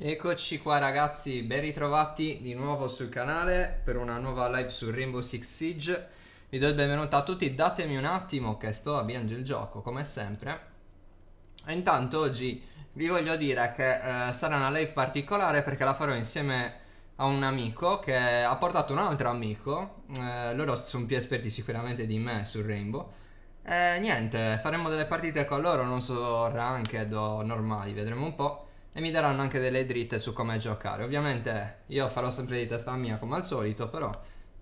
Eccoci qua ragazzi, ben ritrovati di nuovo sul canale per una nuova live su Rainbow Six Siege. Vi do il benvenuto a tutti, datemi un attimo che sto avviando il gioco come sempre. E intanto oggi vi voglio dire che sarà una live particolare perché la farò insieme a un amico che ha portato un altro amico. Loro sono più esperti sicuramente di me sul Rainbow. Niente, faremo delle partite con loro, non so ranked o normali, vedremo un po'. E mi daranno anche delle dritte su come giocare. Ovviamente io farò sempre di testa mia come al solito, però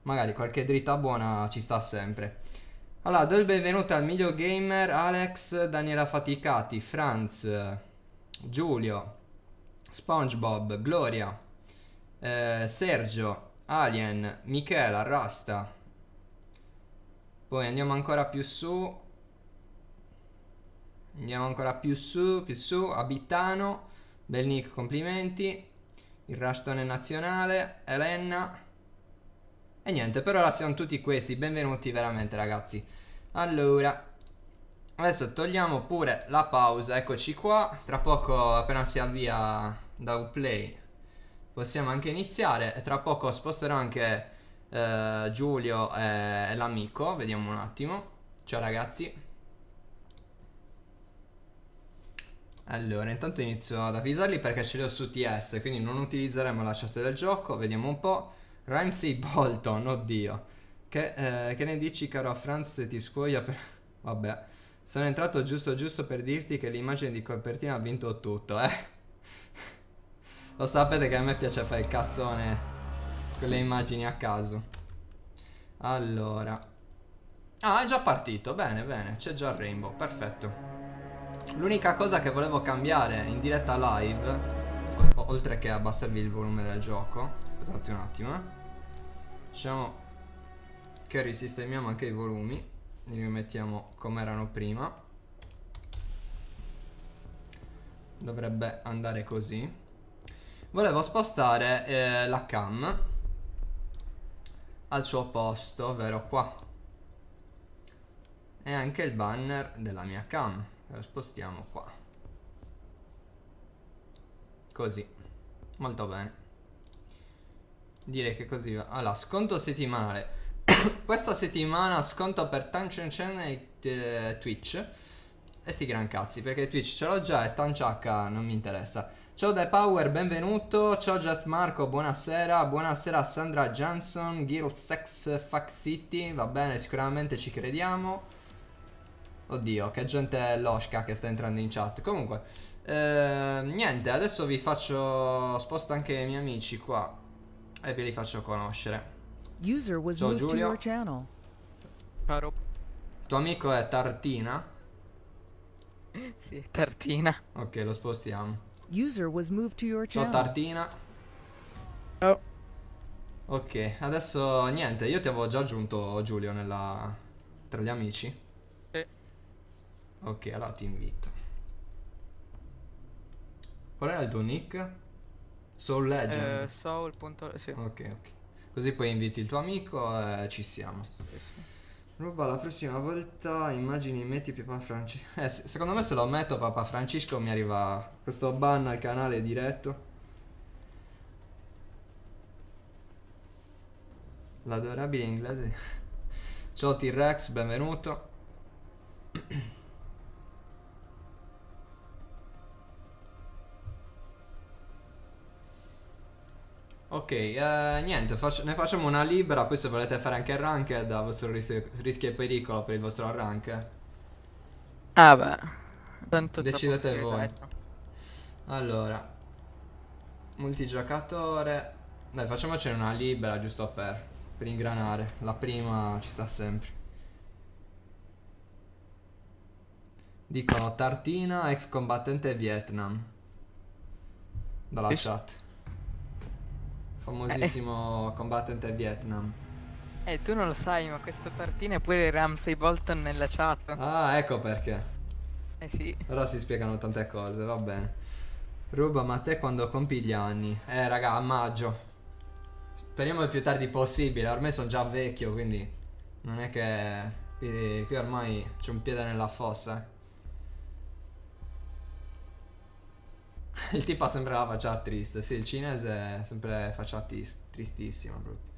magari qualche dritta buona ci sta sempre. Allora, do il benvenuto al Miglio Gamer, Alex, Daniela Faticati, Franz, Giulio, SpongeBob, Gloria, Sergio, Alien, Michela, Rasta. Poi andiamo ancora più su. Andiamo ancora più su, Abitano. Bel nick, complimenti. Il Rastone nazionale, Elena. E niente, per ora siamo tutti questi. Benvenuti veramente ragazzi. Allora, adesso togliamo pure la pausa. Eccoci qua. Tra poco, appena si avvia da Uplay, possiamo anche iniziare. E tra poco sposterò anche Giulio e l'amico. Vediamo un attimo. Ciao ragazzi. Allora, intanto inizio ad avvisarli perché ce li ho su TS, quindi non utilizzeremo la chat del gioco. Vediamo un po'. Ramsey Bolton, oddio. Che ne dici caro Franz se ti scuoia per... Vabbè. Sono entrato giusto per dirti che l'immagine di copertina ha vinto tutto, eh. Lo sapete che a me piace fare il cazzone con le immagini a caso. Allora. Ah, è già partito, bene, bene. C'è già il Rainbow, perfetto. L'unica cosa che volevo cambiare in diretta live, oltre che abbassarvi il volume del gioco, aspettate un attimo, diciamo che risistemiamo anche i volumi, li rimettiamo come erano prima. Dovrebbe andare così. Volevo spostare la cam al suo posto, ovvero qua. E anche il banner della mia cam. Lo spostiamo qua. Così. Molto bene. Direi che così va. Allora, sconto settimanale. Questa settimana sconto per Tanchen e Twitch. E sti gran cazzi, perché Twitch ce l'ho già e Tanchaka non mi interessa. Ciao The Power, benvenuto. Ciao Just Marco, buonasera. Buonasera Sandra Johnson, Girl Sex Fuck City. Va bene, sicuramente ci crediamo. Oddio, che gente losca che sta entrando in chat. Comunque, niente, adesso vi faccio... Sposto anche i miei amici qua e ve li faccio conoscere. Ciao Giulio. Caro. Tuo amico è Tartina? Sì, Tartina. Ok, lo spostiamo. Ciao Tartina. Ciao. Oh. Ok, adesso niente, io ti avevo già aggiunto Giulio nella... tra gli amici. Ok, allora ti invito. Qual era il tuo nick? Soul Legend. Soul. Sì. Ok. Così poi inviti il tuo amico e ci siamo. Sì. Ruba, la prossima volta immagini metti Papa Francesco. Secondo me se lo metto Papa Francesco mi arriva questo ban al canale diretto. L'adorabile inglese. Ciao T-Rex, benvenuto. Ok, niente, ne facciamo una libera. Poi se volete fare anche il ranked a vostro rischio e pericolo per il vostro rank. Ah beh, tanto decidete voi. Esatto. Allora, multigiocatore. Dai, facciamocene una libera giusto per ingranare. La prima ci sta sempre. Dicono Tartina, ex combattente Vietnam. Dalla chat. Famosissimo combattente Vietnam. Tu non lo sai, ma questo Tartina è pure Ramsey Bolton nella chat. Ah, ecco perché. Eh sì. Allora si spiegano tante cose, va bene. Ruba, ma te quando compi gli anni? Raga, a maggio. Speriamo il più tardi possibile, ormai sono già vecchio, quindi non è che... Qui ormai c'è un piede nella fossa. Il tipo sembra la faccia triste. Sì, il cinese è sempre faccia tristissima proprio.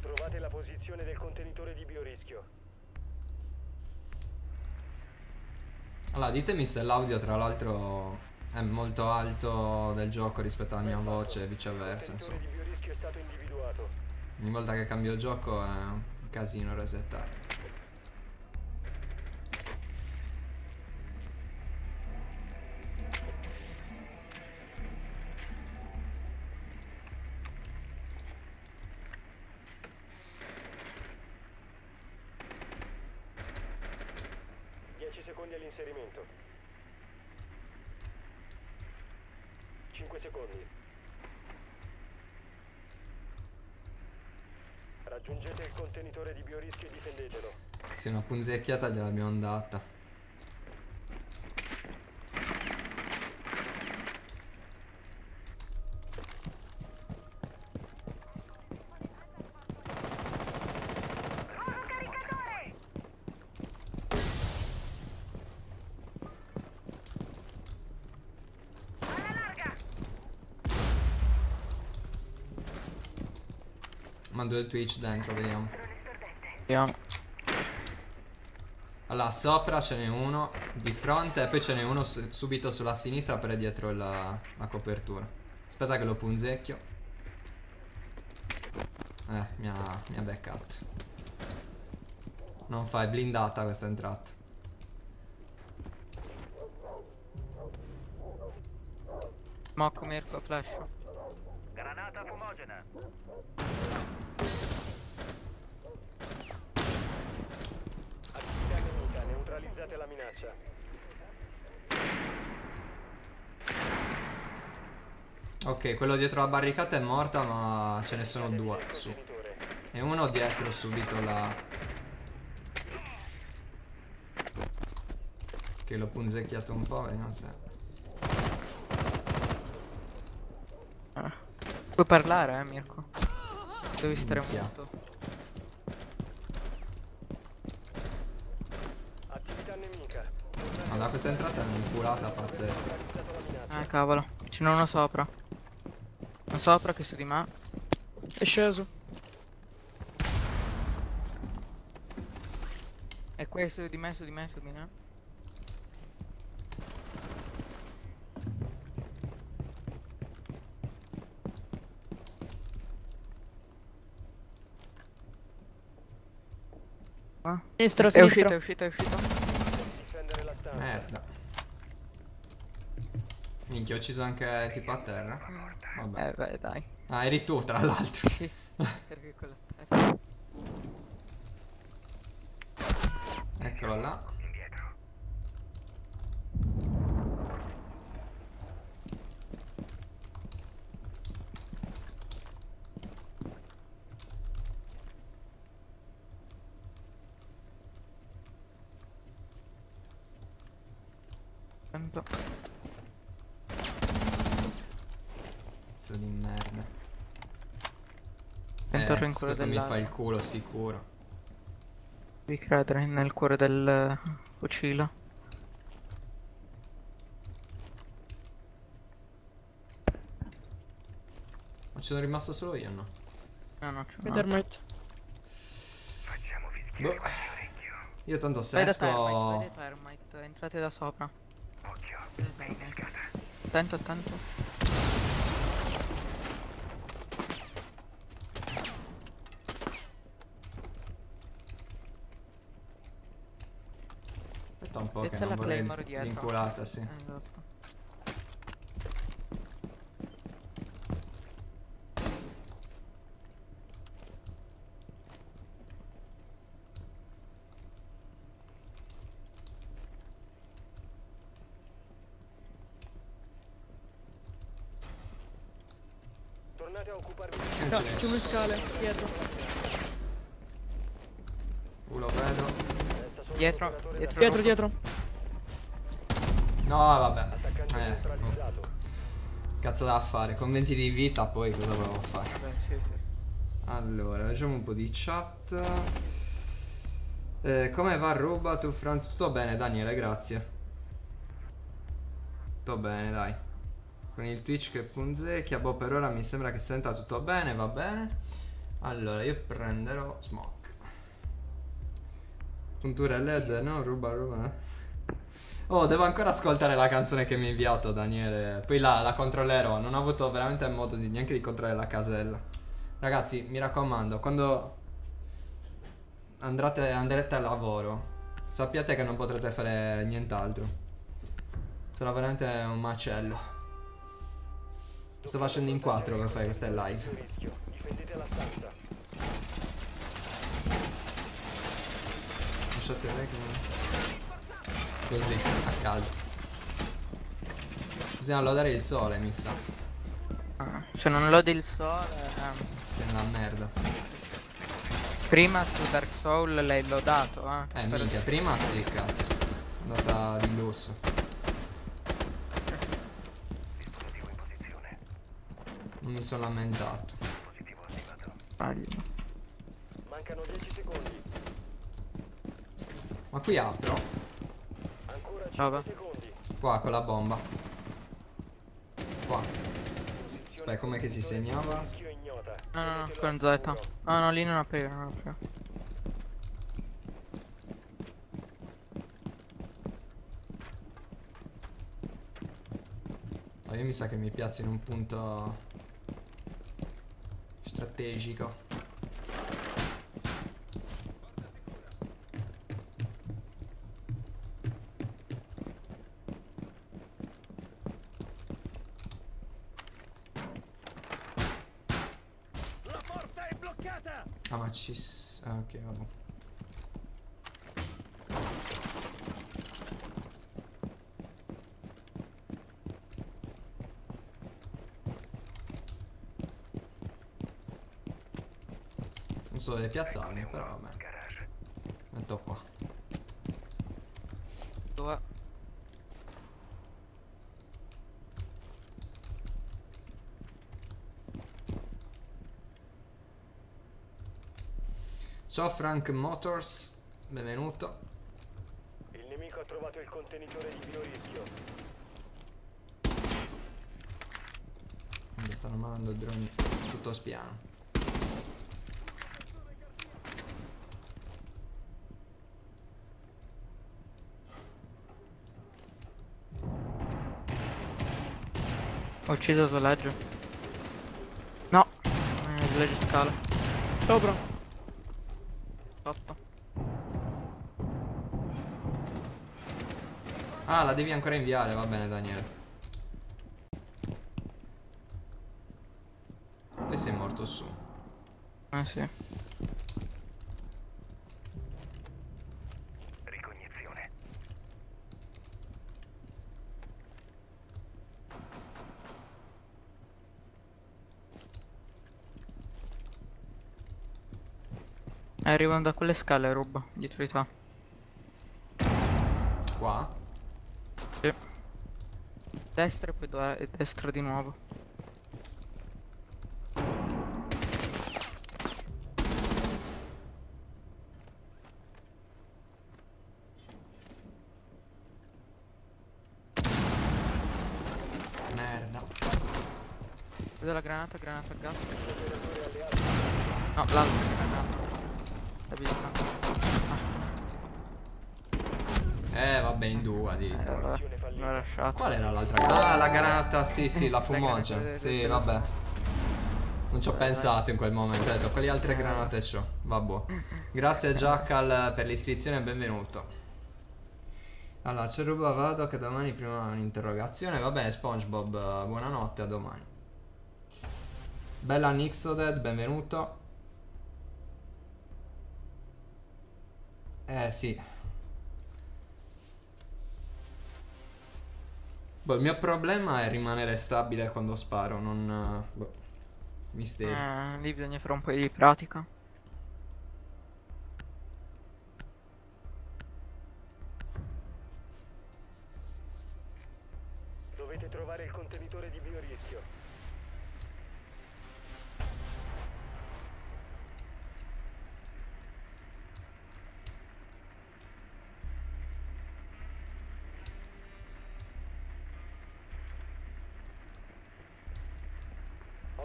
Trovate la posizione del contenitore di biorischio. Allora, ditemi se l'audio tra l'altro è molto alto del gioco rispetto alla mia voce e viceversa. Insomma. Ogni volta che cambio gioco è un casino resettare. All'inserimento 5 secondi. Raggiungete il contenitore di biorischio e difendetelo. Sì, una punzecchiata gliel'abbiamo data. Mando il Twitch dentro, vediamo. Vediamo. Allora, sopra ce n'è uno di fronte e poi ce n'è uno subito sulla sinistra per dietro la copertura. Aspetta che lo punzecchio. Mi ha beccato. Non fai, blindata questa entrata. Ma come il flash? Granata fumogena. Neutralizzate la minaccia. Ok, quello dietro la barricata è morta, ma ce ne sono due su. E uno dietro subito la... Che l'ho punzecchiato un po', vediamo se... Puoi parlare, Mirko. Devi stare muto. Da questa entrata è un'inculata pazzesca. Cavolo, ce n'è uno sopra. Uno sopra che su di me. È sceso. E questo di me, su di me, su di me. Sinistra, sinistra. È uscito, è uscito, è uscito. Merda. Minchia, ho ucciso anche tipo a terra. Vabbè. Beh, dai. Ah, eri tu tra l'altro. Sì. Perché con la terra. Eccolo là. Indietro. Cazzo di merda. Entorno in cuore dell'aria. Mi fa il culo sicuro. Devi credere nel cuore del fucile. Ma ci sono rimasto solo io, no? No, no, c'è un... Facciamo fischiare con l'orecchio. Io tanto se esco... Vai da termite, entrate da sopra. Occhio, ben cascata. Attento, attento. Aspetta un po' che non vorrei vinculata, sì. Esatto. Chiudo le scale, dietro. Lo vedo. Dietro. No, vabbè. Cazzo da fare, con 20 di vita poi cosa volevo fare? Vabbè, sì. Allora, leggiamo un po' di chat. Come va Ruba, tu Franz? Tutto bene Daniele, grazie. Tutto bene, dai. Con il Twitch che punzecchia, boh, per ora mi sembra che senta tutto bene, va bene. Allora, io prenderò smoke. Puntura laser, no? Ruba. Oh, devo ancora ascoltare la canzone che mi hai inviato Daniele. Poi la controllerò, non ho avuto veramente modo neanche di controllare la casella. Ragazzi, mi raccomando, quando andrete al lavoro, sappiate che non potrete fare nient'altro. Sarà veramente un macello. Sto facendo in 4 per fare queste live. Lasciate che... così, a caso. Bisogna lodare il sole, mi sa. Se non lodi il sole... la merda. Prima su Dark Souls l'hai lodato, eh? Minchia, prima sì, cazzo. È andata di lusso. Non mi sono lamentato. Sbaglio. Mancano 10 secondi. Ma qui apro. Ancora 5 secondi. Qua con la bomba. Qua. Aspetta, com'è che si segnava? No, con Z. Ah no, lì non apriva, Oh, io mi sa che mi piazzo in un punto strategico. Ok, vabbè. Non so dove piazzarmi, però vabbè. Metto qua. Dov'è? Ciao Frank Motors, benvenuto. Il nemico ha trovato il contenitore di mio rischio. Mi stanno mandando droni tutto spiano. Ho ucciso il villaggio. No, il villaggio scala. Sopra. Ah, la devi ancora inviare, va bene Daniele. Lui sei morto su. Ah sì. Ricognizione. Arrivano da quelle scale, Ruba, dietro di te. Qua? Sì. Destra e poi destra di nuovo. Merda. Vedo la granata a gas. No, l'altra granata. La vista. Vabbè, in due addirittura. Qual era l'altra granata? Ah, la granata, sì, la fumogia. Sì, vabbè. Non ci ho pensato in quel momento. Ho detto, quali altre granate c'ho? Vabbè. Grazie Jackal per l'iscrizione e benvenuto. Allora, c'è Ruba, vado che domani prima un'interrogazione. Va bene, SpongeBob, buonanotte, a domani. Bella Nixoded, benvenuto. Sì. Boh, il mio problema è rimanere stabile quando sparo, non... boh, mistero. Lì bisogna fare un po' di pratica.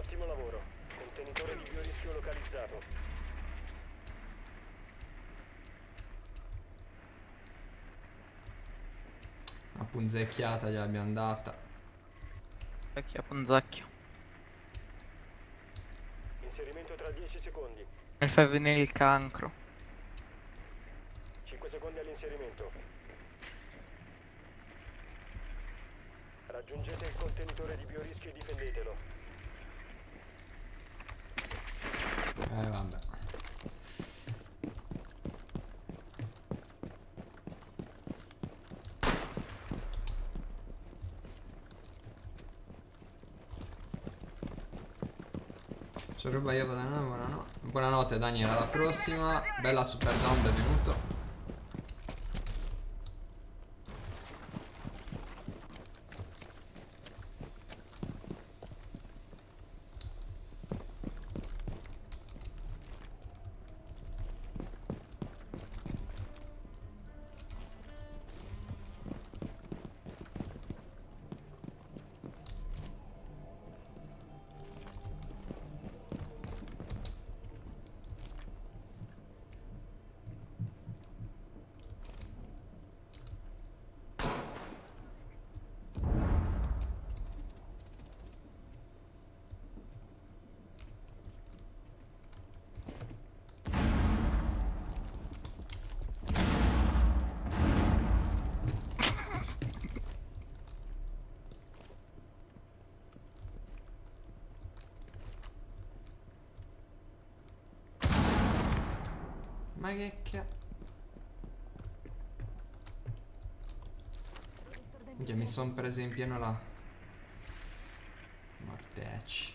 Ottimo lavoro. Contenitore di biorischio localizzato. Una punzecchiata gliel'abbiamo data. Vecchia punzacchia. Inserimento tra 10 secondi. Per far venire il cancro. 5 secondi all'inserimento. Raggiungete il contenitore di biorischio e difendetelo. Vabbè. C'è roba io vado a noi, buonanotte. Buonanotte Daniela, alla prossima. Bella super down, benvenuto. Ma che cazzo? Mi sono preso in pieno la mortecci.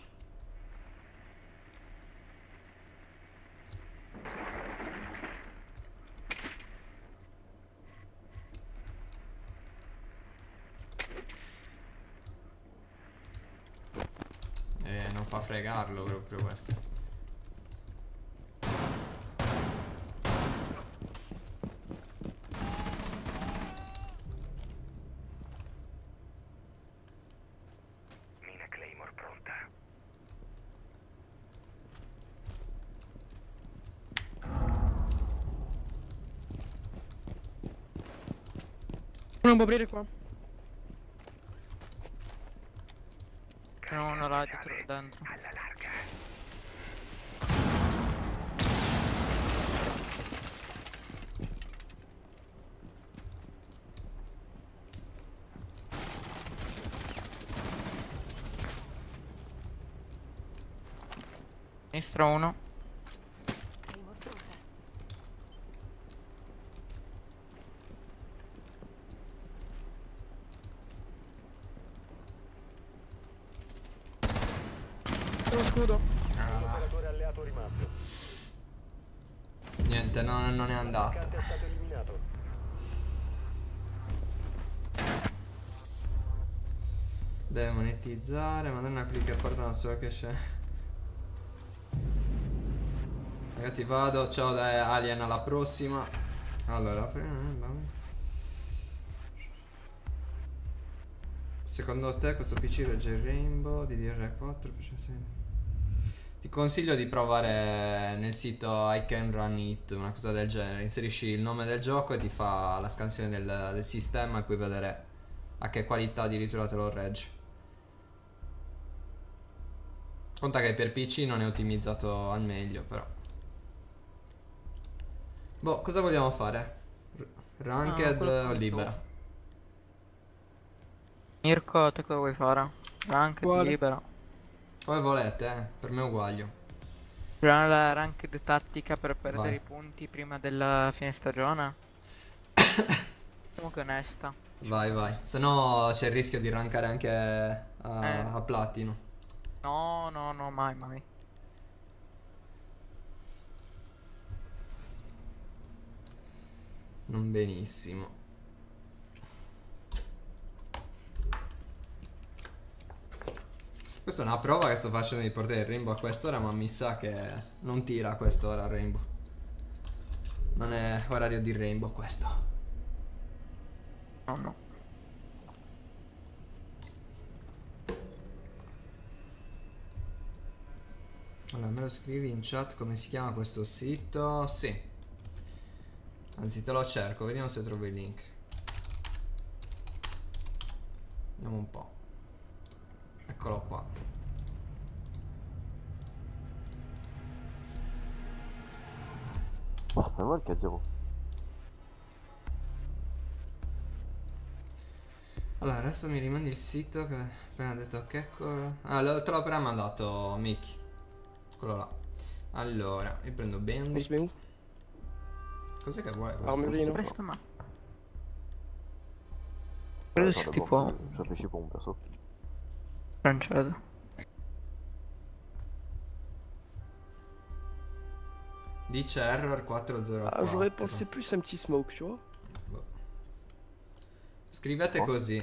Non fa fregarlo proprio questo. Non può aprire qua. No, no, là dietro, dentro. Alla larga. Sinistra uno. Niente, no, non è andato. Deve monetizzare, madonna, quelli che portano solo che c'è. Ragazzi, vado, ciao da Alien, alla prossima. Allora, secondo te questo PC regge il Rainbow DDR4? Ti consiglio di provare nel sito I Can Run It, una cosa del genere. Inserisci il nome del gioco e ti fa la scansione del sistema e puoi vedere a che qualità addirittura te lo regge. Conta che per PC non è ottimizzato al meglio, però. Boh, cosa vogliamo fare? Ranked o libera? Mirko, te cosa vuoi fare? Ranked o libera? Come volete, per me è uguaglio. Proviamo la ranked tattica per perdere i punti prima della fine stagione. Diciamo che è onesta. Vai, vai. Se no c'è il rischio di rankare anche a platino. No, no, no, mai, mai. Non benissimo. Questa è una prova che sto facendo di portare il Rainbow a quest'ora, ma mi sa che non tira a quest'ora il Rainbow. Non è orario di Rainbow questo. No, no. Allora, me lo scrivi in chat come si chiama questo sito? Sì. Anzi, te lo cerco, vediamo se trovo il link. Vediamo un po'. Eccolo qua. Basta, marchiamo. Allora, adesso mi rimandi il sito che appena detto che ecco. Ah, te l'ho appena mandato, Mickey. Quello là. Allora, io prendo Bandit. Cos'è che vuole questo? Presta ma. Credo sia tipo. Sorrisci pompa sotto. Francese. Dice error 404. Ah, j'aurais pensé plus un petit smoke, tu vois. Scrivete così.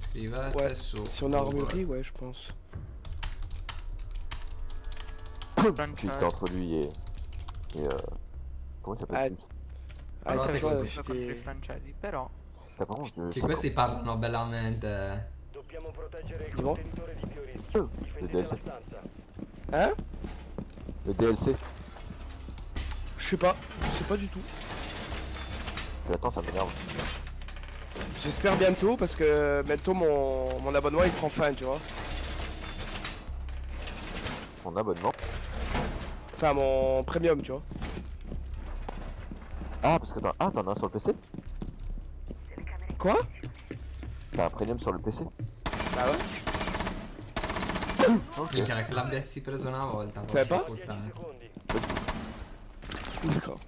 Scrivete su. Se on a armurerie, ouais, je pense. J'étais entre lui et. Come si appelle? Allora, i francesi, però. Sì, questi parlano bellamente. Dobbiamo proteggere il contenitore di Fiorito. Difendete la stanza. Hein? Le DLC? Je sais pas du tout. J'attends, ça m'énerve. J'espère bientôt parce que bientôt mon abonnement il prend fin, tu vois. Mon abonnement? Enfin, mon premium, tu vois. Ah, parce que t'en as un sur le PC? Quoi? T'as un premium sur le PC? Bah ouais. Ok, l'avessi preso una volta. Sai pas? D'accord.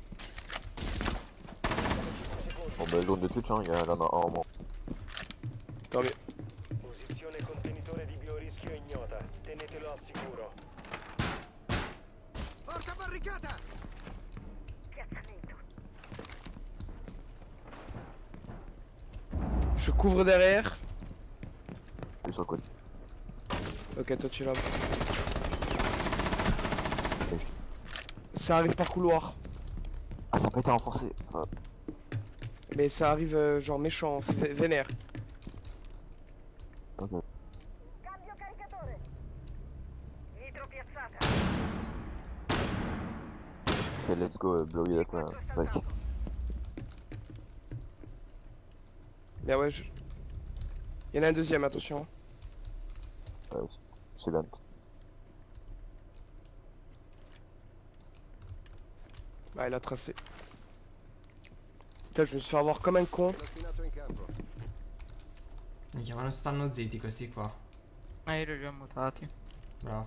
Bon bah l'onde de Twitch hein, y'a là-bas en haut. Tant mieux. Posizione contenitore di biorischio ignota. Tenetelo al sicuro. Porta barricata! Piazzamento. Je couvre derrière. Plus sur le côté. Ok, toi tu es là. Ça arrive par couloir. Ah, ça peut être renforcé. Enfin... Mais ça arrive genre méchant, c'est vénère. Okay. Ok, let's go, blow it up, mec. Bien ouais, il y en a un deuxième, attention. C'est bien. Bah, il a tracé. Putain, je me suis fait avoir comme un con. Minchia, ma non stanno zitti questi qua. Ah, io li ho mutati. Bravo.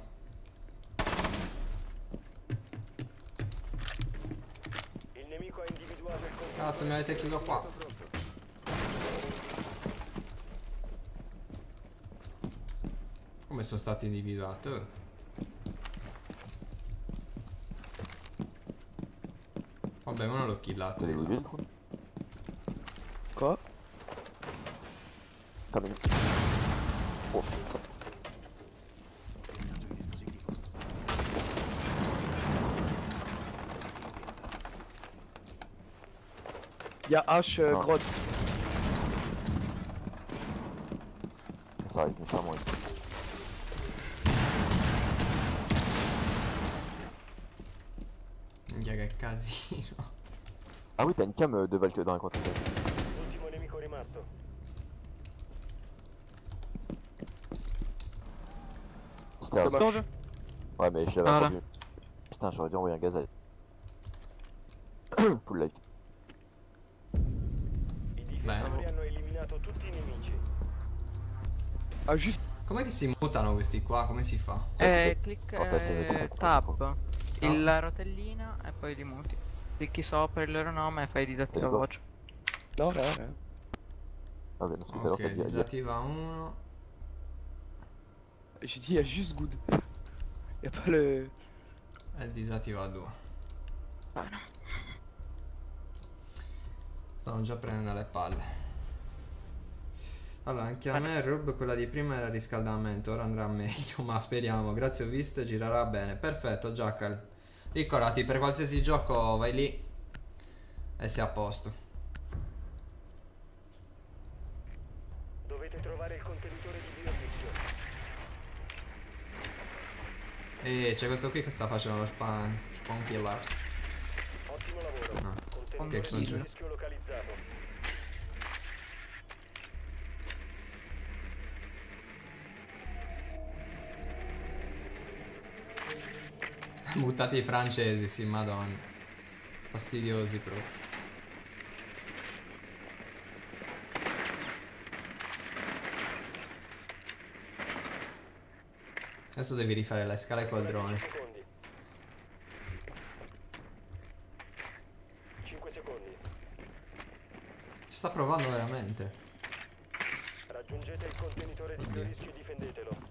Il nemico ha individuato il compito. Cazzo, mi avete chiuso qua. Come sono stato individuato? Vabbè, ma non l'ho killato. Qua? Oh. Y'a Ash grotte. Sai, non fa molto. Che casino. Ah oui, t'as une cam de Valkyrie dans la grotte. L'ultimo nemico rimasto. C'était un danger. Ouais mais je l'avais pas vu. Putain, j'aurais dû envoyer un gaz à... Pull like. I difensori hanno eliminato tutti i nemici. Ah juste. Com'è che si mutano questi qua? Come si fa? Clic tab. La rotellina e poi li muti. Clicchi sopra il loro nome e fai disattiva voce. No, ok. Vabbè, non so che disattiva uno. J'ai dit y'a juste good. Y'a pas le. E disattiva 2. Ah no. Stanno già prendendo le palle. Allora, anche a me, Rub, quella di prima era riscaldamento, ora andrà meglio, ma speriamo. Grazie, ho visto, girerà bene. Perfetto, Jackal. Ricordati, per qualsiasi gioco vai lì e sei a posto. Dovete trovare il contenitore di biorigio. E c'è questo qui che sta facendo lo spawn killers. Ottimo lavoro. No. Che sono giù. Buttati i francesi, sì, madonna. Fastidiosi proprio. Adesso devi rifare le scale col drone. 5 secondi. Ci sta provando veramente. Raggiungete il contenitore di più rischi e difendetelo.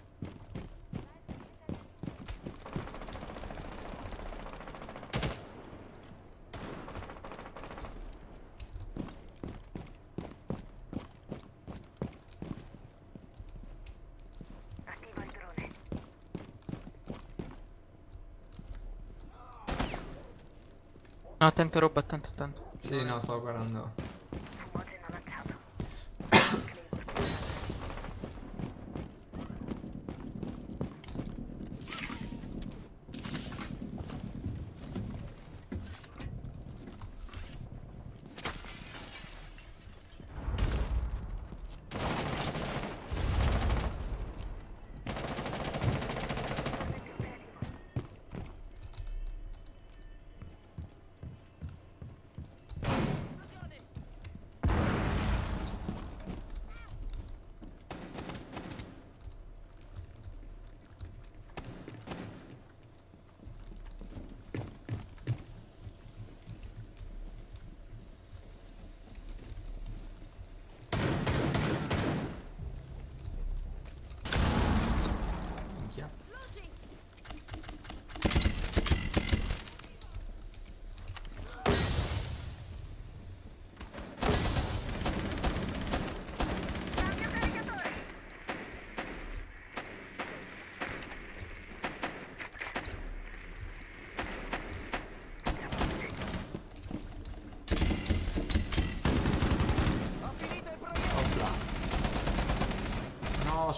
No, attento roba, attento, attento. Sì, no, stavo guardando.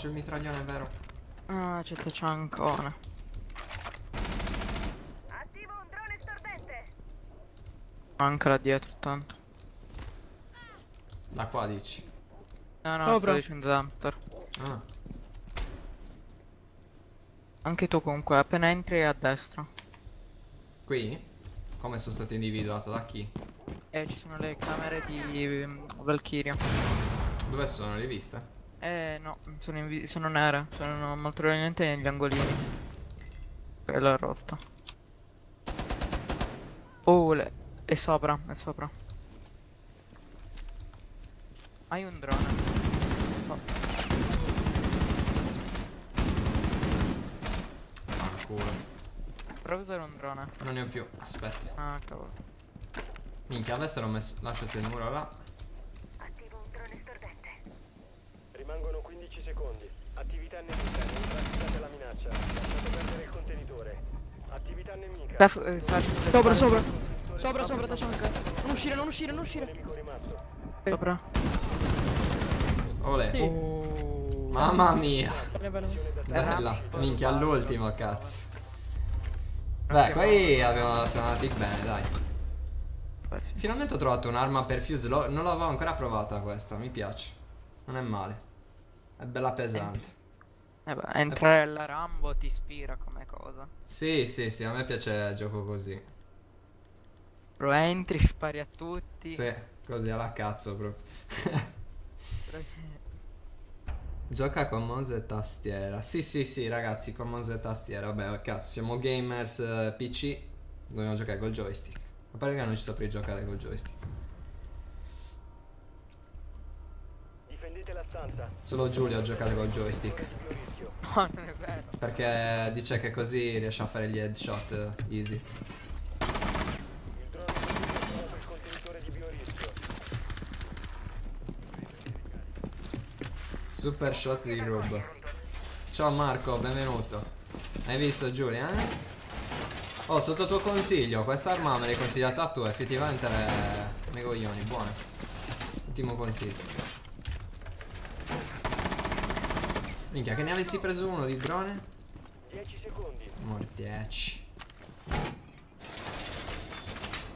Il mitraglione è vero. Ah, c'è ancora. Attivo un drone stordente. Manca là dietro tanto. Da qua dici? No, no, sto dicendo Dumpter. Ah. Anche tu comunque, appena entri a destra. Qui? Come sono stato individuato? Da chi? Ci sono le camere di Valkyria. Dove sono? Le viste? No, sono nere, sono molto probabilmente negli angolini. Quella è rotta. Oh, è sopra, è sopra. Hai un drone. Oh. Prova a usare un drone. Non ne ho più, aspetta. Ah, cavolo. Minchia, adesso l'ho messo, lasciati il muro là. Rimangono 15 secondi. Attività nemica, non praticate la minaccia. Lasciate perdere il contenitore. Attività nemica. Sopra, sopra. Sopra, sopra, taccia anche. Non uscire, non uscire, non uscire. Sopra. Olè. Sì. Oh. Mamma mia. Bella. Minchia, all'ultimo, cazzo. Beh, poi siamo andati bene, dai. Finalmente ho trovato un'arma per Fuze. Non l'avevo ancora provata questa, mi piace. Non è male. È bella pesante. Beh, entrare alla Rambo ti ispira come cosa. Sì, sì, sì, a me piace il gioco così. Pro entri, spari a tutti. Sì, così alla cazzo proprio. Gioca con mouse e tastiera. Sì, sì, sì, ragazzi, con mouse e tastiera. Vabbè, cazzo, siamo gamers PC. Dobbiamo giocare col joystick. A parte che non ci saprei giocare col joystick. Solo Giulio ha giocato col joystick. No, non è vero. Perché dice che così riesce a fare gli headshot easy. Il drone è il contenitore di biorischio. Super shot di Rub. Ciao Marco, benvenuto. Hai visto Giulio, eh? Oh, sotto tuo consiglio, questa arma me l'hai consigliata tu, effettivamente me coglioni, buona. Ultimo consiglio. Minchia, che ne avessi preso uno di drone? 10 secondi. Mordiaci.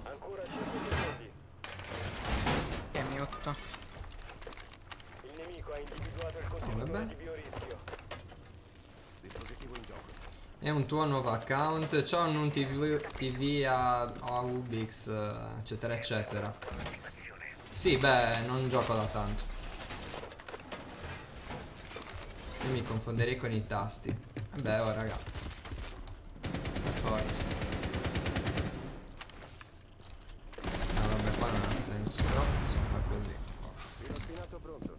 Ancora 5 secondi. Che M8. Il nemico ha individuato il contenitore di biorischio. Dispositivo in gioco. È un tuo nuovo account. C'ho un TV a Ubix, eccetera eccetera. Sì, beh, non gioco da tanto. Io mi confonderei con i tasti. Vabbè, oh raga. Per forza. Ah, vabbè, qua non ha senso. Però possiamo far così. Pirosfinato pronto.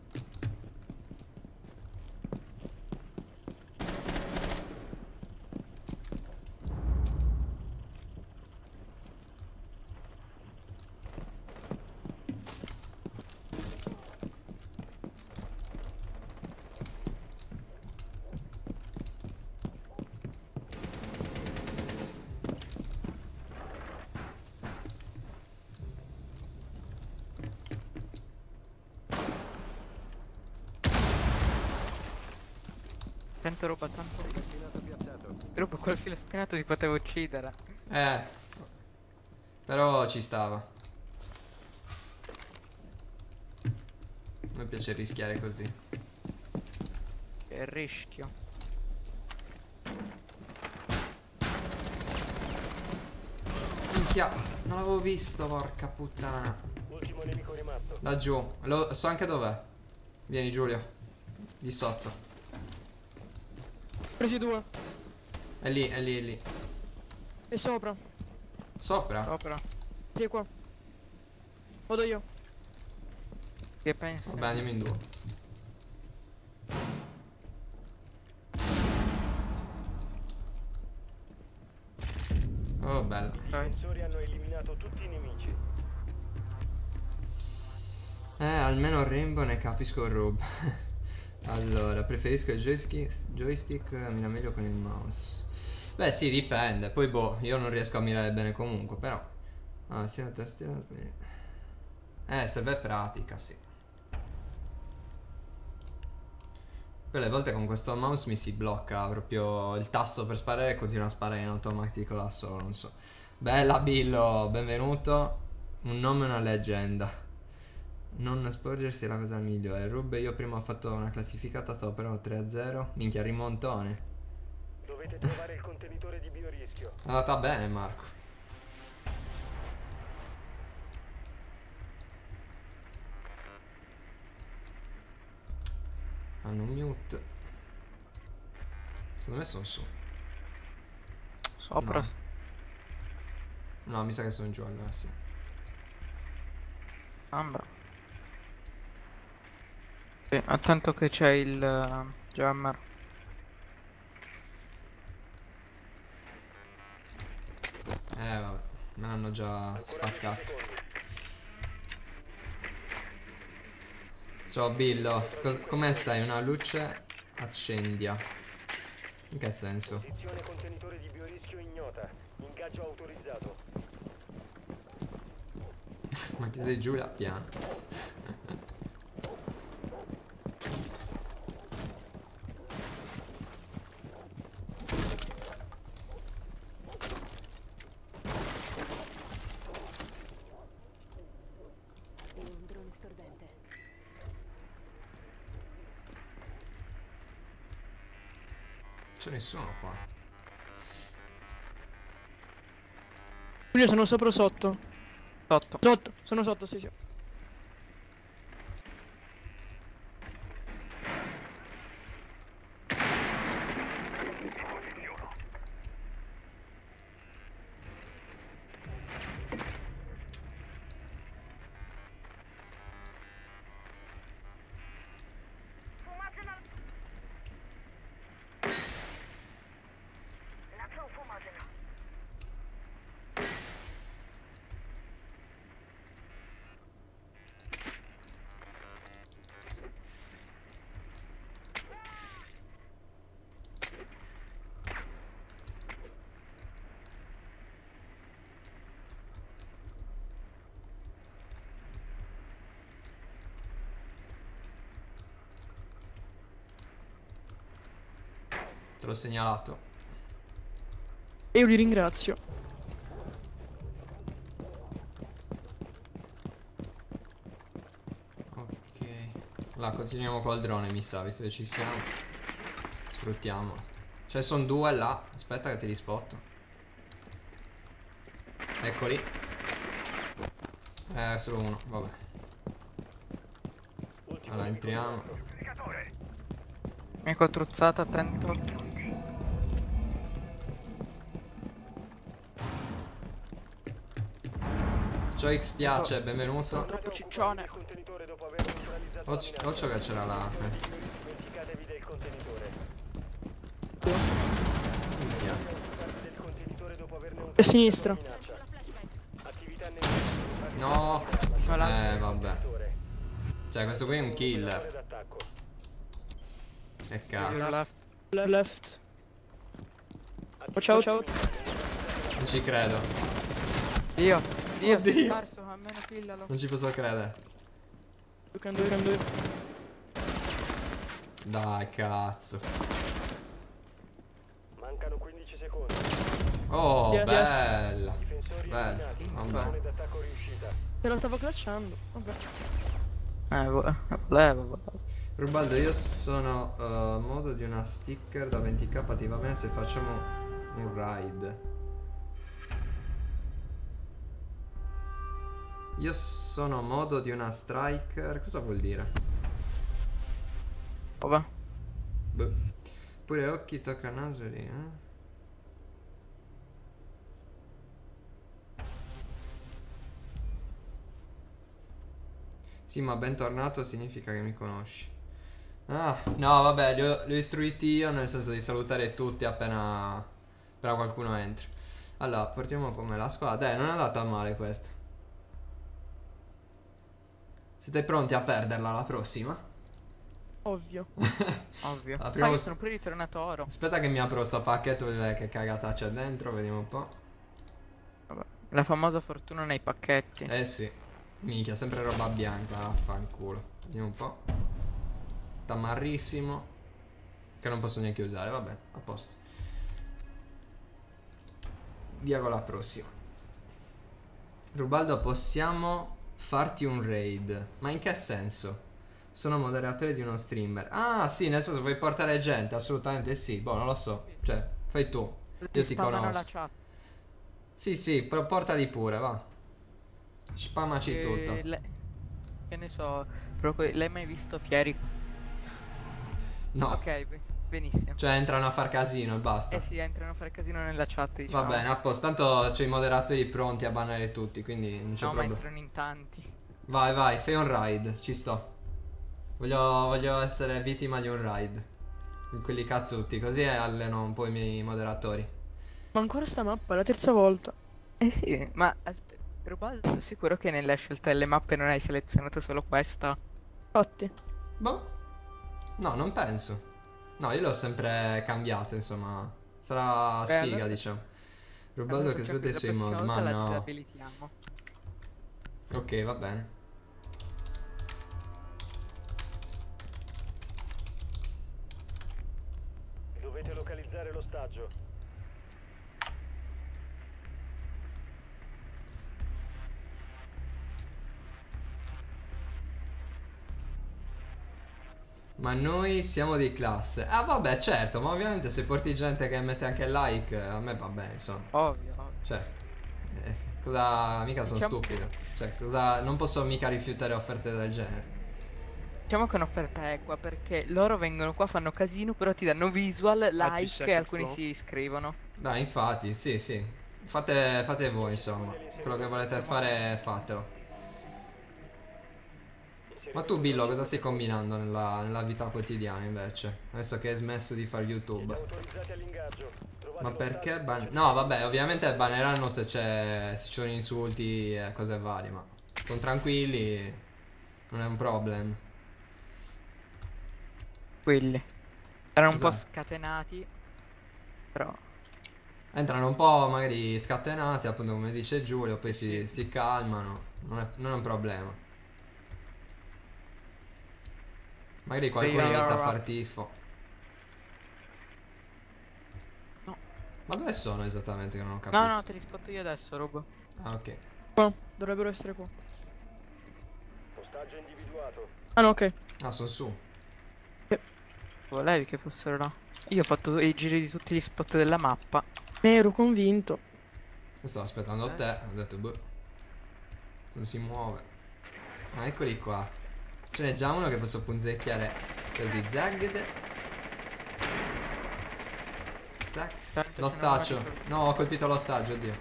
Tanto roba, tanto roba, col filo spinato ti potevo uccidere. Però ci stava. A me piace rischiare così. Che rischio. Minchia, non l'avevo visto, porca puttana. Ultimo nemico rimasto. Laggiù, lo so anche dov'è. Vieni Giulio. Di sotto. Presi due. È lì, è lì, è lì. E sopra. Sopra? Sopra. Sì, qua. Vado io. Che pensi? Vabbè, andiamo in due. Oh, bello. I difensori hanno eliminato tutti i nemici. Almeno Rainbow ne capisco il rob. Allora, preferisco il joystick, mira meglio con il mouse. Beh sì, dipende. Poi boh, io non riesco a mirare bene comunque, però. Ah, sì, la tastiera. Serve pratica, sì. Quelle volte con questo mouse mi si blocca proprio il tasto per sparare e continua a sparare in automatico da solo, non so. Bella Billo, benvenuto. Un nome e una leggenda. Non sporgersi è la cosa migliore. Rub, io prima ho fatto una classificata, stavo però 3-0. Minchia, rimontone. Dovete trovare il contenitore di biorischio. È andata bene, Marco. Hanno mute. Secondo me sono su. Sopra. No, no, mi sa che sono giù, allora sì. Ambra. Tanto che c'è il jammer. Vabbè, me l'hanno già spaccato. Ciao Billo, come stai? Una luce accendia. In che senso? Contenitore di biorischio ignota. Ingaggio autorizzato. Ma ti sei giù la piano. C'è nessuno qua. Io sono sopra o sotto? Sotto. Sotto, sono sotto, sì, sì. Te l'ho segnalato. E io li ringrazio. Ok. Là continuiamo col drone, mi sa, visto che ci siamo. Sfruttiamo. Cioè sono due là. Aspetta che te li spotto. Eccoli. Solo uno, vabbè. Allora entriamo. Mi è cotruzzato, attento. Ciò X piace, oh, benvenuto. Sono troppo ciccione. Occio che c'era là. Dimenticatevi del contenitore. A sinistra. No. Vabbè. Cioè questo qui è un killer. Che cazzo. Left. Oh, ciao ciao. Non ci credo. Io. Io sono sparso, ma almeno killalo. Non ci posso credere. Dai cazzo. Mancano 15 secondi. Oh yes, bella yes. Bella, vabbè. Te la stavo clacciando. Vabbè. Volevo. Rubaldo, io sono modo di una sticker da 20k. Ti va bene se facciamo un raid? Io sono modo di una striker. Cosa vuol dire? Vabbè. Beh. Pure occhi tocca naso lì, eh? Sì, ma bentornato significa che mi conosci. Ah, no, vabbè, li ho istruiti io, nel senso di salutare tutti appena qualcuno entra. Allora, portiamo come la squadra. Non è andata male questo. Siete pronti a perderla la prossima? Ovvio. Ovvio. Apriamo. Sono pure ritornato oro. Aspetta che mi apro sto pacchetto per vedere che cagata c'è dentro. Vediamo un po'. Vabbè. La famosa fortuna nei pacchetti. Eh sì. Minchia, sempre roba bianca. Vaffanculo. Vediamo un po'. Tamarrissimo. Che non posso neanche usare. Vabbè, a posto. Via con la prossima. Rubaldo, possiamo farti un raid? Ma in che senso? Sono moderatore di uno streamer. Ah sì, nel senso vuoi portare gente? Assolutamente sì. Boh, non lo so. Cioè, fai tu. Io ti conosco. La chat. Sì sì, però portali pure, va. Spammaci tutto. Che ne so. L'hai mai visto Fieri? No. Ok, benissimo. Cioè entrano a far casino e basta. Eh sì, entrano a far casino nella chat, diciamo. Va bene, apposta. Tanto c'ho i moderatori pronti a bannare tutti, quindi non c'è problema. No, ma entrano in tanti. Vai, vai, fai un raid, ci sto. Voglio essere vittima di un raid. Quelli cazzuti, così alleno un po' i miei moderatori. Ma ancora sta mappa, è la terza volta. Eh sì, ma Rubaldo, sono sicuro che nella scelta delle mappe non hai selezionato solo questa? Otti. Boh. No, non penso. No, io l'ho sempre cambiato, insomma. Sarà sfiga, allora, diciamo. Rubaldo che sbaglia sui mod, ma la no. Ok, va bene. Dovete localizzare l'ostaggio. Ma noi siamo di classe. Ah vabbè, certo, ma ovviamente se porti gente che mette anche like, a me va bene, insomma. Ovvio. Cioè, cosa, mica sono stupido. Cioè, cosa, non posso mica rifiutare offerte del genere. Diciamo che è un'offerta equa, perché loro vengono qua, fanno casino, però ti danno visual, like e alcuni si iscrivono. Dai, infatti, sì, sì. Fate voi, insomma. Quello che volete fare, fatelo. Ma tu, Billo, cosa stai combinando nella vita quotidiana invece? Adesso che hai smesso di fare YouTube. Ma perché no, vabbè, ovviamente banneranno se ci sono insulti e cose varie, ma sono tranquilli, non è un problem. Quelli erano un po' scatenati, però entrano un po' magari scatenati, appunto, come dice Giulio, poi si calmano, non è un problema. Magari qualcuno inizia a far tifo. No. Ma dove sono esattamente che non ho capito? No, no, te li spotto io adesso, Rob. Ah, ok. Qua, dovrebbero essere qua. Postaggio individuato. Ah, no, ok. Ah, sono su. Volevi che fossero là. Io ho fatto i giri di tutti gli spot della mappa. Ne ero convinto. Stavo aspettando te, ho detto boh. Non si muove. Ma eccoli qua. Ce n'è già uno che posso punzecchiare così, zagged. Zac. L'ostaccio. No, ho colpito l'ostaccio, oddio.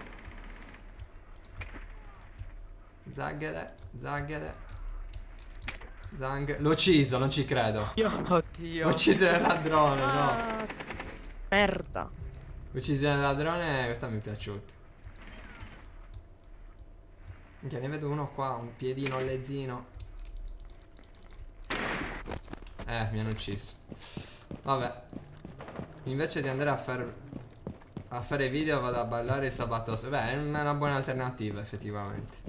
Zagged, zagged. Zang. L'ho ucciso, non ci credo. Oddio. L'ho ucciso il ladrone, no. Merda. Uccisione del ladrone, questa mi è piaciuta. Ne vedo uno qua, un piedino, un lezzino. Mi hanno ucciso. Vabbè. Invece di andare a fare video vado a ballare il sabato. Beh, è una buona alternativa effettivamente.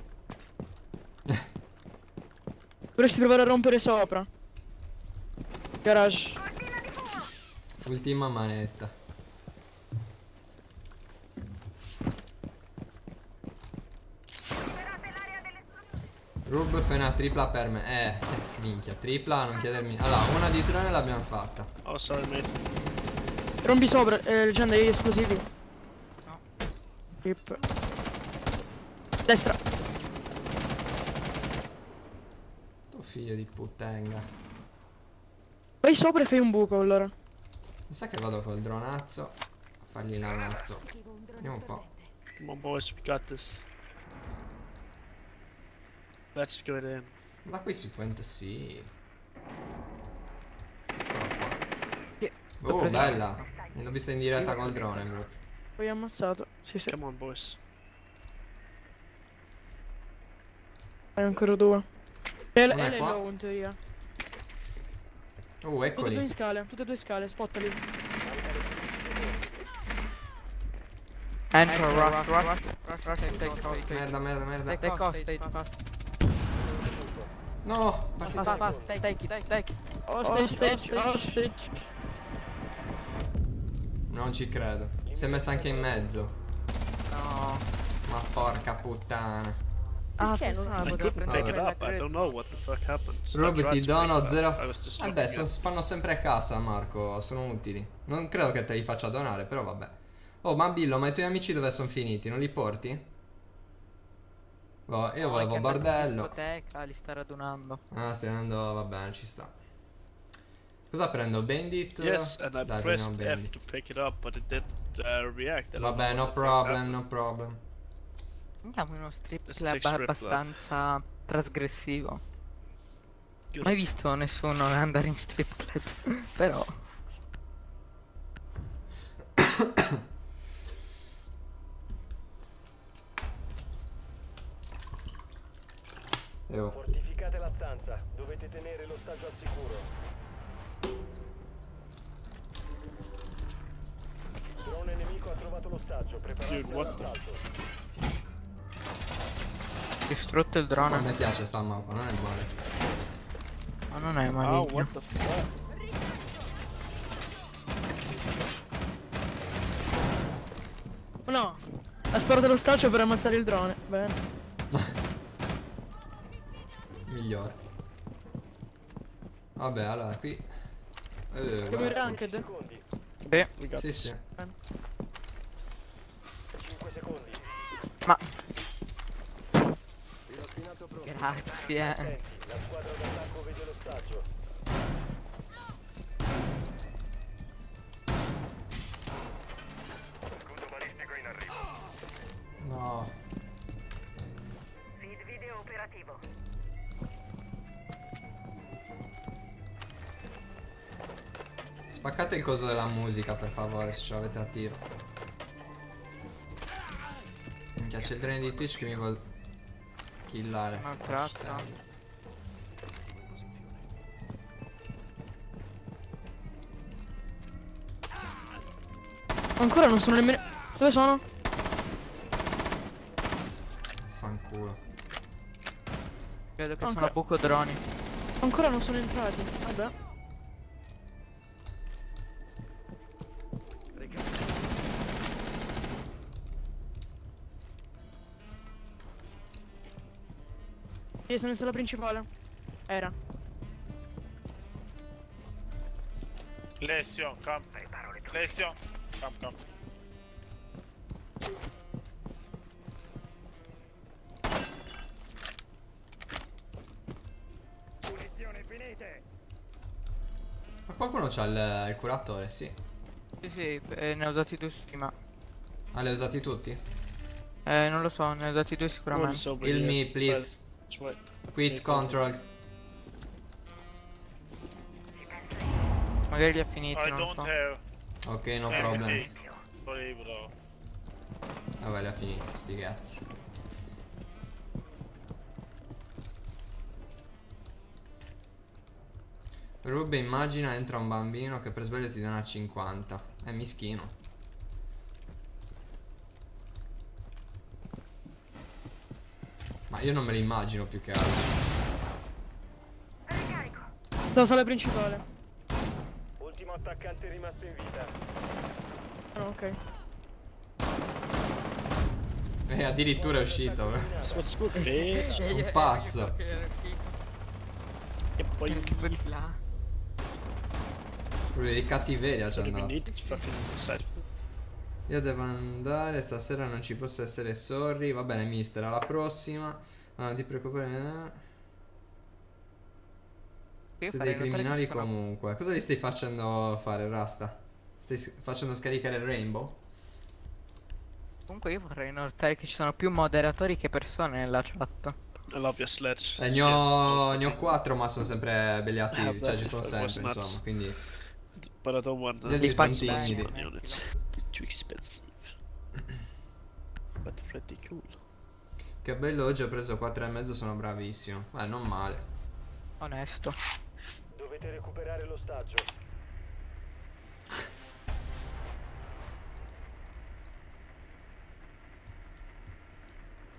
Dovresti provare a rompere sopra. Garage. Ultima manetta. Rub fa una tripla per me. Minchia, tripla, non chiedermi. Allora, una di tre l'abbiamo fatta. Oh, sorry mate. Rompi sopra, leggenda, gli esplosivi. No. Rip. Destra. Tu figlio di puttenga. Vai sopra e fai un buco allora. Mi sa che vado col dronazzo a fargli l'anazzo. Vediamo un po'. Come on boys, we got this. Let's go in. Ma qui si può entrare, sì. Oh, bella. Me l'ho vista in diretta col drone, bro. Poi ammazzato. Sì. Come on, boys. Hai ancora due. E la è low in teoria. Oh, eccoli. Tutte e due scale, spottali. Entro, rush. Merda. Take off. No, fast, take. Hostage. Non ci credo. Si è messa anche in mezzo. No. Ma porca puttana. Perché non la potevo prendere? I don't know what the fuck happened. Rob, ti dono 0. Vabbè, fanno sempre a casa, Marco. Sono utili. Non credo che te li faccia donare, però vabbè. Oh, ma Billo, ma i tuoi amici dove sono finiti? Non li porti? Io volevo bordello. Discoteca, li sta radunando. Ah, stai andando, va bene, ci sta. Cosa prendo? Bandit? Yes, and I pressed F to pick it up, but it didn't react. Vabbè, no problem. Andiamo in uno strip club abbastanza trasgressivo. Good. Mai visto nessuno andare in strip club, però. Fortificate la stanza, dovete tenere l'ostaggio al sicuro. Il drone nemico ha trovato l'ostaggio, preparatevi all'assalto. Distrutto il drone. Non mi piace sta mappa, non è male. Ma non è male. Oh, what the fuck? No, ha sparato l'ostaggio per ammazzare il drone. Bene. Migliore. Vabbè, allora qui come il ranked? Beh, sì. 5 secondi. Ma grazie. La squadra d'attacco vede l'ostaggio. Scudo balistico in arrivo. No. Feed video operativo. Spaccate il coso della musica per favore, se ce l'avete a tiro. Minchia, c'è il drone di Twitch che mi vuol killare. Maltratta. Ancora non sono nemmeno. Dove sono? Fanculo. Credo che sono poco droni. Ancora non sono entrati. Vabbè. Io sono in sala principale. Era Alessio, camp. Alessio, camp, camp. Punizione finite. Ma qualcuno c'ha il curatore, sì. Sì, sì, ne ho dati due prima. Ah, li ho usati tutti? Non lo so, ne ho dati due sicuramente. So, kill me, please. Quit control. Magari li ha finiti, non so. Ok, no problem. Vabbè, li ha finiti, sti cazzi. Rube, immagina, entra un bambino che per sbaglio ti dà una 50. È mischino. Ma io non me lo immagino più che altro. Ricarico. La sala principale. Attaccante rimasto in vita. Oh, ok. Addirittura è uscito. Un pazzo. E poi schifo di là. Quello di cattiveria c'è andato. Io devo andare, stasera non ci posso essere, sorry. Va bene mister, alla prossima. Non ti preoccupare. Siete dei criminali comunque. Cosa gli stai facendo fare, Rasta? Stai facendo scaricare il Rainbow? Comunque io vorrei notare che ci sono più moderatori che persone nella chat. I love your sleds. Ne ho 4 ma sono sempre belli attivi. Cioè ci sono sempre insomma. Quindi gli sono timidi. Too expensive. But pretty cool. Che bello, oggi ho preso 4,5, sono bravissimo. Non male. Onesto. Dovete recuperare l'ostaggio.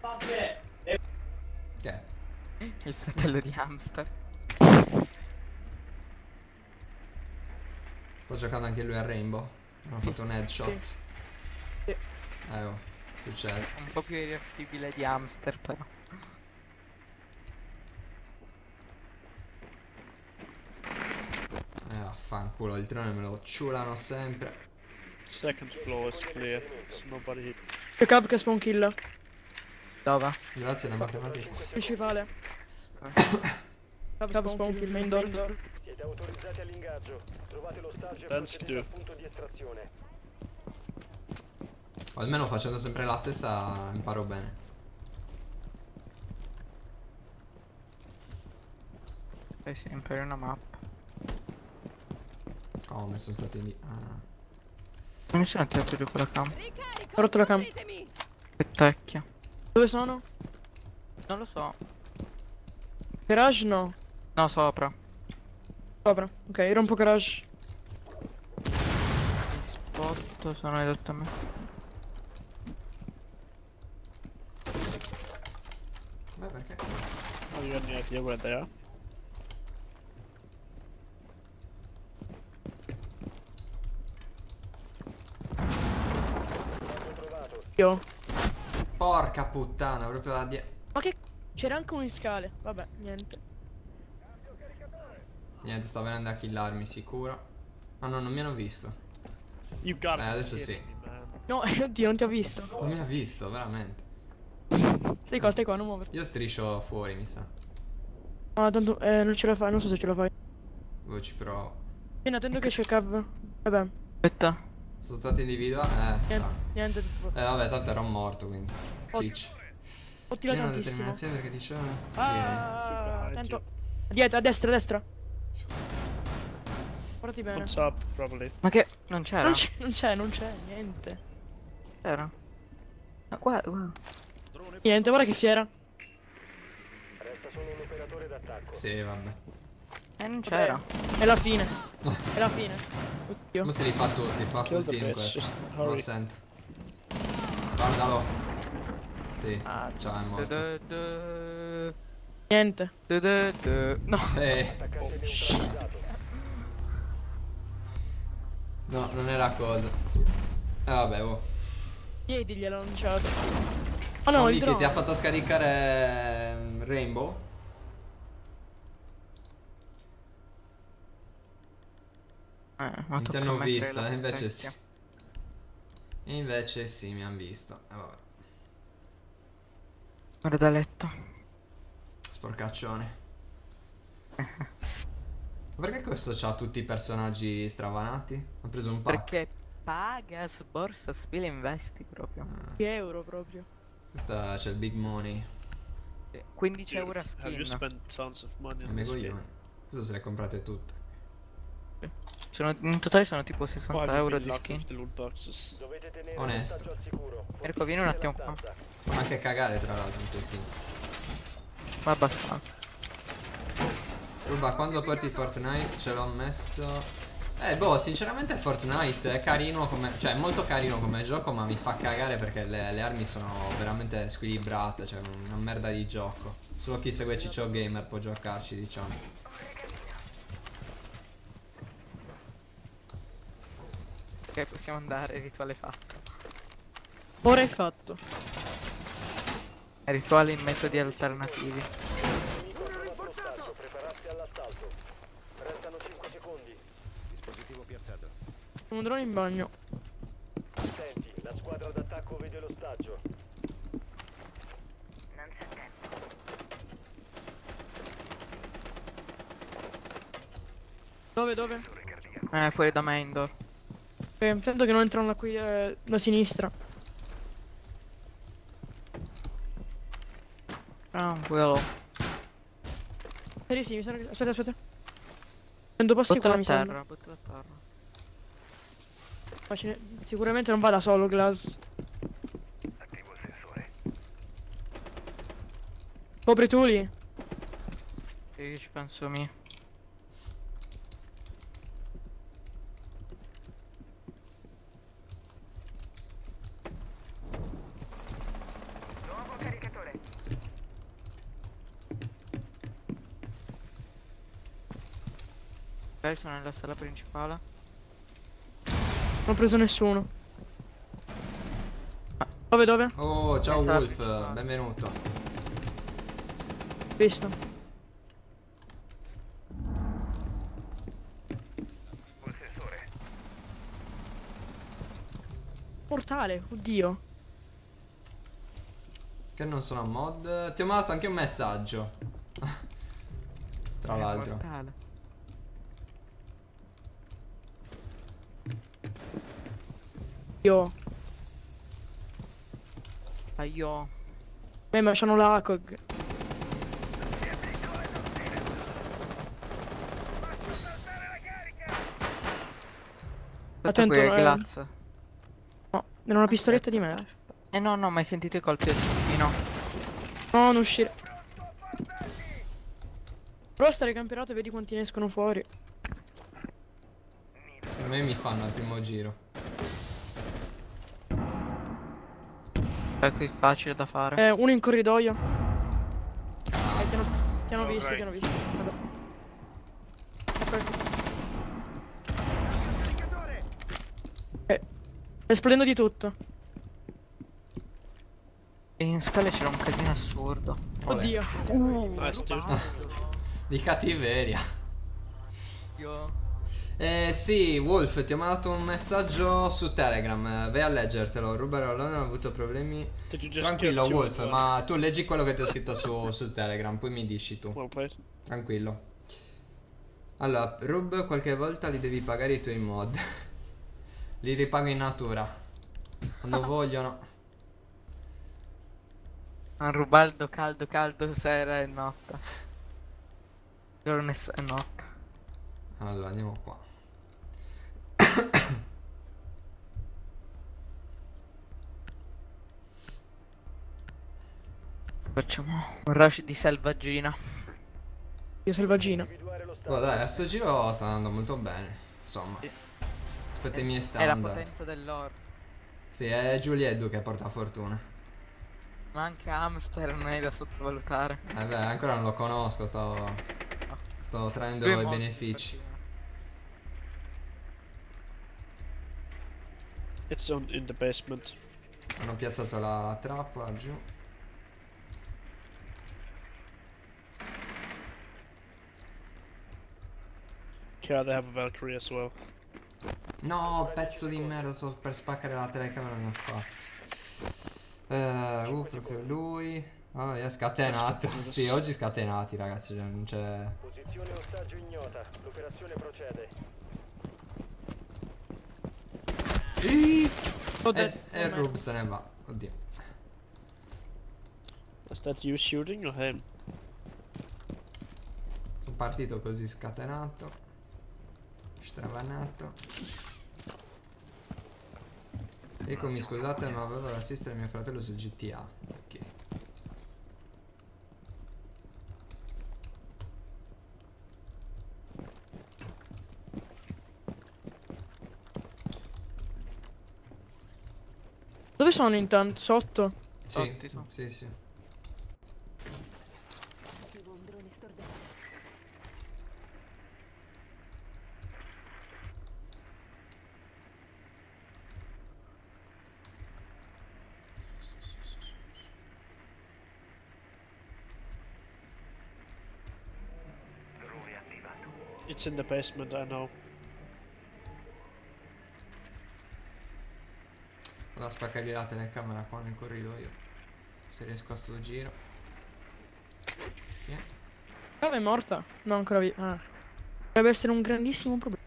Vabbè. Che? Il fratello di Hamster. Sto giocando anche lui a Rainbow. Ho fatto un headshot. Sì. Oh, succede. Un po' più irriaffibile di Hamster però. Vaffanculo, il drone me lo ciulano sempre. Second floor is clear. Nobody. Pick up che spawn kill. Dove? Grazie, la matematica. Principale. Cap spawn kill, main door. Siete autorizzati all'ingaggio. Trovate lo stage e il punto di estrazione. Almeno facendo sempre la stessa imparo bene. È sempre una mappa. Oh, ma sono stati lì. Non mi sono tirato giù con la cam. Ho rotto la cam. Pettacchia. Dove sono? Non lo so. Garage no. No, sopra. Sopra. Ok, rompo garage. Spotto, sono esatto a me. Ma perché? Non io neanche io guarda io. Porca puttana, proprio da dietro. Ma che... c'era anche un in scale. Vabbè, niente. Niente, sta venendo a killarmi, sicuro. Ah no, non mi hanno visto. Adesso sì. No, oddio, non ti ha visto. Non mi ha visto, veramente. Stai qua, non muoverti. Io striscio fuori, mi sa. Ma tanto, non ce la fai, non so se ce la fai. Voi ci provo. Vieni, attendo che c'è cav. Vabbè. Aspetta. Sono stato individuato, niente. Vabbè, tanto ero morto, quindi. Cicci. Ho tirato tantissimo. Io non ho determinazione perché dicevo... attento. Dietro, a destra. Guardati bene. Ma che... non c'era? Non c'è, niente. C'era? Ma guarda. Niente, guarda che fiera. Resta solo l'operatore d'attacco. Sì, vabbè. Non c'era. È la fine. È la fine. Oddio. Ma se li fa tutti, fa il team questo. Non lo sento. Guardalo. Sì. Ciao, è morto. Niente. No. No, non era cosa. Vabbè, oh. Chiediglielo, non c'è. Ah no, il drone. Ti ha fatto scaricare Rainbow? Ma non ti hanno vista, invece sì. Invece sì, mi hanno visto. Vabbè. Ora da letto. Sporcaccione. Perché questo c'ha tutti i personaggi stravanati? Ho preso un pack. Perché paga, sborsa, spila, investi proprio. €10 proprio. Questa c'è il big money. €15 a skin. Questo se le comprate tutte. Sono, in totale sono tipo €60 di skin. Onesto. Erco, vieni un attimo qua. Ma anche cagare tra l'altro queste skin. Ma abbastanza. Ruba, quando porti Fortnite ce l'ho messo. Boh, sinceramente Fortnite è carino come... Cioè, è molto carino come gioco, ma mi fa cagare perché le armi sono veramente squilibrate. Cioè, una merda di gioco. Solo chi segue Ciccio Gamer può giocarci, diciamo. Ok, possiamo andare, rituale fatto. Ora è fatto. Rituale in metodi alternativi. Un drone in bagno. Senti, la squadra d'attacco vede l'ostaggio. Non c'è tempo. Dove? Fuori da Mendo. Intendo che non entrano da qui, da sinistra. Quello. Sì, mi sa che... Aspetta. Prendo passi qua, mi sa. Butta la terra. Sicuramente non va da solo, Glass. Attivo il sensore. Copri tu lì. Sì, ci penso mio. Sono nella sala principale. Non ho preso nessuno. Dove? Oh, ciao Wolf, benvenuto. Visto. Un sensore. Portale, oddio. Che non sono a mod. Ti ho mandato anche un messaggio. Tra l'altro. Io. Beh, ma c'hanno la ACOG. Attento, qui è Glaz. No, era una pistoletta di me. No, ma hai sentito i colpi del cipino? No, non uscire. Prova a stare campionato e vedi quanti ne escono fuori. Per me mi fanno al primo giro. Ecco, è facile da fare. Uno in corridoio. Ti hanno visto. Esplodendo di tutto. E in scale c'era un casino assurdo. Oddio. Di cattiveria. Sì, Wolf, ti ho mandato un messaggio su Telegram, vai a leggertelo. Rubaldo non ha avuto problemi. Tranquillo Wolf, ma tu leggi quello che ti ho scritto su Telegram, poi mi dici tu. Tranquillo. Allora, Rub, qualche volta li devi pagare i tuoi mod. Li ripago in natura. Quando vogliono. Rubaldo caldo, sera e notte. Giorno e notte. Allora, andiamo qua. Facciamo un rush di selvaggina. Io selvaggina. Dai, a sto giro sta andando molto bene. Insomma. Aspetta i miei standard. È la potenza dell'oro. Sì, è Giulietto che porta fortuna. Ma anche Hamster non è da sottovalutare. Vabbè, ancora non lo conosco, sto traendo i benefici. It's in the basement. Hanno piazzato la trappola giù. Okay, they have a Valkyrie as well. No, pezzo di merda, so per spaccare la telecamera non ho fatto. Proprio lui. Vabbè, è scatenato. Sì, oggi scatenati, ragazzi, cioè non c'è. Posizione ostaggio ignota. L'operazione procede. E Rub se ne va. Oddio. Was that you shooting or him? Sono partito così scatenato. Stravanato. Ecco, mi scusate, ma avevo ad assistere mio fratello su GTA. Ok. Dove sono intanto? Sotto? Sì, sì, sì. It's in the basement, I know. Vado a spaccargli la telecamera qua nel corridoio. Se riesco a sto giro. Yeah. Ah, è morta? No, ancora viva. Ah. Dovrebbe essere un grandissimo problema.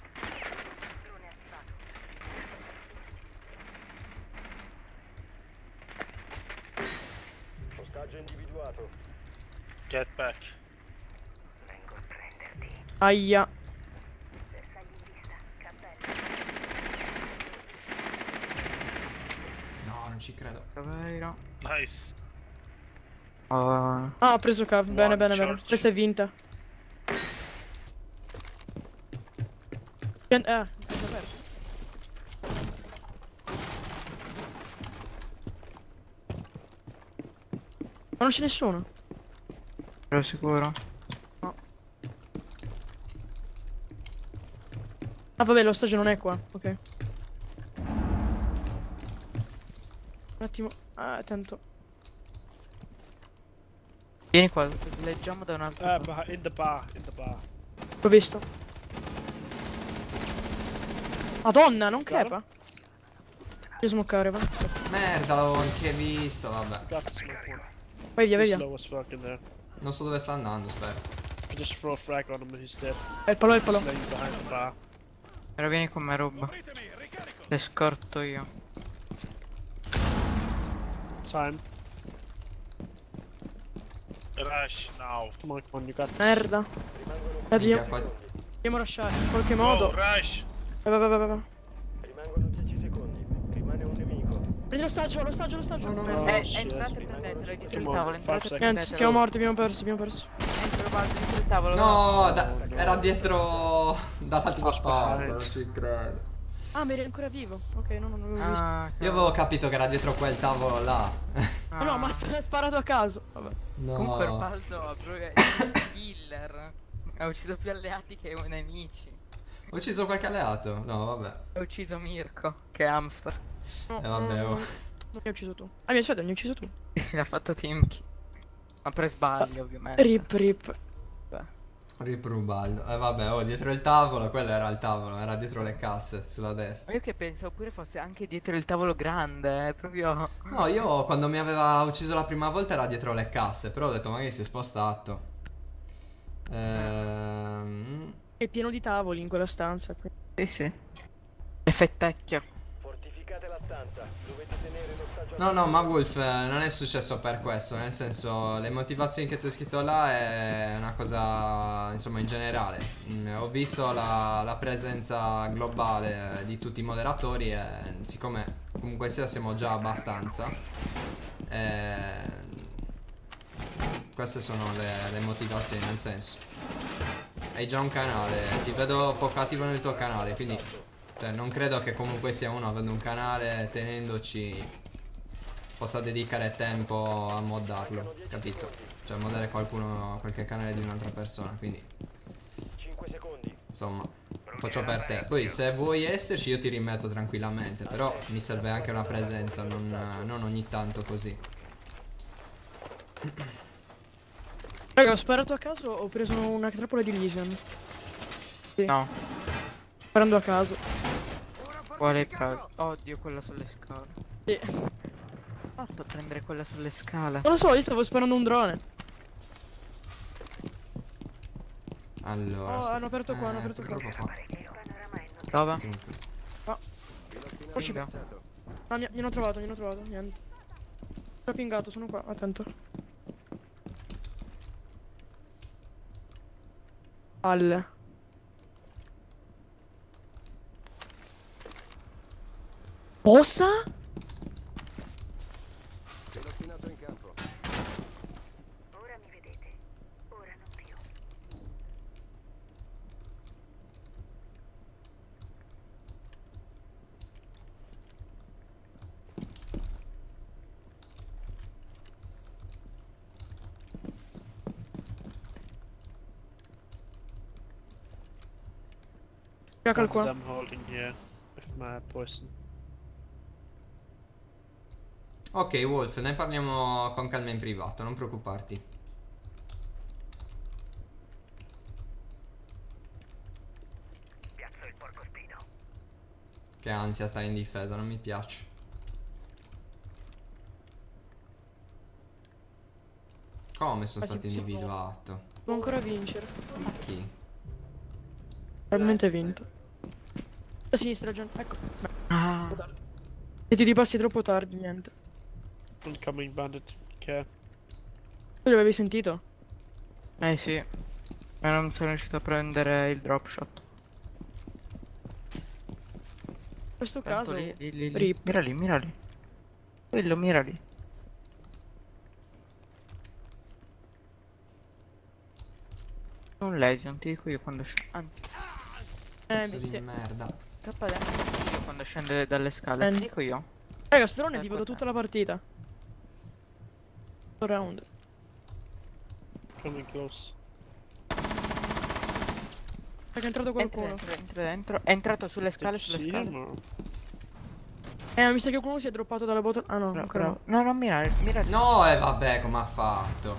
Ostaggio individuato. Get back. Aia. No, non ci credo. Davvero. Nice. Ah, ho preso cav. Bene, bene, bene. Questa è vinta. Ma non c'è nessuno. Ero sicuro. Ah vabbè, lo stagio non è qua, ok. Un attimo, ah, tanto. Vieni qua, sleggiamo da un'altra parte. In the bar, in the bar. L'ho visto. Madonna, non crepa. Io smoccare, va. Merda, l'avevo anche visto, vabbè. Vai via, vai via. Non so dove sta andando, spero. È il palo, è il palo. Però vieni con me, roba. Le scorto io. Time. Rush now. Come on, you got this. Merda. Andiamo a rushare in qualche modo. Rush. Vai. Rimangono 10 secondi. Rimane un nemico. Prendi lo stagio. No. Entrate e prendetelo dietro il tavolo. Niente, siamo morti, abbiamo perso. Dietro il tavolo. No, era dietro dall'altra parte, non ci credo. Ah, ma eri ancora vivo. Ok, non avevo visto. Io avevo capito che era dietro quel tavolo là. No, ma sono sparato a caso. Vabbè. No. Comunque Rubaldo è un killer. Ha ucciso più alleati che nemici. Ho ucciso qualche alleato? No, vabbè. Ho ucciso Mirko, che è hamster. No, vabbè. Non mi hai ucciso tu. Ah, mi aspetta, mi hai ucciso tu. L'ha fatto Timki. Ma per sbaglio, ovviamente. Rip. Rip Rubaldo. Vabbè, oh, dietro il tavolo, quello era il tavolo, era dietro le casse, sulla destra. Ma io che pensavo pure fosse anche dietro il tavolo grande, proprio. No, io quando mi aveva ucciso la prima volta era dietro le casse, però ho detto magari si è spostato. È pieno di tavoli in quella stanza. Sì. È fettecchia. Fortificate la stanza, dovete tenere. No, ma Wolf non è successo per questo, nel senso le motivazioni che ti ho scritto là è una cosa, insomma, in generale. Ho visto la presenza globale di tutti i moderatori e siccome comunque sia siamo già abbastanza, queste sono le motivazioni, nel senso. Hai già un canale, ti vedo poco attivo nel tuo canale, quindi cioè, non credo che comunque sia uno avendo un canale tenendoci possa dedicare tempo a moddarlo, capito? Cioè moddare qualcuno, qualche canale di un'altra persona, quindi 5 secondi. Insomma, faccio per te. Poi se vuoi esserci io ti rimetto tranquillamente, però mi serve anche una presenza, non ogni tanto così. Raga, ho sparato a caso, ho preso una trappola di Legion. Sì. No. Sparando a caso. Quale pratica? Oddio, quella sulle scale. Sì. Fatto a prendere quella sulle scale. Non lo so, io stavo sparando un drone. Allora. Oh, hanno aperto qua, hanno aperto qua. Dove? Sì. No. Poi ci penso. No, mi hanno trovato, niente. Ho pingato, sono qua, attento. Palle. Cosa? Ce l'ho spinato in campo. Ora mi vedete, ora non più. Jackal qua. I'm holding here with my poison. Ok Wolf, ne parliamo con calma in privato, non preoccuparti. Piazzo il porco spino. Che ansia, stai in difesa, non mi piace. Come sono stato individuato? Devo ancora vincere. Ma chi? Probabilmente vinto. A sinistra, gente, ecco. Ah. Se ti ripassi troppo tardi, niente. Un coming bandit, che tu l'avevi sentito? Eh sì, ma non sono riuscito a prendere il drop shot. In questo tanto caso lì. Mira lì. Quello mira lì. Non leggi, non ti dico io quando scendo. Anzi. Di merda. Io quando scende dalle scale. Ti dico io. Raga, sto drone ti vedo tutta la partita. Round coming close. È entrato qualcuno. Entra dentro. È entrato sulle scale, sulle scale. No. Mi sa che qualcuno si è droppato dalla botola. Ah no, ancora no. No, non mirare, mirare. No, vabbè, come ha fatto.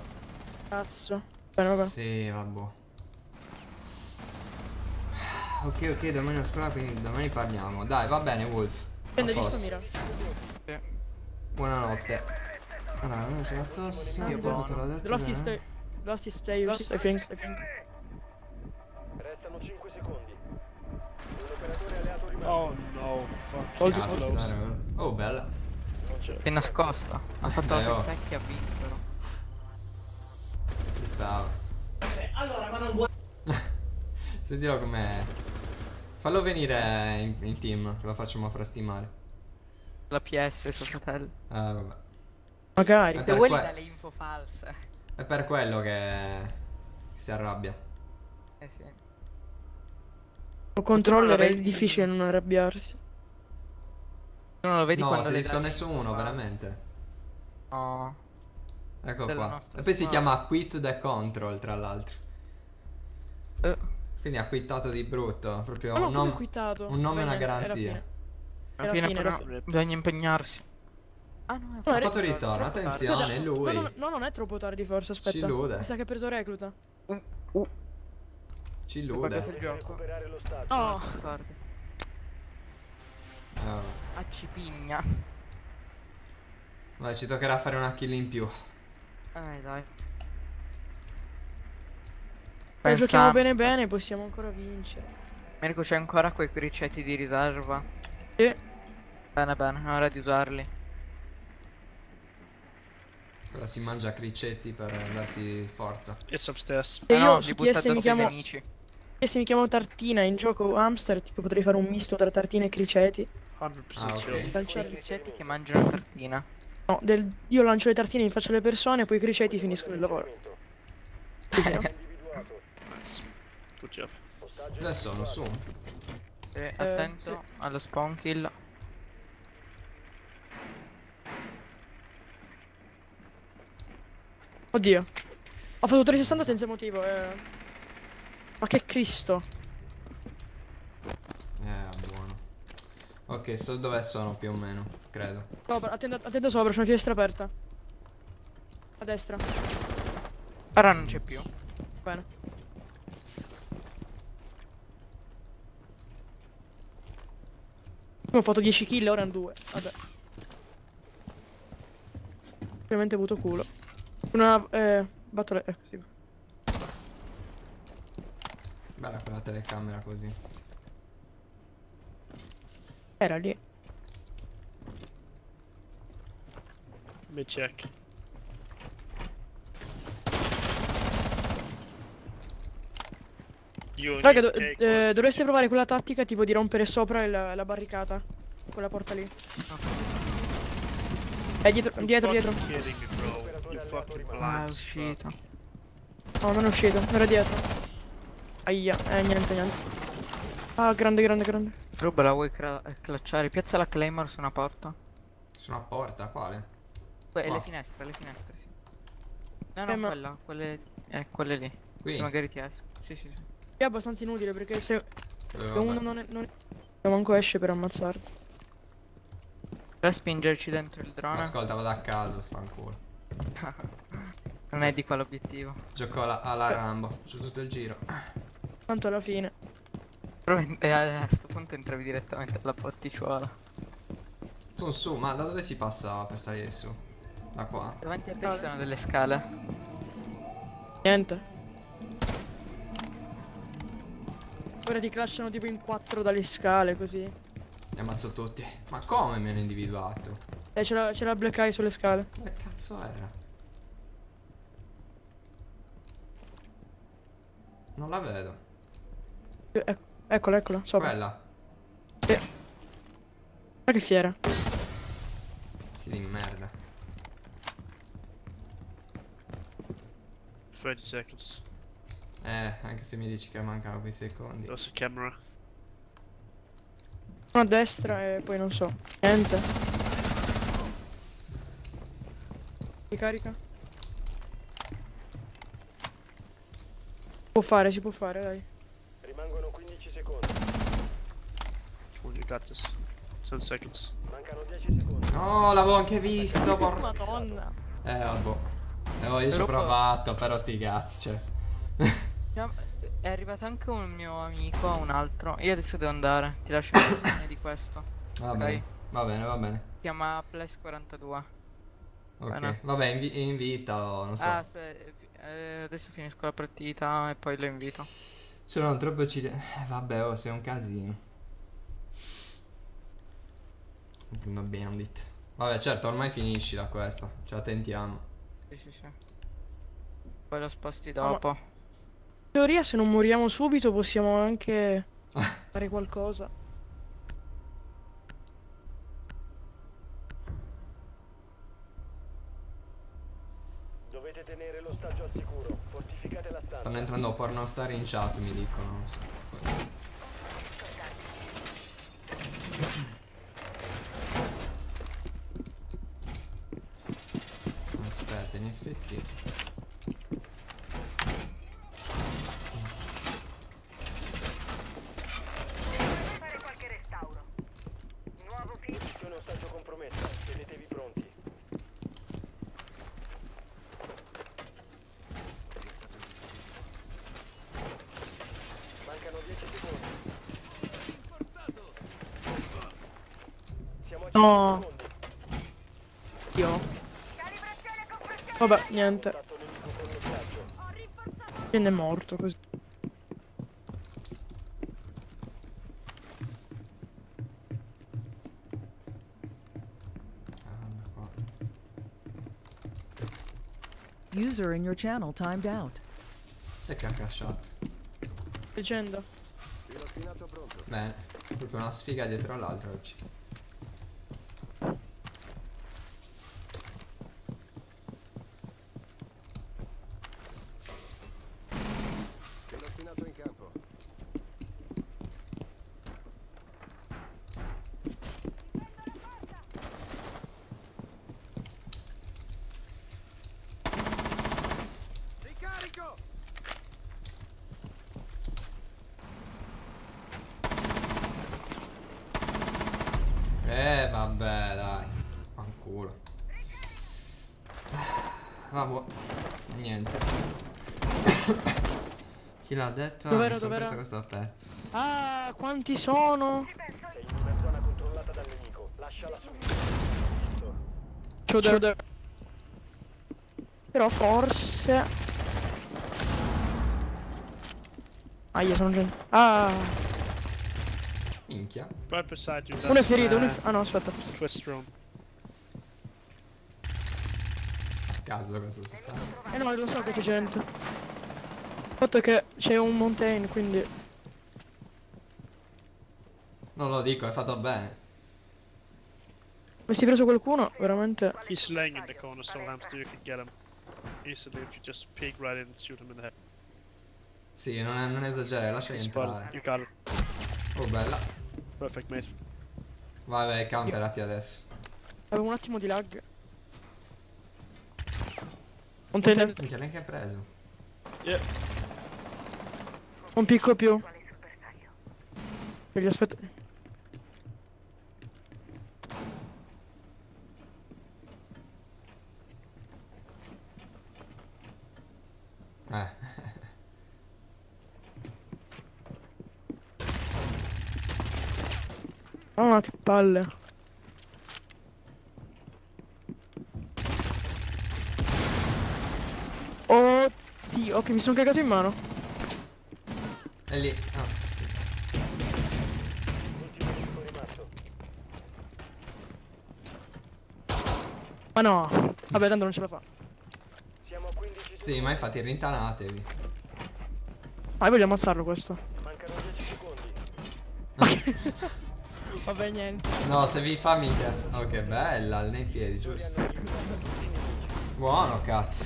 Cazzo. Vabbè. Sì, vabbè. Ok, domani a scuola, quindi domani parliamo. Dai, va bene, Wolf. Prende visto mira. Sì. Buonanotte. Allora, non c'è la tosse, io te l'ho detto. Lost is I think. Restano 5 secondi. L'operatore alleato rimane. Oh no, fuck. Oh, bella. È nascosta. Ha fatto la sua vecchia piccola. Ci stava. Allora, ma non vuoi. Sentilo com'è. Fallo venire in team, che lo facciamo frastimare. La PS, suo fratello. Vabbè. Magari te vuoi dare info false. È per quello che si arrabbia. Eh sì. Lo controllare è difficile non arrabbiarsi. Tu non lo vedi quando si è disconnesso uno, veramente. No. Ecco qua. E poi si chiama quit the control, tra l'altro. Quindi ha quittato di brutto. Proprio un nome. Un nome e una garanzia. Alla fine però bisogna impegnarsi. Ah no, ha fatto ritorno, attenzione, lui. No, non è troppo tardi forse, aspetta. Ci illude. Mi sa che ha preso recluta. Ci illude. Il gioco. Oh. A cipigna. Vabbè, ci toccherà fare una kill in più. Dai. Se giochiamo bene, possiamo ancora vincere. Mirko, c'è ancora quei cricetti di riserva? Sì. Bene, ora di usarli. Ora si mangia cricetti per darsi forza. It's upstairs. E io se mi chiamo Tartina in gioco hamster, tipo potrei fare un misto tra tartina e criceti. 100% okay. C'è i cricetti che mangiano tartina. No, io lancio le tartine in faccia alle persone e poi i criceti finiscono il lavoro. Nice. Good job. Adesso lo su. Attento allo spawn kill. Oddio. Ho fatto 360 senza motivo. Ma che Cristo. Buono. Ok, so dove sono più o meno, credo. Sopra, attendo sopra, c'è una finestra aperta. A destra. Ora non c'è più. Bene. Ho fatto 10 kill, ora hanno 2. Vabbè. Ovviamente ho avuto culo. Una... batto le... sì. Bella quella telecamera così. Era lì. Mi check. Raga, dovreste provare quella tattica tipo di rompere sopra la barricata. Quella porta lì. È dietro, dietro. Ah, è uscito. No, non è uscito, era dietro. Aia, niente. Ah, grande. Ruba, la vuoi clacciare? Piazza la claymore su una porta. Su una porta? Quale? E le finestre, sì. No, no, ma... quelle lì. Qui? Magari ti esco. Sì. È abbastanza inutile perché se uno non è... manco esce per ammazzarlo. Per spingerci dentro il drone. Ascolta, vado a caso, fanculo. Non è di qua l'obiettivo. Gioco alla Rambo, su tutto il giro. Tanto alla fine. Però a questo punto entravi direttamente alla porticuola. Sono su, ma da dove si passa per salire su? Da qua. Davanti a te ci sono delle scale. Niente. Ora ti clasciano tipo in 4 dalle scale così. Li ammazzo tutti. Ma come mi hanno individuato? C'era black eye sulle scale. Che cazzo era? Non la vedo. Eccola, sopra. Quella. Sì. Ma che fiera. Si di merda. 30 seconds. Anche se mi dici che mancano quei secondi. Lo so, camera. Una destra e poi non so. Niente. Ricarica. Si può fare, dai. Rimangono 15 secondi. Oh, you got this. 10 seconds. Mancano 10 secondi. No, l'avevo anche visto, porca. Madonna. Vabbè. Io ci ho provato, però sti cazzi, cioè. È arrivato anche un mio amico, un altro. Io adesso devo andare, ti lascio il segno di questo. Va bene. Si chiama Player Unknown Battlegrounds. Ok, bene. Vabbè, invitalo, non so. Aspetta, adesso finisco la partita e poi lo invito. Se no, troppo uccidere. Vabbè, sei un casino. Una bandit. Vabbè, certo, ormai finiscila questa, ce la tentiamo. Sì. Poi lo sposti dopo. Allora, in teoria se non moriamo subito possiamo anche fare qualcosa. Dovete tenere l'ostaggio al sicuro. Fortificate la stanza. Stanno entrando pornostar in chat, mi dicono. Non so. Aspetta, in effetti. Dovete fare qualche restauro. Nuovo piccolo ostaggio compromesso, sedetevi pronti. Mancano 10 secondi. Rinforzato. Siamo a 5 secondi. Vabbè, niente. Viene morto così. User in your channel timed out. E che ha crashato. Leggenda. Bene, proprio una sfiga dietro all'altra oggi. Vabbè, dai, fanculo. Vabbè, niente. Chi l'ha detto? Dov'era? Questo pezzo. Ah, quanti sono? Sei in una zona controllata. Lasciala subito. Però forse... Ah, io sono gente. Ah! Minchia. Uno è ferito, uno è... Ah no, aspetta. Twist room. Caso questo si spara. Eh no, lo so che c'è gente. Il fatto è che c'è un mountain, quindi... Non lo dico, hai fatto bene. Ma si è preso qualcuno? Veramente. He's laying in the corner, so Hamster, you can get him easily if you just peek right in and shoot him in the head. Sì, non esagerare, lasciali entrare. You got it. Oh, bella. Perfect, mate. Vai, vai, camperati adesso. Avevo un attimo di lag. Un tele. Minchia, neanche ha preso. Yeah. Un picco più. Perché aspetta. Oh, ma che palle. Oh Dio, ok, mi sono cagato in mano. È lì. Ah, sì, sì. Ma no. Vabbè, tanto non ce la fa. Siamo a 15. Sì, ma infatti rintanatevi. Ah, io voglio ammazzarlo questo. Mancano 10 secondi. Vabbè, niente. No, se vi fa mica. Oh, che bella, nei piedi, giusto. Buono, cazzo.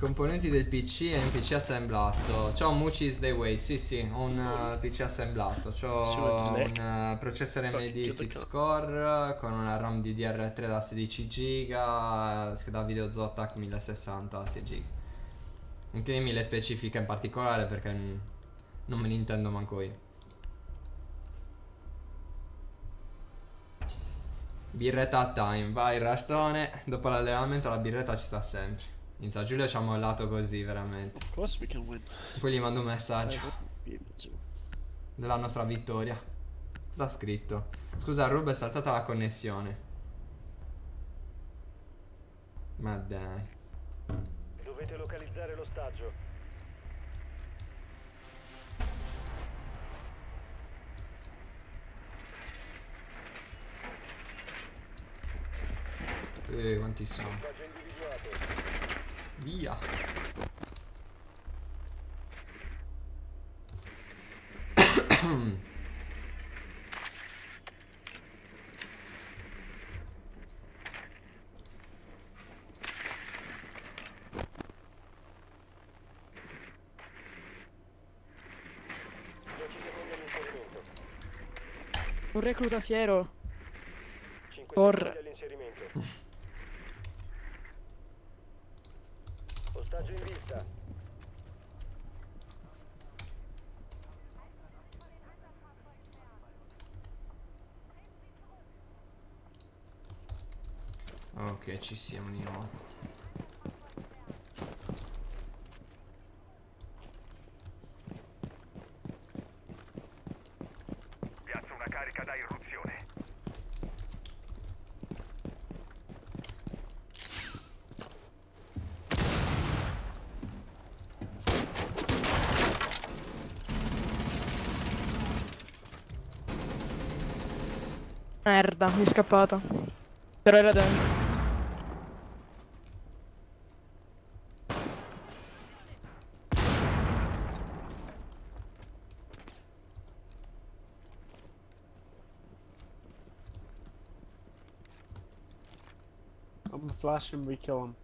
Componenti del PC e un PC assemblato. C'ho un Mucis Day Way, sì sì, un PC assemblato. C'ho un processore AMD 6 core con una RAM DDR3 da 16 GB, scheda video Zotac 1060 da 6 GB. Anche me le specifiche in particolare perché non me ne intendo manco io. Birretta time, vai Rastone, dopo l'allenamento la birretta ci sta sempre. In San Giulio ci ha mollato così, veramente. Poi gli mando un messaggio della nostra vittoria. Cosa ha scritto? Scusa Rub, è saltata la connessione. Ma dai. Dovete localizzare l'ostaggio. Quanti sono? Via. Un recluta fiero. Corre. Ok, ci siamo di nuovo. Piazza una carica da irruzione. Merda, mi è scappata. Però era dentro. Flash him, we kill him.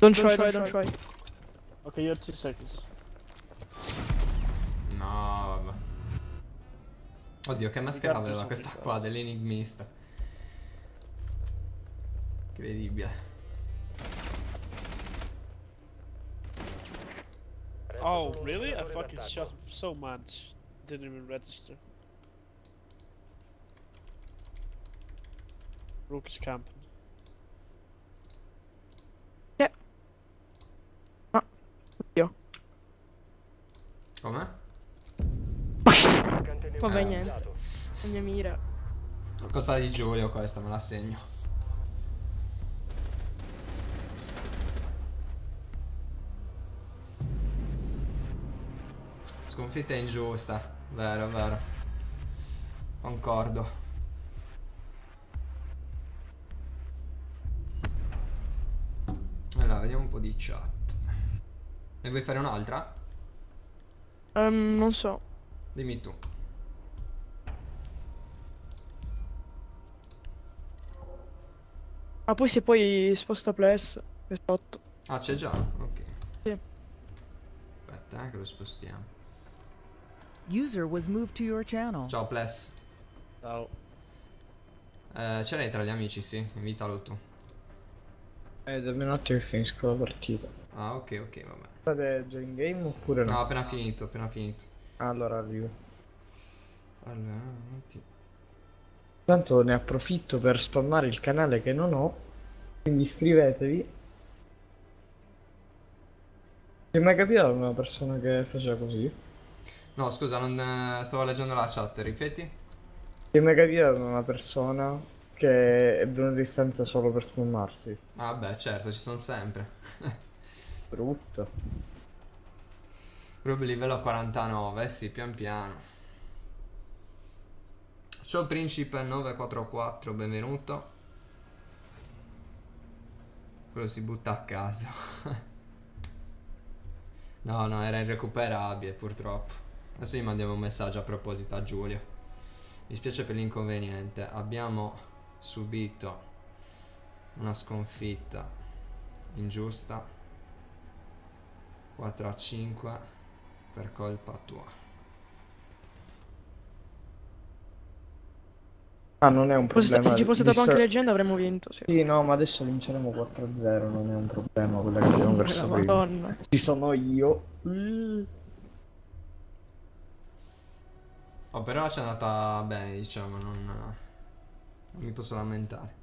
Don't try. Okay, you're 2 seconds. No, vabbè. Oddio, che maschera aveva questa qua dell'enigmista. Incredibile. Oh, really? I fucking shot so much. Didn't even register. Rook is camping. Yeah. Ah, io. Come? Vabbè, niente. La mia mira. Colpa di Giulio questa, me la segno. Sconfitta ingiusta, vero, vero. Concordo. Allora, vediamo un po' di chat. Ne vuoi fare un'altra? Non so. Dimmi tu. Ah, poi se poi sposta Plus per 8. Ah, c'è già? Ok. Sì. Aspetta, che lo spostiamo. User was moved to your channel. Ciao Pless. Ciao. Ce l'hai tra gli amici, sì, invitalo tu. Da me notte che finisco la partita. Ah, ok, ok, vabbè. State già in game oppure no? No, appena finito, appena finito. Allora arrivo. Allora, tanto ne approfitto per spammare il canale che non ho, quindi iscrivetevi. Ti è mai capito una persona che faceva così? No, scusa, non stavo leggendo la chat, ripeti? Ti è mai capitato una persona che è venuta in stanza solo per spammarsi? Ah beh, certo, ci sono sempre. Brutto. Rub livello 49, eh sì, pian piano. Ciao Principe 944, benvenuto. Quello si butta a caso. No, no, era irrecuperabile, purtroppo. Adesso gli mandiamo un messaggio a proposito a Giulio. Mi spiace per l'inconveniente. Abbiamo subito una sconfitta ingiusta 4-5 per colpa tua. Ah, non è un problema. Se ci fosse stato anche Leggenda avremmo vinto. Sì, sì, no, ma adesso vinceremo 4-0. Non è un problema quella che abbiamo perso prima. Ci sono io. Oh, però ci è andata bene, diciamo, non mi posso lamentare.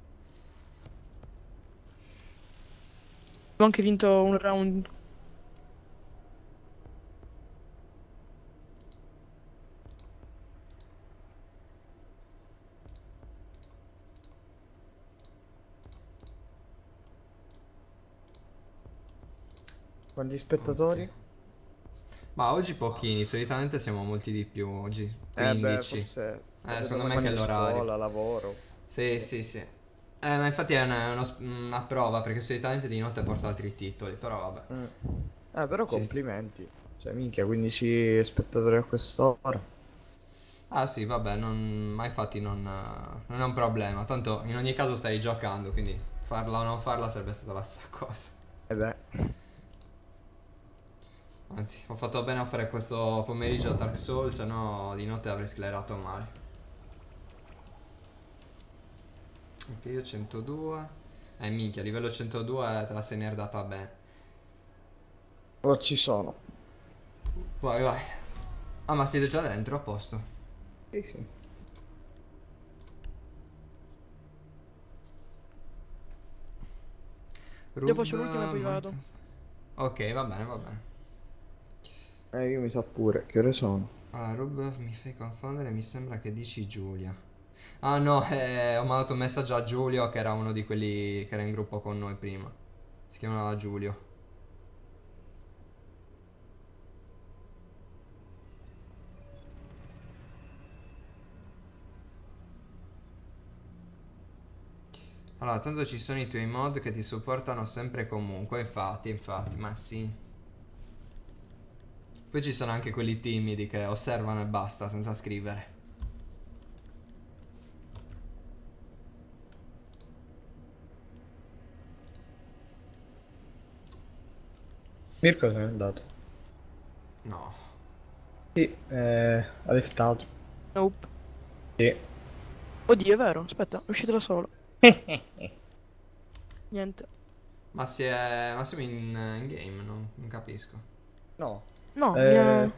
Ho anche vinto un round. Quanti spettatori? Okay. Ma oggi pochini, solitamente siamo molti di più oggi. 15. Beh, forse... secondo me anche l'orario. Scuola, lavoro. Sì, sì, sì. Ma infatti è una prova, perché solitamente di notte porto altri titoli, però vabbè. Però ci complimenti. Cioè, minchia, 15 spettatori a quest'ora. Ah sì, vabbè, ma infatti non è un problema. Tanto in ogni caso stai giocando, quindi farla o non farla sarebbe stata la stessa cosa. Beh. Anzi, ho fatto bene a fare questo pomeriggio a Dark Souls, sennò di notte avrei sclerato male. Ok, io 102. Minchia, livello 102 te la sei nerdata bene. Oh, ci sono. Vai, vai. Ah, ma siete già dentro, a posto. Sì, sì. Io faccio l'ultima e poi vado. Ok, va bene, va bene. Io mi so pure, che ore sono? Allora, Rub, mi fai confondere, mi sembra che dici Giulia. Ah no, ho mandato un messaggio a Giulio, che era uno di quelli che era in gruppo con noi prima. Si chiamava Giulio. Allora, tanto ci sono i tuoi mod che ti supportano sempre e comunque, infatti, ma sì. Poi ci sono anche quelli timidi che osservano e basta, senza scrivere. Mirko se n'è andato. No. Sì, ha liftato. Nope. Sì. Oddio, è vero, aspetta, è uscito da solo. Niente. Ma siamo in game, non capisco. No. No, è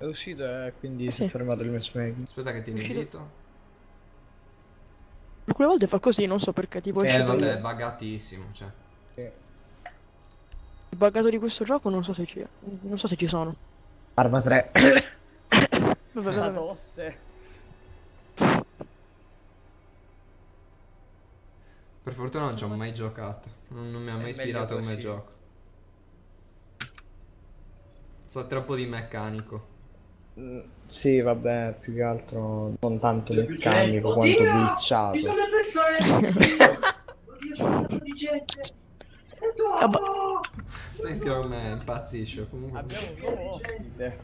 uscito e quindi si è fermato il matchmaking. Aspetta che ti invito. Alcune volte fa così, non so perché, tipo... vabbè, è buggatissimo, cioè. Sì. Il buggato di questo gioco non so se c'è. Non so se ci sono. Arma 3. Vabbè, la tosse. Per fortuna non ci ho mai giocato. Non mi ha mai ispirato come gioco. So troppo di meccanico. Sì, vabbè, più che altro non tanto meccanico quanto glitchato. Ci sono le persone. Io sono stato di gente. Senti, ormai impazzisce. Comunque abbiamo un nuovo ospite.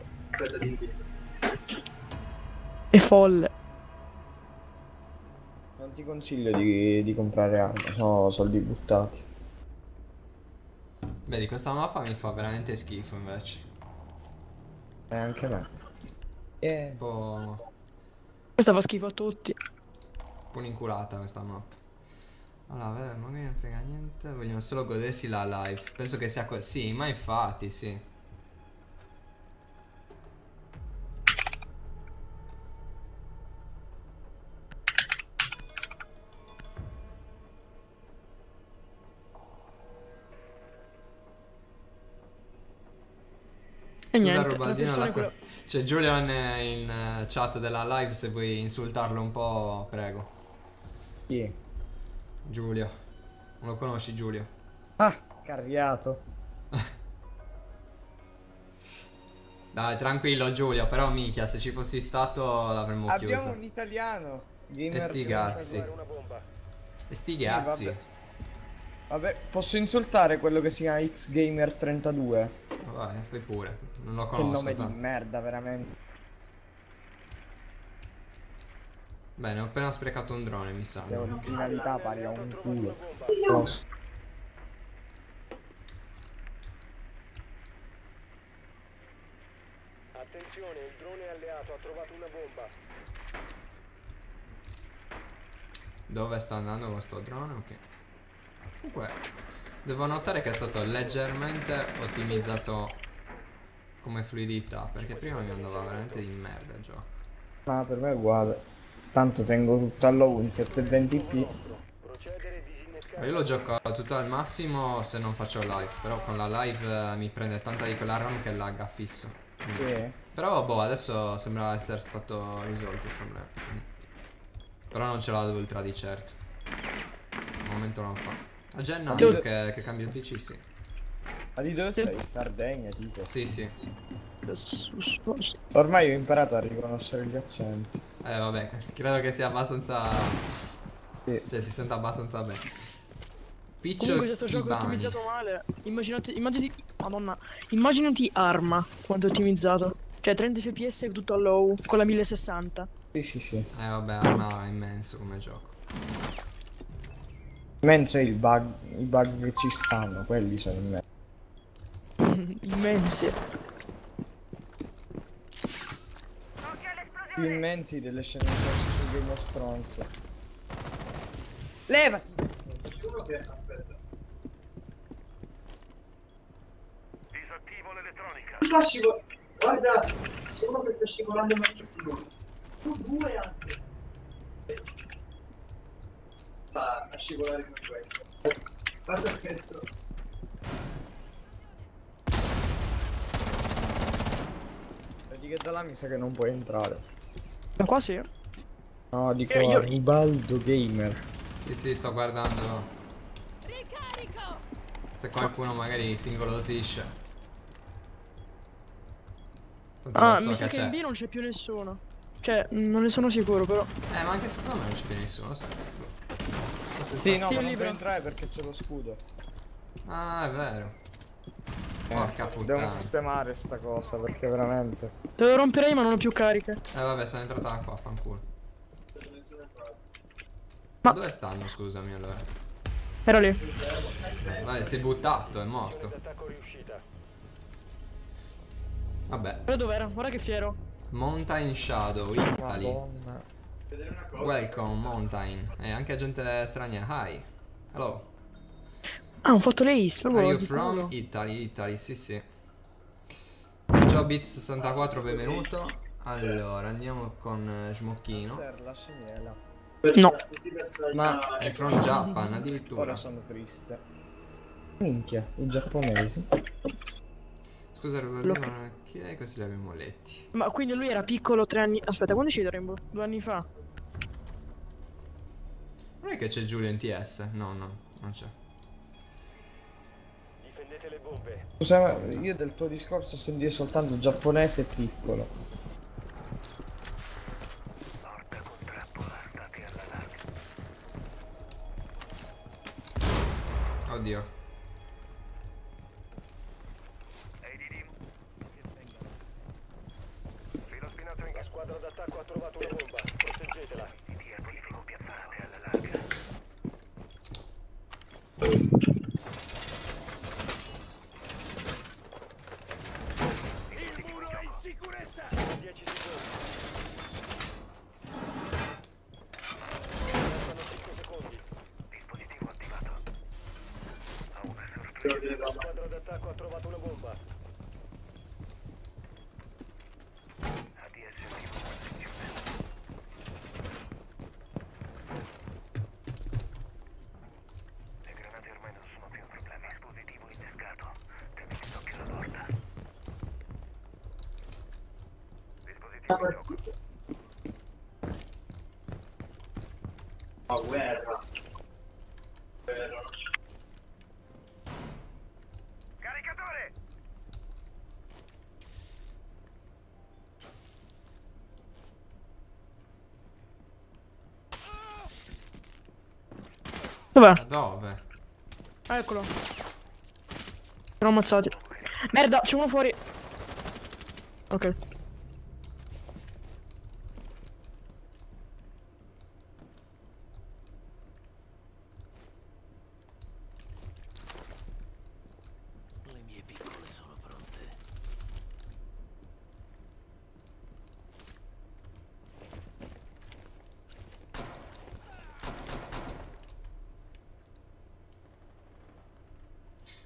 È folle. Non ti consiglio di comprare armi, sono soldi buttati. Vedi, questa mappa mi fa veramente schifo invece. Anche me. Boh. Questa fa schifo a tutti. Un po' inculata questa mappa. Allora, vabbè, magari non frega niente. Vogliono solo godersi la live. Penso che sia così. Sì, ma infatti, sì. E niente, c'è Julian in chat della live, se vuoi insultarlo un po', prego. Chi? Yeah. Giulio. Non lo conosci, Giulio? Ah, carriato. Dai, tranquillo Giulio, però minchia, se ci fossi stato l'avremmo chiuso. Abbiamo un italiano. E sti gazzi. E sti gazzi. Vabbè, posso insultare quello che si chiama XGamer32? Vai, fai pure. Non lo conosco. Che nome tanto di merda, veramente. Bene, ho appena sprecato un drone, mi sa. L'originalità pari a un culo. No. Attenzione, il drone alleato ha trovato una bomba. Dove sta andando questo drone? Ok. Comunque, devo notare che è stato leggermente ottimizzato come fluidità, perché prima mi andava veramente di merda il gioco. Ma per me è uguale, tanto tengo tutto a low in 720p. Io lo gioco tutto al massimo se non faccio live, però con la live mi prende tanta di quella RAM che lagga fisso. Sì. Però boh, adesso sembra essere stato risolto il problema. Però non ce l'ho ad ultra di certo. Al momento non fa. A Genna che cambia il PC, sì. Ma di dove sei? Sardegna, tipo? Sì, sì. Ormai ho imparato a riconoscere gli accenti. Vabbè, credo che sia abbastanza... Sì. Cioè, si senta abbastanza bene. Piccio. Comunque questo gioco è ottimizzato male. Immaginati... Madonna. Immaginati Arma, quanto è ottimizzato. Cioè, 30 fps tutto a low, con la 1060. Sì, sì, sì. Vabbè, Arma è immenso come gioco. Immenso è il bug, i bug che ci stanno, quelli sono immensi. Immensi. Più immensi delle scene di su Game of Thrones. Levati! Aspetta. Disattivo l'elettronica. Sta scivolando, guarda, c'è uno che sta scivolando moltissimo. Due anche. A scivolare con questo. Guarda questo. Vedi che da là mi sa che non puoi entrare. Da qua sì. No, dico io... Rubaldo Gamer. Sì, sì, sto guardando. Ricarico. Se qualcuno magari si ingolosisce. Mi sa che in B non c'è più nessuno. Cioè, non ne sono sicuro però. Ma anche secondo me non c'è più nessuno, sai. Sì, no, ma non devo entrare perché c'è lo scudo. Ah, è vero. Porca puttana. Devo sistemare sta cosa perché veramente... Te lo romperei ma non ho più cariche. Vabbè, sono entrato da qua, fanculo. Ma dove stanno, scusami, allora? Ero lì. Vabbè, si è buttato, è morto. Vabbè. Però dov'era? Guarda che fiero. Mountain Shadow, Italy. Madonna. Welcome Mountain. E anche gente straniera. Hi. Hello. Ah, ho fatto le is. Are you from Italy? Italy, sì sì. Jobits64, benvenuto. Allora, andiamo con Smocchino. No. Ma è from Japan, addirittura. Ora sono triste. Minchia, i giapponesi. Scusa, Rubaldo, chi è? Questi li abbiamo letti. Ma quindi lui era piccolo 3 anni... Aspetta, quando è uscito Rainbow? 2 anni fa? Non è che c'è Giulio in TS? No, no, non c'è. Difendete le bombe. Scusa, io del tuo discorso sentire soltanto il giapponese piccolo. Porta contrapporta che alla larga. Oddio. Filo spinato in la squadra d'attacco ha trovato una bomba. Proteggetela. Caricatore! Dov'è? Dove? Ah, eccolo. Sono ammazzati. Merda, c'è uno fuori. Ok.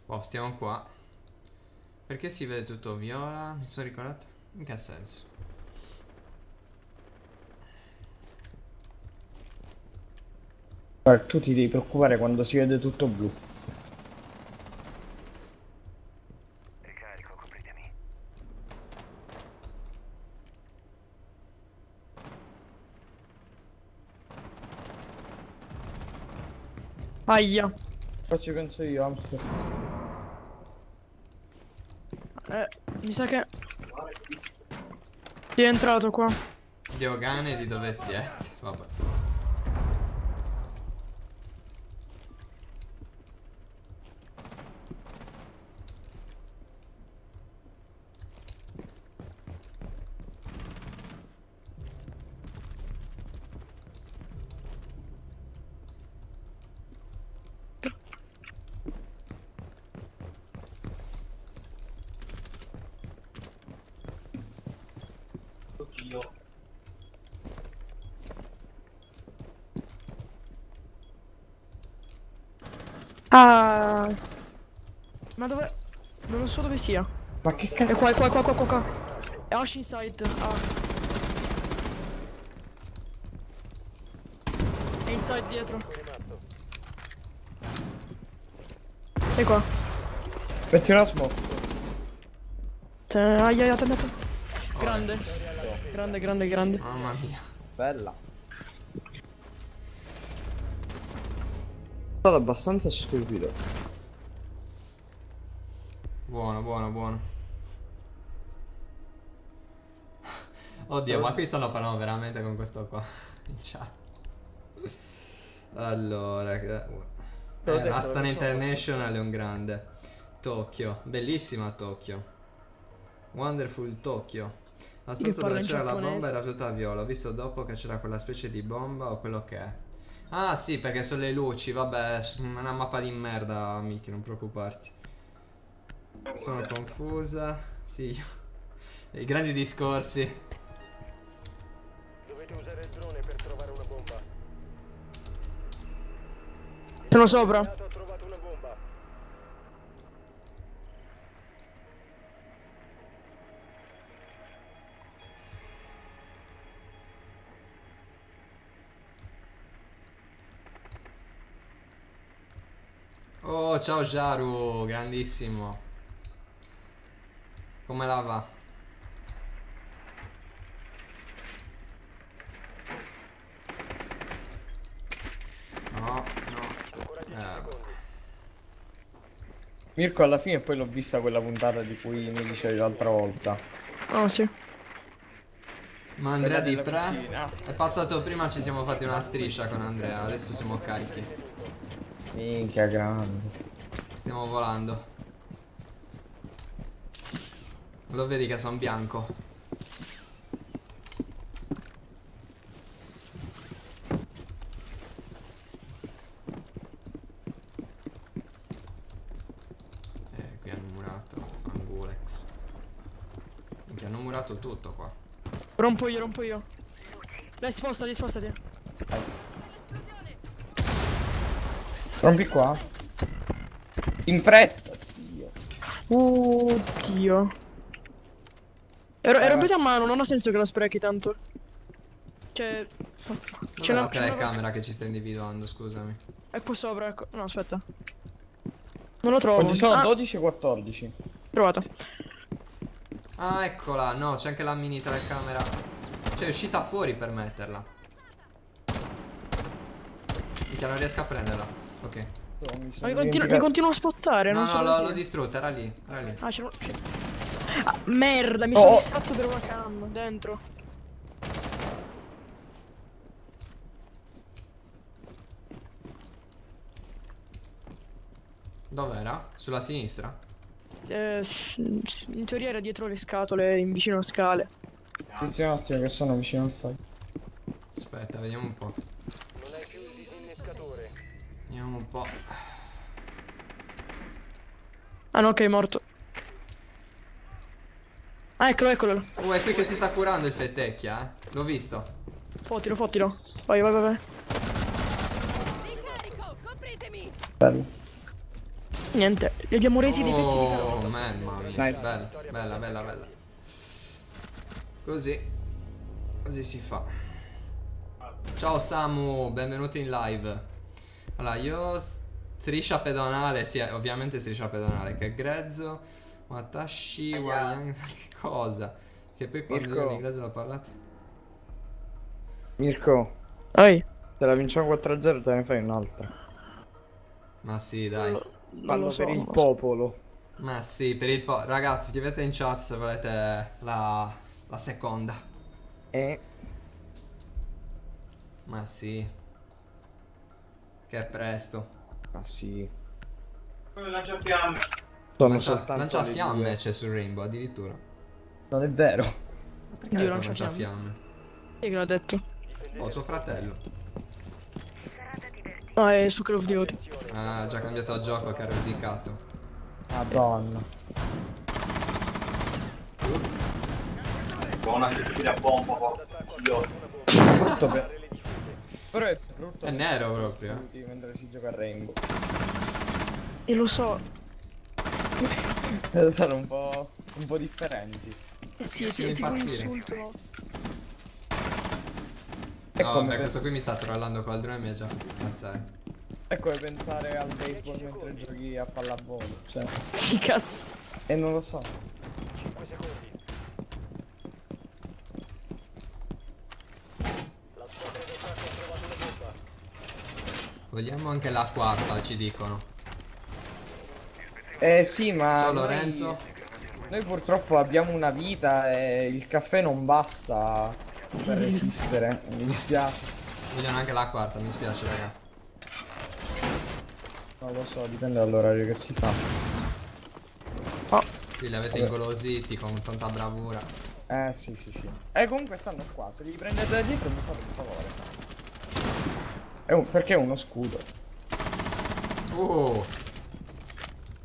Oh, stiamo qua. Perché si vede tutto viola? Mi sono ricordato. In che senso? Guarda, tu ti devi preoccupare quando si vede tutto blu. Ricarico, copritemi. Aia. Faccio penso io, Amster. Mi sa che... Chi è entrato qua? Diogane, di dove siete? Vabbè. Ah. Ma dove? Non so dove sia. Ma che cazzo? È qua, è qua, è qua, è qua, qua. È Ash inside. Ah. È inside dietro. È qua. Metti la smoke. Aia, aia, attendete. Grande. Grande, grande, grande. Mamma mia. Bella. Sono stato abbastanza scolpito. Buono, buono, buono. Oddio, ma qui stanno parlando veramente con questo qua. In chat. Allora, Astana International è un grande. Tokyo, bellissima Tokyo. Wonderful Tokyo. La stanza dove c'era la bomba era tutta viola. Ho visto dopo che c'era quella specie di bomba o quello che è. Ah sì, perché sono le luci, vabbè, una mappa di merda, Michi, non preoccuparti. Sono confusa. Sì, io. I grandi discorsi. Dovete usare il drone per trovare una bomba. Sono sopra. Ho trovato una bomba. Oh, ciao jDaru, grandissimo. Come la va? No, no. Mirko alla fine poi l'ho vista quella puntata di cui mi dicevi l'altra volta. Oh, sì. Ma Andrea Di Pra è passato prima, ci siamo fatti una striscia con Andrea, adesso siamo carichi. Minchia grande. Stiamo volando. Lo vedi che sono bianco. Qui hanno murato Angulex. Minchia, hanno murato tutto qua. Rompo io, rompo io. Dai, spostati, spostati. Rompi qua. In fretta. Oddio. È rompito a mano, non ha senso che la sprechi tanto. Cioè... C'è una telecamera che ci sta individuando, scusami. È qua sopra, ecco. No, aspetta. Non lo trovo. Quanti sono? 12 e 14. Trovato. Ah, eccola. No, c'è anche la mini telecamera. Cioè, è uscita fuori per metterla. Minchia, non riesco a prenderla. Ok. Oh, mi continuo a spottare. No, non so, no, l'ho distrutta, era lì. Era lì. Ah, c'era ah, merda, mi sono distratto per una cam dentro. Dov'era? Sulla sinistra? In teoria era dietro le scatole, in vicino a scale. Sì, ottimo, che sono vicino a scale. Aspetta, vediamo un po'. Vediamo un po'. Ah no, ok, è morto. Ah, eccolo, eccolo. È qui che si sta curando il fettecchia, eh. L'ho visto. Fottilo, fottilo. Vai, vai, vai, vai. Ricarico, copritemi. Bello. Niente, li abbiamo resi dei pezzi di carota. Oh, mamma mia. Nice. Bella, bella, bella, bella. Così. Così si fa. Ciao Samu, benvenuti in live. Allora, io striscia pedonale, sì, ovviamente striscia pedonale, che grezzo. Watashi Wayang, che cosa? Che poi quando in inglese l'ho parlato. Mirko, ehi, se la vinciamo 4-0 te ne fai un'altra. Ma sì, dai. Ballo per il popolo. Ma sì, per il popolo. Ragazzi, scrivete in chat se volete la seconda. Ma sì. Che è presto. Ah sì. Lanciafiamme. Sono soltanto lanciafiamme c'è sul Rainbow addirittura. Non è vero. Ma perché io lanciafiamme? Io che l'ho detto. Oh, suo fratello. No, è su Call of Duty. Ah, ha già cambiato il gioco, che ha rosicato. Madonna. Buona che a bomba, porca. Tutto bene. Però è brutto. È nero proprio. Mentre si gioca a Rainbow. E lo so. Sono un po' differenti. Eh sì, ti insulto. No, vabbè, questo qui mi sta trollando col drone e mi ha già fatto incazzare. È come pensare al baseball mentre giochi a pallavolo. Cioè. Che cazzo. E non lo so. Vogliamo anche la quarta, ci dicono. Eh sì, ma... Ciao Lorenzo. Noi purtroppo abbiamo una vita e il caffè non basta per resistere. Mi dispiace. Vogliamo anche la quarta, mi dispiace, raga. Non lo so, dipende dall'orario che si fa. Oh. Sì, li avete ingolositi con tanta bravura. Eh sì, sì, sì. E comunque stanno qua, se li prendete da dietro mi fate un favore. Perché è uno scudo.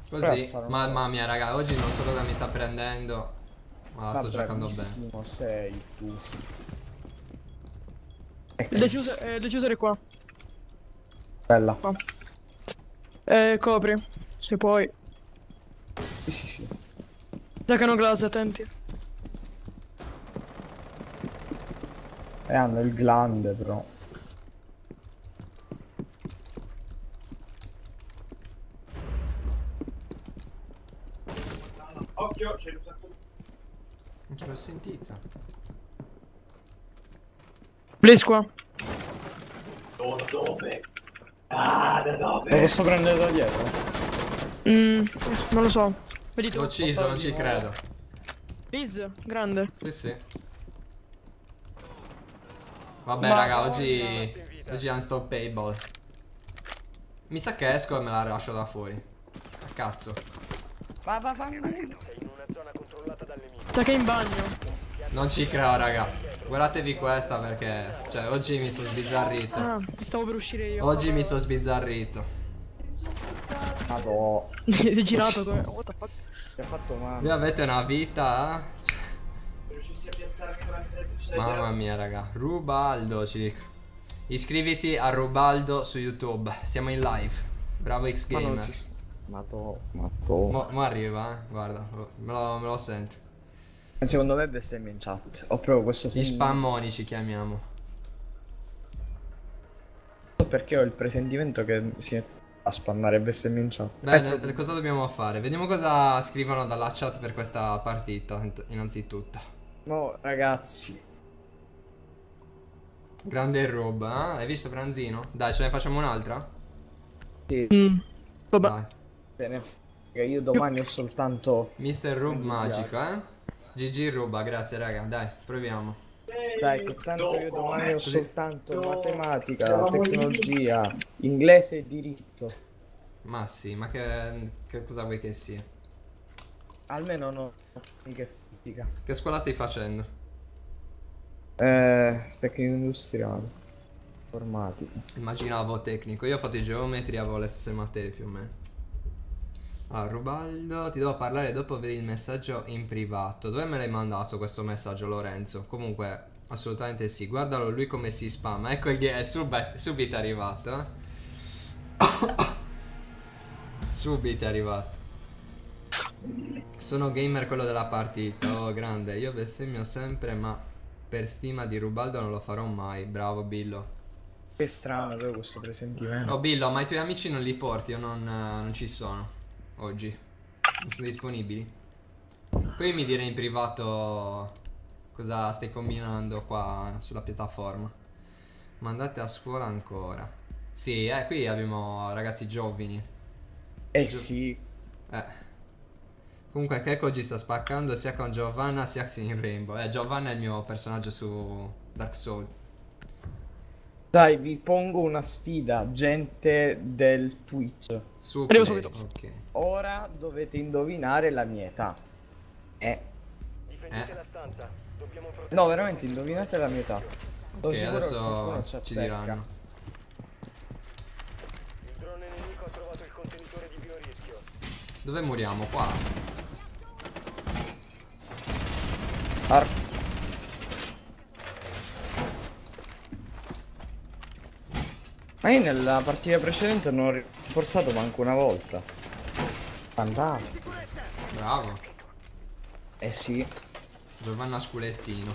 Così. Mamma mia, raga, oggi non so cosa mi sta prendendo. Ma la sto giocando bene. Sei tu. Decisore qua. Bella. Qua. Copri, se puoi. Sì, sì, sì. Giocano glass, attenti. Hanno il glande, però. Non ce l'ho sentita. Blesqua. Dove? Ah, da dove? Lo posso prendere da dietro? Non lo so. Vedi tu. L'ho ucciso, non ci credo. Biz, grande. Sì, sì. Vabbè, ma raga, oggi è unstoppable. Mi sa che esco e me la lascio da fuori. A cazzo. Va. Sei in una zona controllata dal nemico. Sa che in bagno. Non ci creo, raga. Guardatevi questa perché, cioè, oggi mi sono sbizzarrito. Ah, stavo per uscire io. Oggi mi sono sbizzarrito. Madò. Si è girato come. What the fuck? Ti ha fatto male. Voi avete una vita, eh? Mamma mia, raga. Rubaldo, Cic. Iscriviti a Rubaldo su YouTube. Siamo in live. Bravo Xgamer. Ma arriva, eh. Guarda, me lo sento. Secondo me bestemmia in chat. Ho proprio questo senso. Gli spammoni ci chiamiamo. Perché ho il presentimento che si è a spammare bestemmia in chat. Bene, cosa dobbiamo fare? Vediamo cosa scrivono dalla chat per questa partita, innanzitutto. No, ragazzi. Grande roba, eh? Hai visto Franzino? Dai, ce ne facciamo un'altra? Sì. Vabbè. Io domani ho soltanto Mister Rub magico, eh? GG roba, grazie raga, dai, proviamo. Dai, che tanto io domani ho soltanto matematica, tecnologia, inglese e diritto. Ma sì, ma che cosa vuoi che sia? Almeno no, mica fatica. Che scuola stai facendo? Tecnico industriale, informatico. Immaginavo tecnico, io ho fatto geometria, avevo le stesse materie più o meno. Allora, Rubaldo, ti devo parlare dopo, vedi il messaggio in privato. Dove me l'hai mandato questo messaggio, Lorenzo? Comunque, assolutamente sì, guardalo lui come si spamma. Ecco, è subito arrivato, eh? Subito è arrivato. Sono gamer quello della partita. Oh grande. Io bestemmio sempre, ma per stima di Rubaldo non lo farò mai. Bravo Billo. Che strano però questo presentimento. Oh Billo, ma i tuoi amici non li porti? Io non ci sono oggi. Non sono disponibili. Poi mi direi in privato cosa stai combinando qua sulla piattaforma. Ma andate a scuola ancora? Sì, qui abbiamo ragazzi giovani. Sì. Comunque Keko oggi sta spaccando sia con Giovanna sia in Rainbow. Giovanna è il mio personaggio su Dark Souls. Dai, vi pongo una sfida, gente del Twitch. Super, okay. Ora dovete indovinare la mia età. Difendete la stanza. No, veramente indovinate la mia età. Okay, adesso ci diranno. Il drone nemico ha trovato il contenitore di biorischio. Dove moriamo? Qua. Ma io nella partita precedente non ho rinforzato manco una volta. Fantastico. Bravo. Sì. Giovanna Sculettino.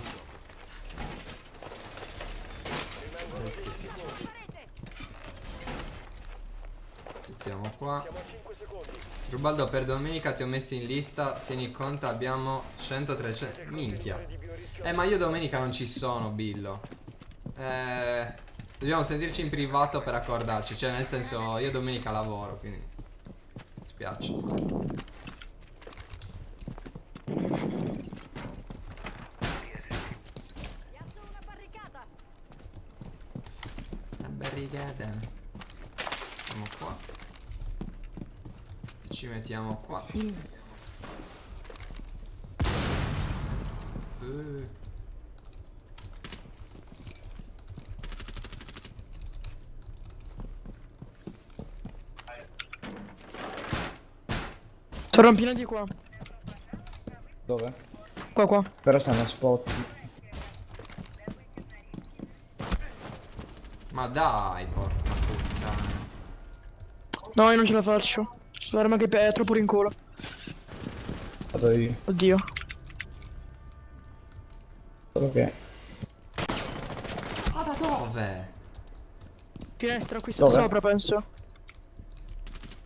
Siamo qua. Rubaldo, per domenica ti ho messo in lista. Tieni conto, abbiamo 100-300. Minchia. Ma io domenica non ci sono, Billo. Dobbiamo sentirci in privato per accordarci. Cioè, nel senso, io domenica lavoro, quindi mi spiace. La barricata. Siamo qua. Ci mettiamo qua. Sì. Sono rampinati qua. Dove? Qua. Però siamo a spot. Ma dai, porca puttana. No, io non ce la faccio. L'arma che è troppo rincolo. Vado io. Oddio. Ok. Ma da dove? Finestra qui sopra penso.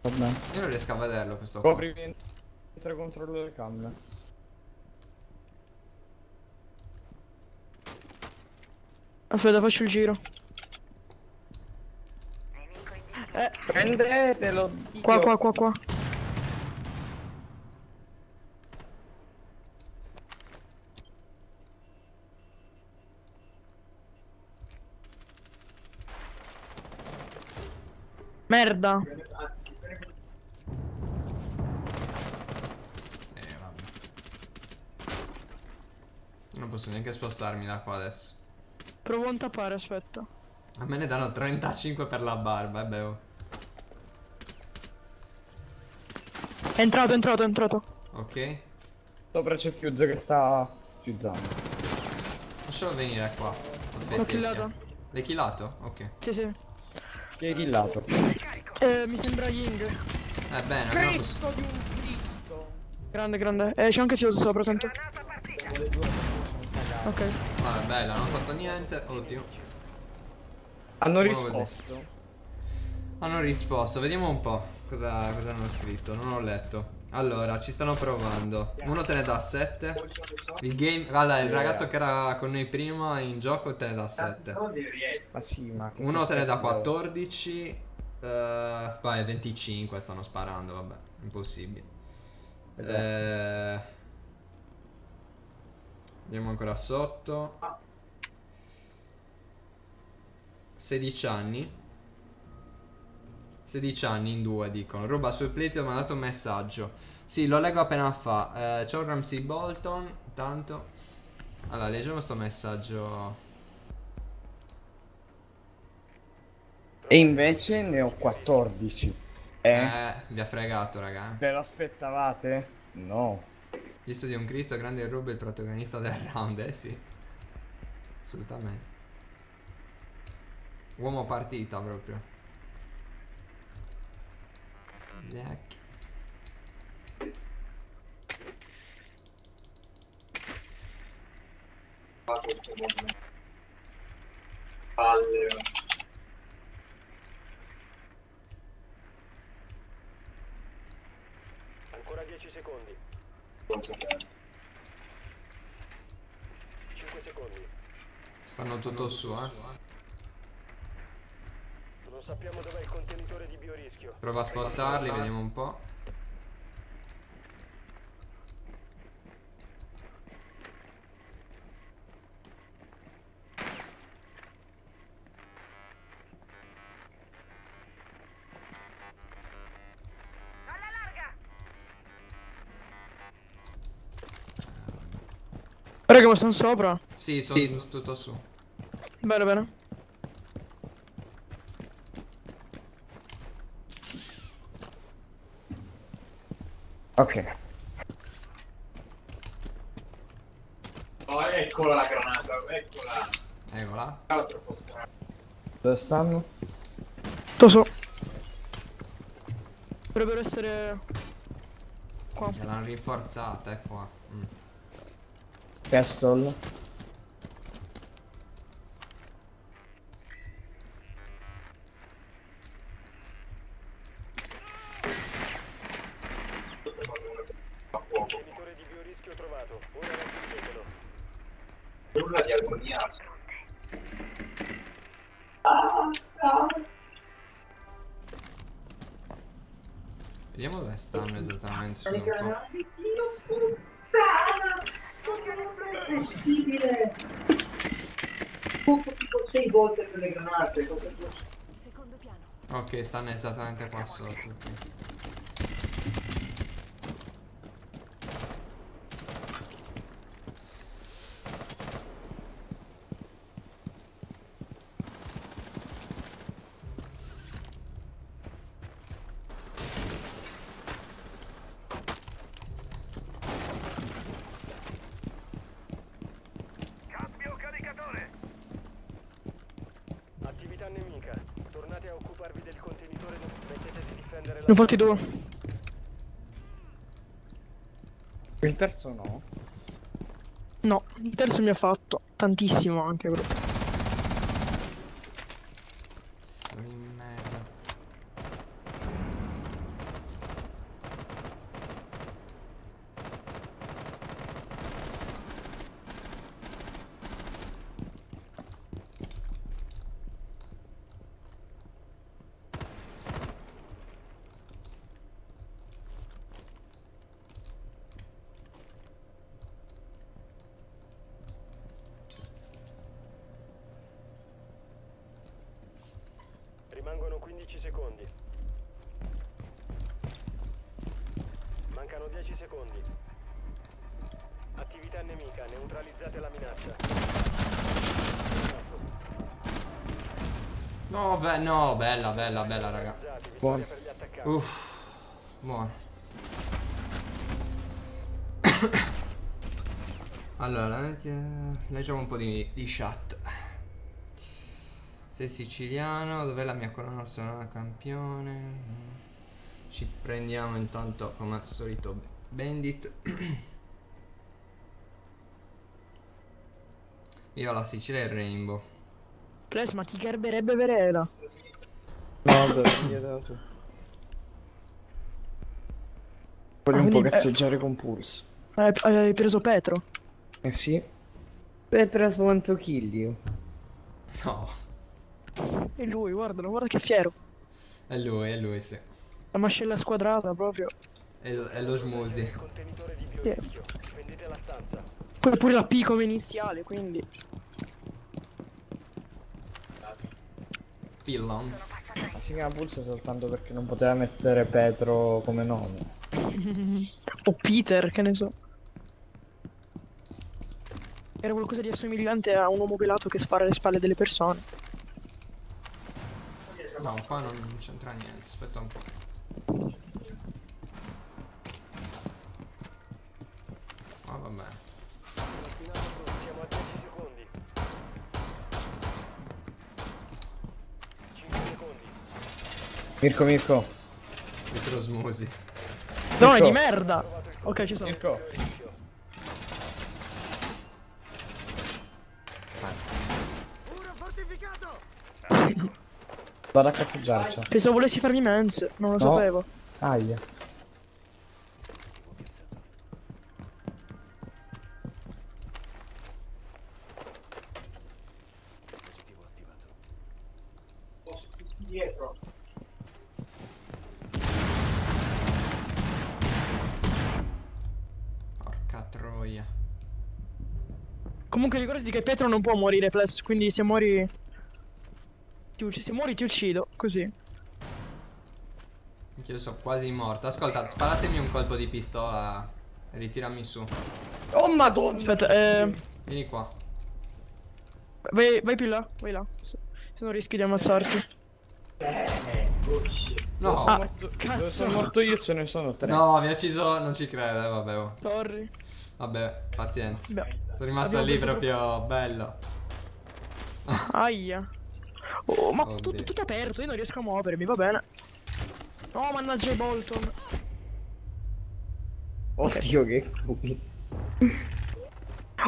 Vabbè. Io non riesco a vederlo questo qua. Copri. Entra controllo del cam. Aspetta, faccio il giro. Prendetelo. Qua, qua, qua, qua. Merda. Vabbè. Non posso neanche spostarmi da qua adesso. Provo a tappare, aspetta. A me ne danno 35 per la barba, beh. È entrato, è entrato, è entrato. Ok. Sopra c'è Fuze che sta fuzzando. Lascialo venire qua. L'ho killato. L'hai killato? Ok. Sì, sì. Chi hai killato? Mi sembra Ying. Bene. Cristo di un Cristo. Grande, grande. C'è anche Fuze sopra, sento. Ok. Vabbè, bella, non ho fatto niente. Oddio. Hanno risposto. Hanno risposto. Vediamo un po' cosa hanno scritto. Non ho letto. Allora, ci stanno provando. Uno te ne dà 7. Il game... Allora, il ragazzo che era con noi prima in gioco te ne dà 7. Ma sì, ma che uno te ne dà 14. Vai, 25 stanno sparando, vabbè. Impossibile. Andiamo ancora sotto. 16 anni. 16 anni in due dicono. Ruba sul play, ti ho mandato un messaggio. Sì, lo leggo appena fa. Ciao Ramsey Bolton. Tanto. Allora, leggiamo sto messaggio. E invece ne ho 14. Vi ha fregato, raga. Ve lo aspettavate? No. Visto di un Cristo, grande Ruba, il protagonista del round, sì. Assolutamente. Uomo partita proprio. Black. Ancora 10 secondi. 5 secondi. Stanno tutto su, Non sappiamo dov'è il contenitore di biorischio. Prova a spottarli, vediamo un po'. Raga, ma sono sopra? Sì, sono tutto su. Bene, bene. Ok. Oh, eccola la granata, eccola. Eccola. Dove stanno? Toso. Dovrebbero essere qua. Ce l'hanno rinforzata, è qua. Pistol. Vediamo dove stanno esattamente. Sono qua. È possibile. Tipo 6 volte per le granate. Secondo piano. Ok, stanno esattamente qua sotto. Ne ho fatti due. Il terzo no? No, il terzo mi ha fatto tantissimo anche, bro. Sono in merda. secondi. Mancano 10 secondi. Attività nemica, neutralizzate la minaccia. No, beh, no, bella, bella, bella, raga. Buono. Uff, buono. Allora, leggiamo un po' di chat. Sei siciliano, dov'è la mia colonna sonora campione? Ci prendiamo intanto come al solito Bandit. Viva la Sicilia e il Rainbow. Ples, ma ti garberebbe Verela. Vabbè, mi hai dato. Voglio un po' cazzeggiare con Pulse. Hai preso Petro? Eh sì. Petro quanto kill you. No. E lui, guardalo, guarda che fiero. È lui, sì. La mascella squadrata proprio. È lo smosi. Sì. Poi pure la P come iniziale, quindi. Pillons. Si chiama Pulse soltanto perché non poteva mettere Petro come nome. O Peter, che ne so. Era qualcosa di assomigliante a un uomo pelato che spara alle spalle delle persone. No, qua non c'entra niente, aspetta un po'. Ma vabbè. Siamo a 10 secondi. 5 secondi. Mirko. Microsmosi. No, è di merda. Ok, ci sono. Mirko. Muro fortificato. Vado a cazzeggiarci. Pensavo volessi farmi mens, non lo sapevo. Aia. Dietro. Porca troia. Comunque ricordati che Petro non può morire, Ples, quindi se muori... Se muori ti uccido, così. Anch'io sono quasi morto. Ascolta, sparatemi un colpo di pistola e ritirami su. Oh madonna! Aspetta, vieni qua. Vai più là, vai là. Se no rischi di ammazzarti. No, sono morto. Cazzo. Dove sono morto io ce ne sono 3. No, mi ha ucciso, non ci credo, vabbè. Oh. Torri. Vabbè, pazienza. Beh, sono rimasto lì proprio bello. Aia. Oh, ma tutto aperto, io non riesco a muovermi, va bene. No, mannaggia i Bolton. Oddio, che culo.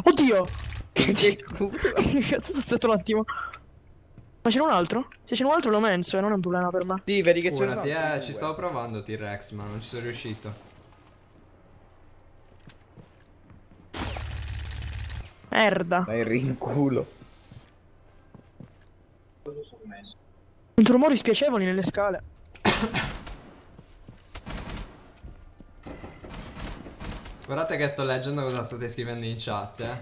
Oddio. Che culo. Che cazzo, aspetta un attimo. Ma c'è un altro? Se c'è un altro lo menso, non è un problema per me. Sì, vedi che c'è un altro. Ci stavo provando T-Rex, ma non ci sono riuscito. Merda. Dai, rinculo. Un rumore spiacevoli nelle scale. Guardate che sto leggendo cosa state scrivendo in chat,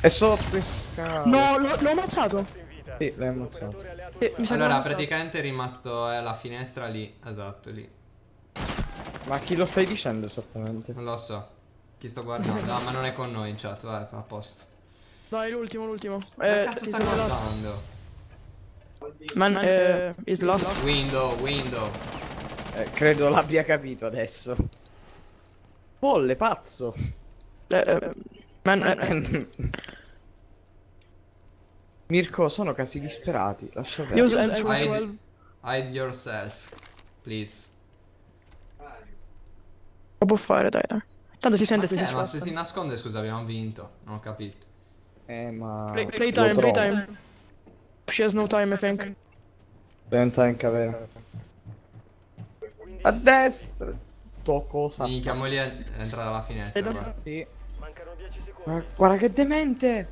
È sotto in scala. No, l'ho ammazzato. Sì, l'hai ammazzato. Allora, praticamente è rimasto la finestra lì. Esatto, lì. Ma chi lo stai dicendo esattamente? Non lo so. Chi sto guardando? No, ma non è con noi in chat, vai, a posto. Dai, l'ultimo. Che cazzo sta guardando? Man, is lost. Window. Credo l'abbia capito adesso. Bolle, pazzo. Mirko, sono casi disperati. Lascia perdere. Hide yourself, please. Lo può fare, dai. Tanto si sente se si spasta. Ma se si nasconde, scusa, abbiamo vinto. Non ho capito. Ma... Playtime. She has no time, I think. Playtime, cavera. A destra. Tocco, sassi. Minchia, mo lì è entrata dalla finestra. Sì. Mancano 10 secondi. Ma guarda che demente.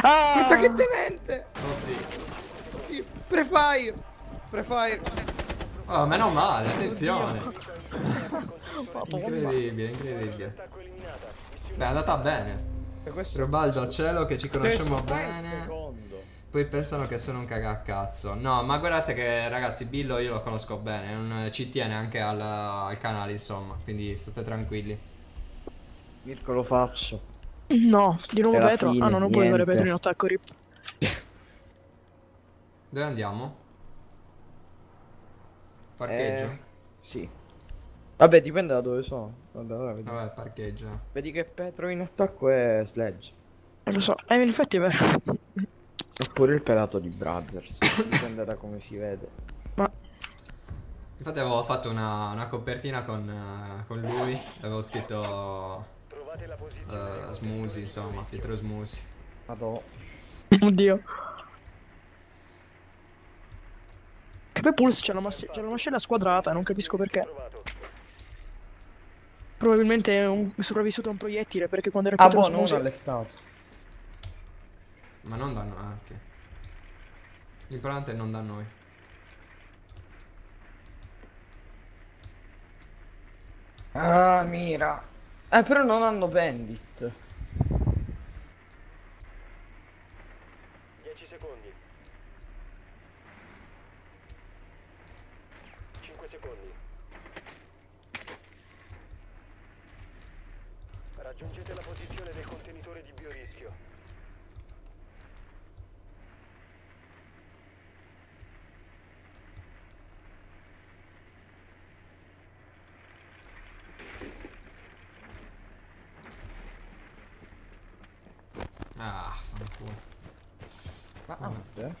Guarda che demente. Oddio. Prefire. Oh, meno male, attenzione. Incredibile. Beh, è andata bene. Rubaldo a cielo che ci conosciamo bene. Poi pensano che sono un cagacazzo. No, ma guardate che ragazzi, Billo io lo conosco bene, non ci tiene anche al canale, insomma, quindi state tranquilli. Mirko, lo faccio. No, di nuovo Petro. Ah no, non puoi usare Petro in attacco, rip. Dove andiamo? Parcheggio? Sì. Vabbè, dipende da dove sono. Vabbè, parcheggio. Vedi che Petro in attacco è Sledge. Lo so, in effetti è vero. Oppure il pelato di Brothers, dipende da come si vede. Ma infatti avevo fatto una copertina con lui, avevo scritto Smusi, insomma, Pietro Smusi. Madò. Oddio. Che poi Pulse c'è una mascella squadrata, non capisco perché. Probabilmente è sopravvissuto a un proiettile, perché quando era Pietro Smusi... Ah boh, non leftato. Ma non danno anche. L'importante è non da noi. Ah, mira. Però non hanno bandit. 10 secondi. 5 secondi. Raggiungete la posizione del contenitore di biorischio. Ah, fanculo. Ma hamster?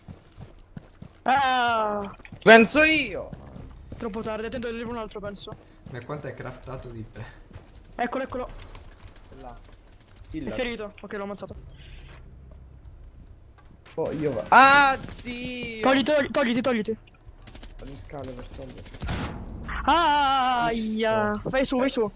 Ah! Penso io! Troppo tardi, attento, arriva un altro, penso. Ma quanto è craftato di te? Eccolo, eccolo. Là. È ferito. Ok, l'ho ammazzato. Oh, io vado. Ah, Dio! Togliti. Ho in scala per toglierti. Ah, ia. Vai su.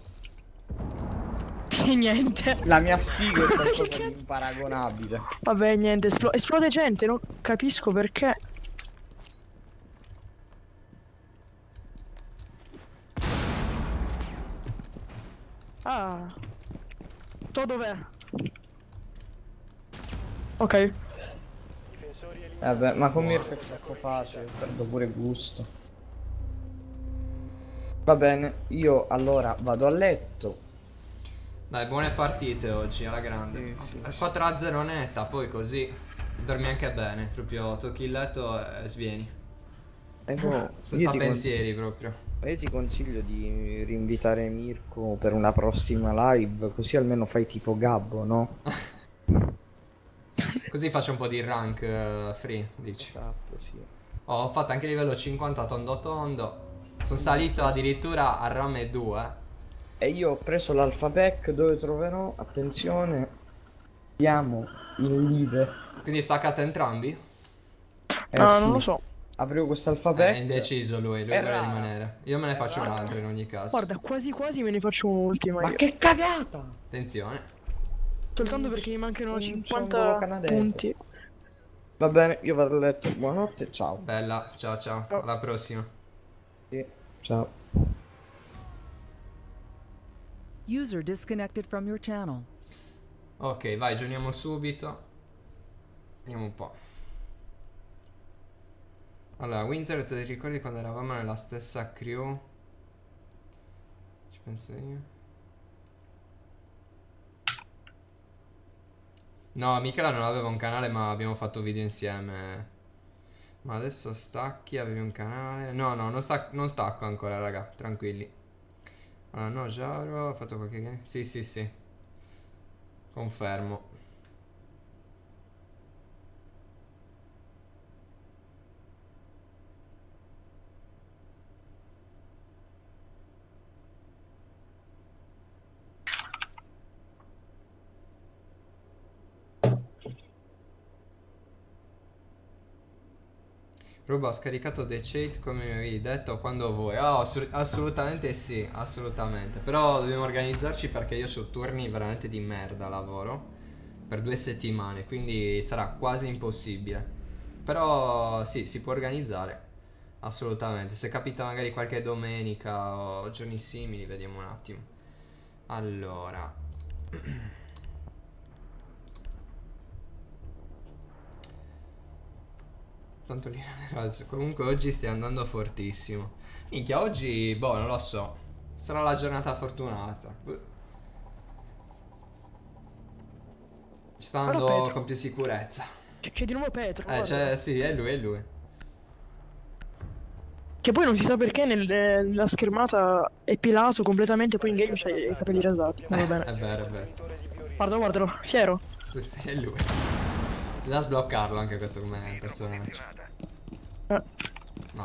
Niente, la mia sfiga è qualcosa di imparagonabile. Vabbè, niente, esplode gente, non capisco perché. Ah, so dov'è. Ok. Vabbè, ma con Mirko è troppo facile, perdo pure gusto. Va bene, io allora vado a letto. Dai, buone partite oggi, alla grande. Sì. 4-0 netta, poi così dormi anche bene, proprio tocchi il letto e svieni. Senza pensieri proprio. Io ti consiglio di rinvitare Mirko per una prossima live, così almeno fai tipo Gabbo, no? Così faccio un po' di rank free, dici. Esatto, sì. Ho fatto anche livello 50 tondo tondo, sono salito addirittura a rame 2. E io ho preso l'alfa pack, dove troverò, attenzione, abbiamo il leader. Quindi staccate entrambi? No, sì. Non lo so. Aprivo quest'alfa pack. È indeciso lui vuole rimanere. Io me ne faccio un altro in ogni caso. Guarda, quasi quasi me ne faccio un'ultima. Ma io. Che cagata! Attenzione. Soltanto perché mi mancano 50 punti. Va bene, io vado a letto. Buonanotte, ciao. Bella, ciao. Alla prossima. Sì, ciao. User disconnected from your channel. Ok, vai, giochiamo subito. Andiamo un po'. Allora, Windsor, ti ricordi quando eravamo nella stessa crew? Ci penso io. No, Michela non aveva un canale, ma abbiamo fatto video insieme. Ma adesso stacchi, avevi un canale? No, non stacco ancora, raga, tranquilli. Ah no, già ho fatto qualche... Sì. Confermo. Ruba, ho scaricato The Chate come mi avevi detto quando vuoi. Oh, assolutamente sì, assolutamente. Però dobbiamo organizzarci perché io ho turni veramente di merda, lavoro per 2 settimane, quindi sarà quasi impossibile. Però sì, si può organizzare, assolutamente. Se capita magari qualche domenica o giorni simili, vediamo un attimo. Allora tanto lì comunque oggi stia andando fortissimo. Minchia, oggi, boh, non lo so, sarà la giornata fortunata. Ci sta andando con più sicurezza. C'è di nuovo Petro. Cioè, sì, è lui. Che poi non si sa perché nella schermata è pilato completamente, poi in game c'ha i capelli rasati. Va bene. È vero. Guardalo, fiero. Sì, è lui. Bisogna sbloccarlo anche questo come personaggio. No,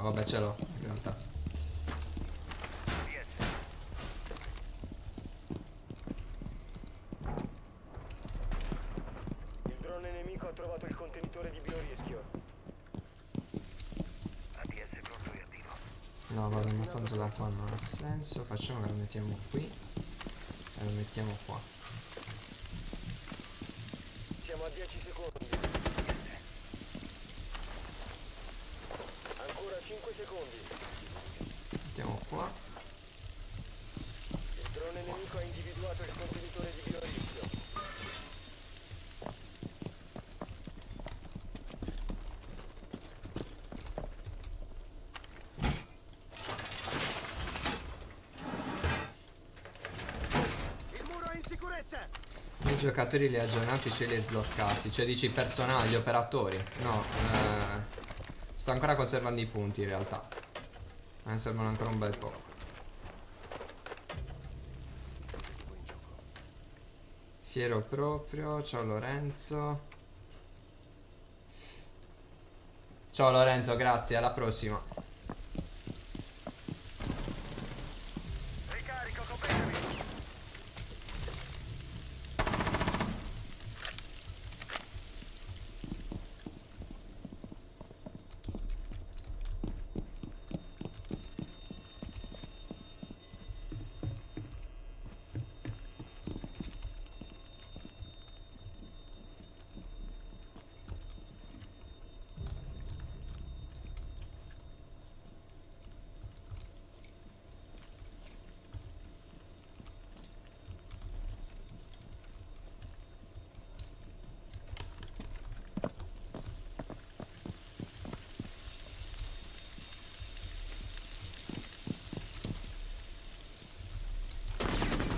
vabbè, ce l'ho in realtà. Il drone nemico ha trovato il contenitore di biorischio. ADS pronto e attivo. No, vabbè, ma tanto da qua non ha senso. Facciamo che lo mettiamo qui e lo mettiamo qua. A 10 secondi. Ancora 5 secondi. Mettiamo qua. Il drone nemico ha individuato il contenitore di biorizio. Il muro è in sicurezza. I giocatori li aggiornati ce li hai sbloccati. Cioè dici personaggi, operatori. No, sto ancora conservando i punti in realtà. Me ne servono ancora un bel po'. Fiero proprio, ciao Lorenzo. Ciao Lorenzo, grazie, alla prossima.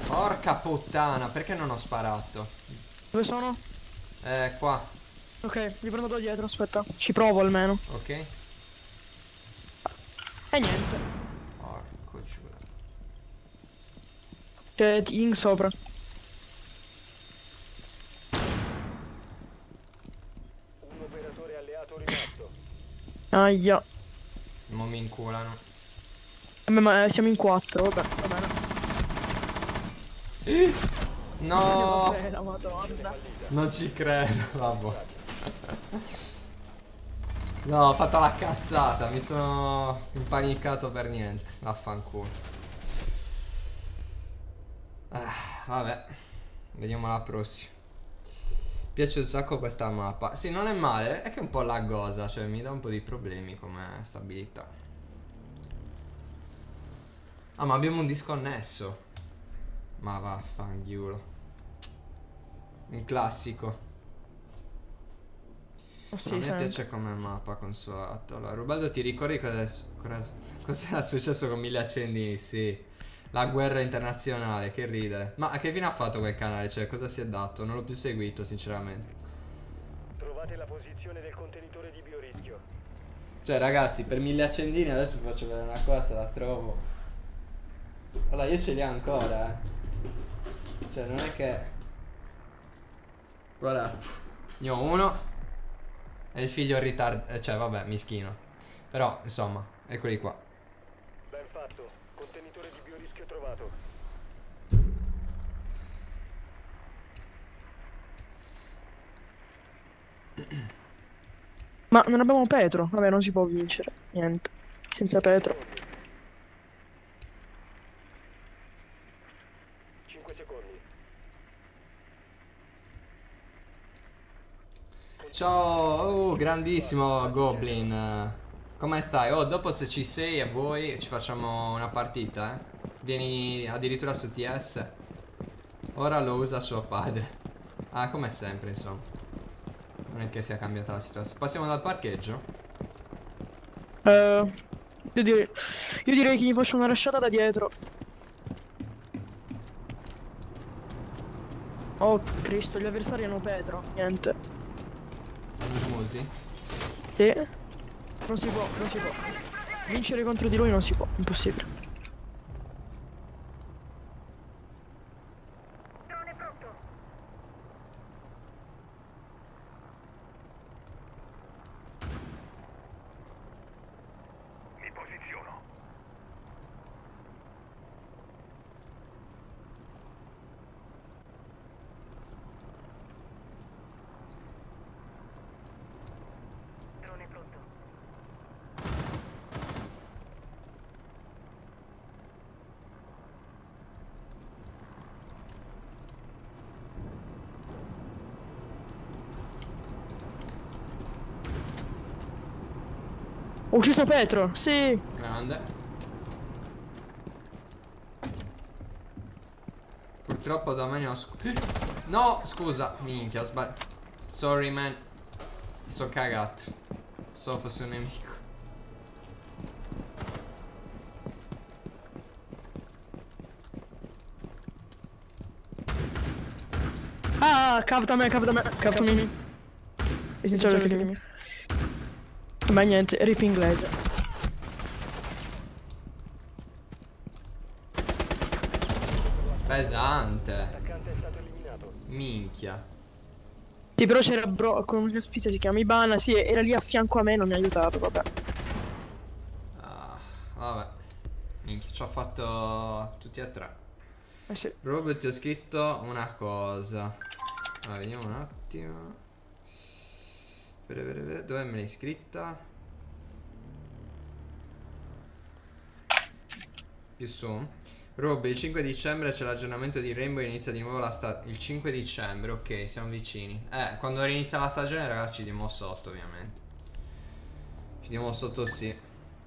Porca puttana, perché non ho sparato? Dove sono? Qua. Ok, li prendo da dietro, aspetta. Ci provo almeno. Ok. E niente. Porco giù. C'è Ying sopra. Un operatore alleato rimasto. Aia. Mo mi inculano. Ma siamo in 4, vabbè, va bene. No, non ci credo, vabbè. No, ho fatto la cazzata, mi sono impanicato per niente, vaffanculo. Vabbè, vediamo la prossima. Mi piace un sacco questa mappa. Sì, non è male, è che è un po' laggosa, cioè mi dà un po' di problemi come stabilità. Ah, ma abbiamo un disconnesso. Ma vaffanculo. Un classico. Oh, sì, a me piace come mappa consolato. Allora, Rubaldo, ti ricordi cosa era successo con Mille Accendini? Sì. La guerra internazionale, che ridere. Ma a che fine ha fatto quel canale? Cioè, cosa si è dato? Non l'ho più seguito, sinceramente. Trovate la posizione del contenitore di biorischio. Cioè, ragazzi, per Mille Accendini adesso vi faccio vedere una cosa, la trovo. Allora, io ce li ho ancora, eh. Cioè non è che... Guardate, ne ho uno. E il figlio in ritardo. Cioè vabbè, mischino. Però insomma, eccoli qua. Ben fatto, contenitore di biorischio trovato. Ma non abbiamo Petro. Vabbè, non si può vincere. Niente, senza Petro. 5 secondi. Ciao, grandissimo Goblin. Come stai? Oh, dopo se ci sei e voi ci facciamo una partita, eh. Vieni addirittura su TS. Ora lo usa suo padre. Ah, come sempre, insomma. Non è che sia cambiata la situazione. Passiamo dal parcheggio. Io direi che gli faccio una rasciata da dietro. Oh Cristo, gli avversari hanno Petro. Niente. Famosi? Sì. Non si può. Vincere contro di lui non si può, impossibile. Ho ucciso Petro, sì! Grande. Purtroppo da me ne ho No, scusa, minchia, sbaglio. Sorry man. Mi sono cagato. So fosse un nemico. Ah, capta me. Capta me. E sinceramente che nemico. Ma niente, rip inglese. Pesante. L'attaccante è stato eliminato. Minchia. Sì, però c'era bro con una spizia, si chiama Ibana, sì, era lì a fianco a me, non mi ha aiutato, vabbè. Ah, vabbè. Minchia, ci ho fatto tutti e tre. Eh sì. Rob, ti ho scritto una cosa. Allora, vediamo un attimo. Dove me l'hai scritta? Più su. Rob, il 5 dicembre c'è l'aggiornamento di Rainbow e inizia di nuovo la stagione. Il 5 dicembre, ok, siamo vicini. Quando rinizia la stagione, ragazzi, ci diamo sotto, ovviamente. Ci diamo sotto, sì.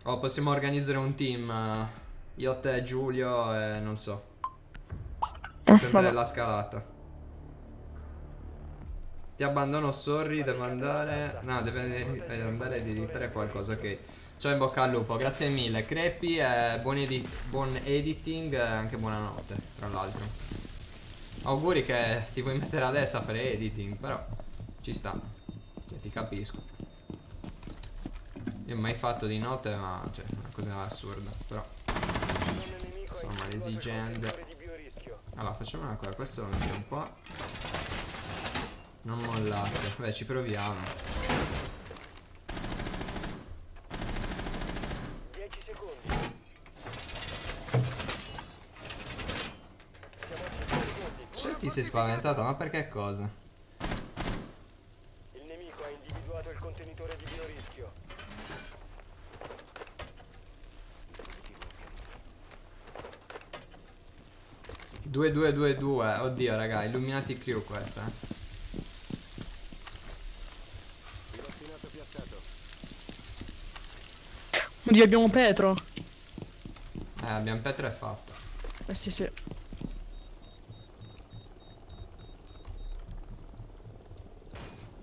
Oh, possiamo organizzare un team. Io, te, Giulio e non so. Per fare la scalata. Ti abbandono, sorry, devo andare. No, devo andare ad editare qualcosa, ok. Ciao, in bocca al lupo, grazie mille. Crepi, buon editing e anche buonanotte, tra l'altro. Auguri che ti vuoi mettere adesso a fare editing, però ci sta. Cioè, ti capisco. Io ho mai fatto di notte, ma cioè, una cosa assurda, però. Insomma, le esigenze. Allora, facciamo una cosa, questo lo mettiamo un po'. Non mollate. Beh, ci proviamo. 10 secondi. Cioè, ti sei spaventato, ma perché cosa? Il nemico ha individuato il contenitore di biorischio. Due. Oddio, raga, illuminati crew questa, eh. Oddio, abbiamo Petro. Abbiamo Petro e fatto. Eh sì.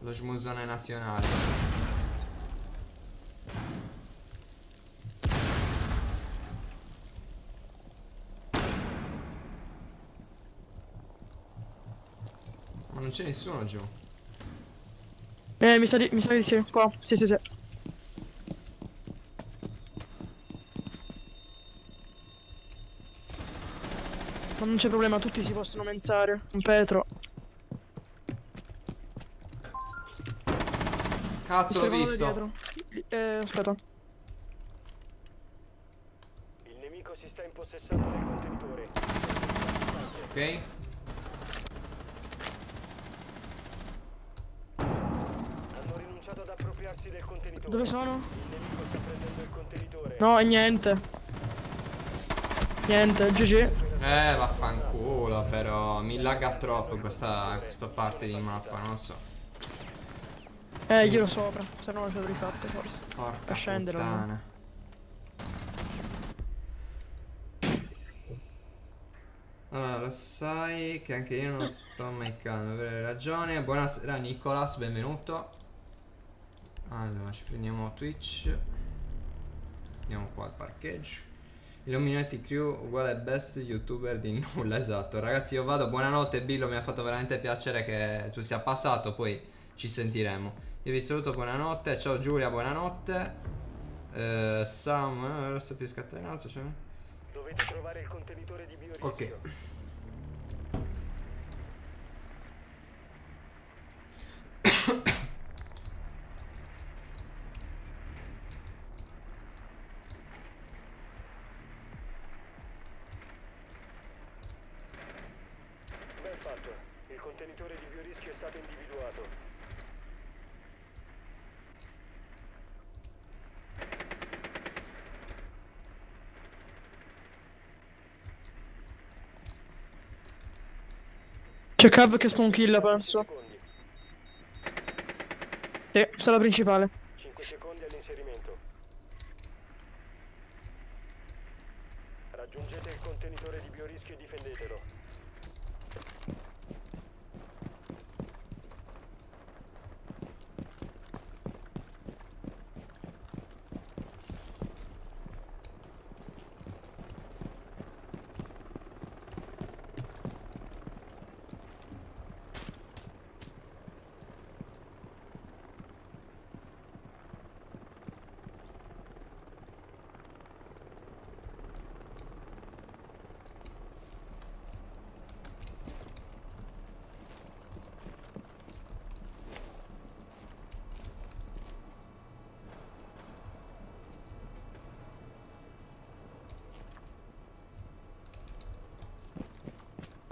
Lo smusone nazionale. Ma non c'è nessuno giù. Mi sa di sì, qua. Sì. Non c'è problema, tutti si possono pensare. Un Petro. Cazzo, l'ho visto. Aspetta. Il nemico si sta impossessando del contenitore. Ok. Hanno rinunciato ad appropriarsi del contenitore. Dove sono? Il nemico sta prendendo il contenitore. No, niente, GG. Vaffanculo, però mi lagga troppo questa parte di mappa, non lo so. Io lo sopra, se no ce l'avrei fatta forse. Porca puttana. Allora, lo sai che anche io non sto mai calmo, avrei ragione. Buonasera Nicolas, benvenuto. Allora, ci prendiamo Twitch. Andiamo qua al parcheggio. Illuminati Crew uguale best youtuber di nulla. Esatto. Ragazzi, io vado, buonanotte Billo, mi ha fatto veramente piacere che tu sia passato, poi ci sentiremo. Io vi saluto, buonanotte. Ciao Giulia, buonanotte. Sam, lo sto più scatenato, cioè. Dovete trovare il contenitore di biorigio. Ok. Ben fatto, il contenitore di biorischio è stato individuato. C'è Cav che spawn kill, penso. Sì, sala principale. 5 secondi all'inserimento. Raggiungete il contenitore di biorischio e difendetelo.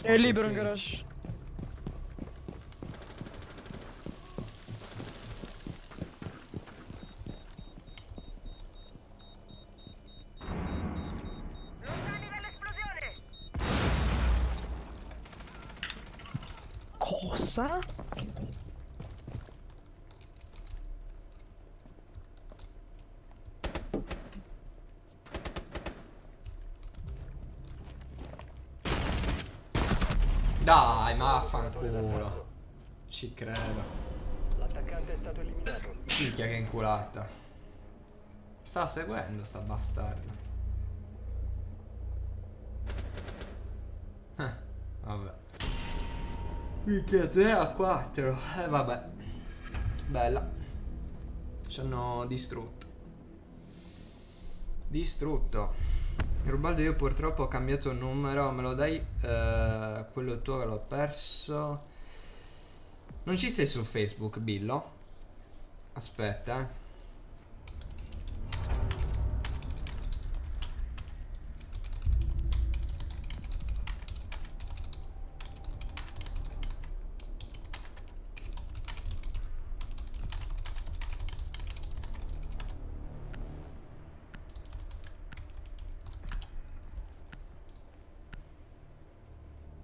È libero in garage. Lontani dall'esplosione. Cosa? Dai, ma affanculo. Ci credo. L'attaccante è stato eliminato. Minchia che inculata. Sta seguendo sta bastarda. Vabbè. Minchia 3-4. Vabbè. Bella. Ci hanno distrutto. Rubaldo, io purtroppo ho cambiato numero, me lo dai? Quello tuo che l'ho perso. Non ci sei su Facebook, Billo? Aspetta, eh.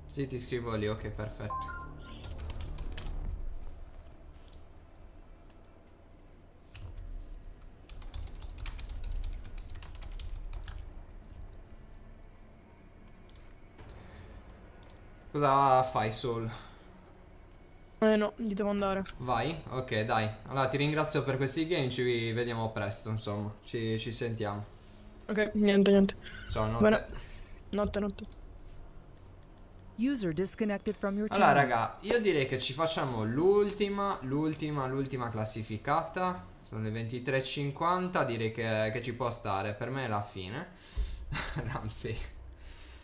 Sì, ti scrivo lì, ok, perfetto. Cosa fai, Soul? No, gli devo andare. Vai? Ok, dai. Allora, ti ringrazio per questi game, ci vediamo presto, insomma. Ci sentiamo. Ok, niente. Ciao, notte. Buona... Notte. User disconnected from your channel. Allora raga, io direi che ci facciamo l'ultima classificata. Sono le 23:50. Direi che ci può stare. Per me è la fine. Ramsey.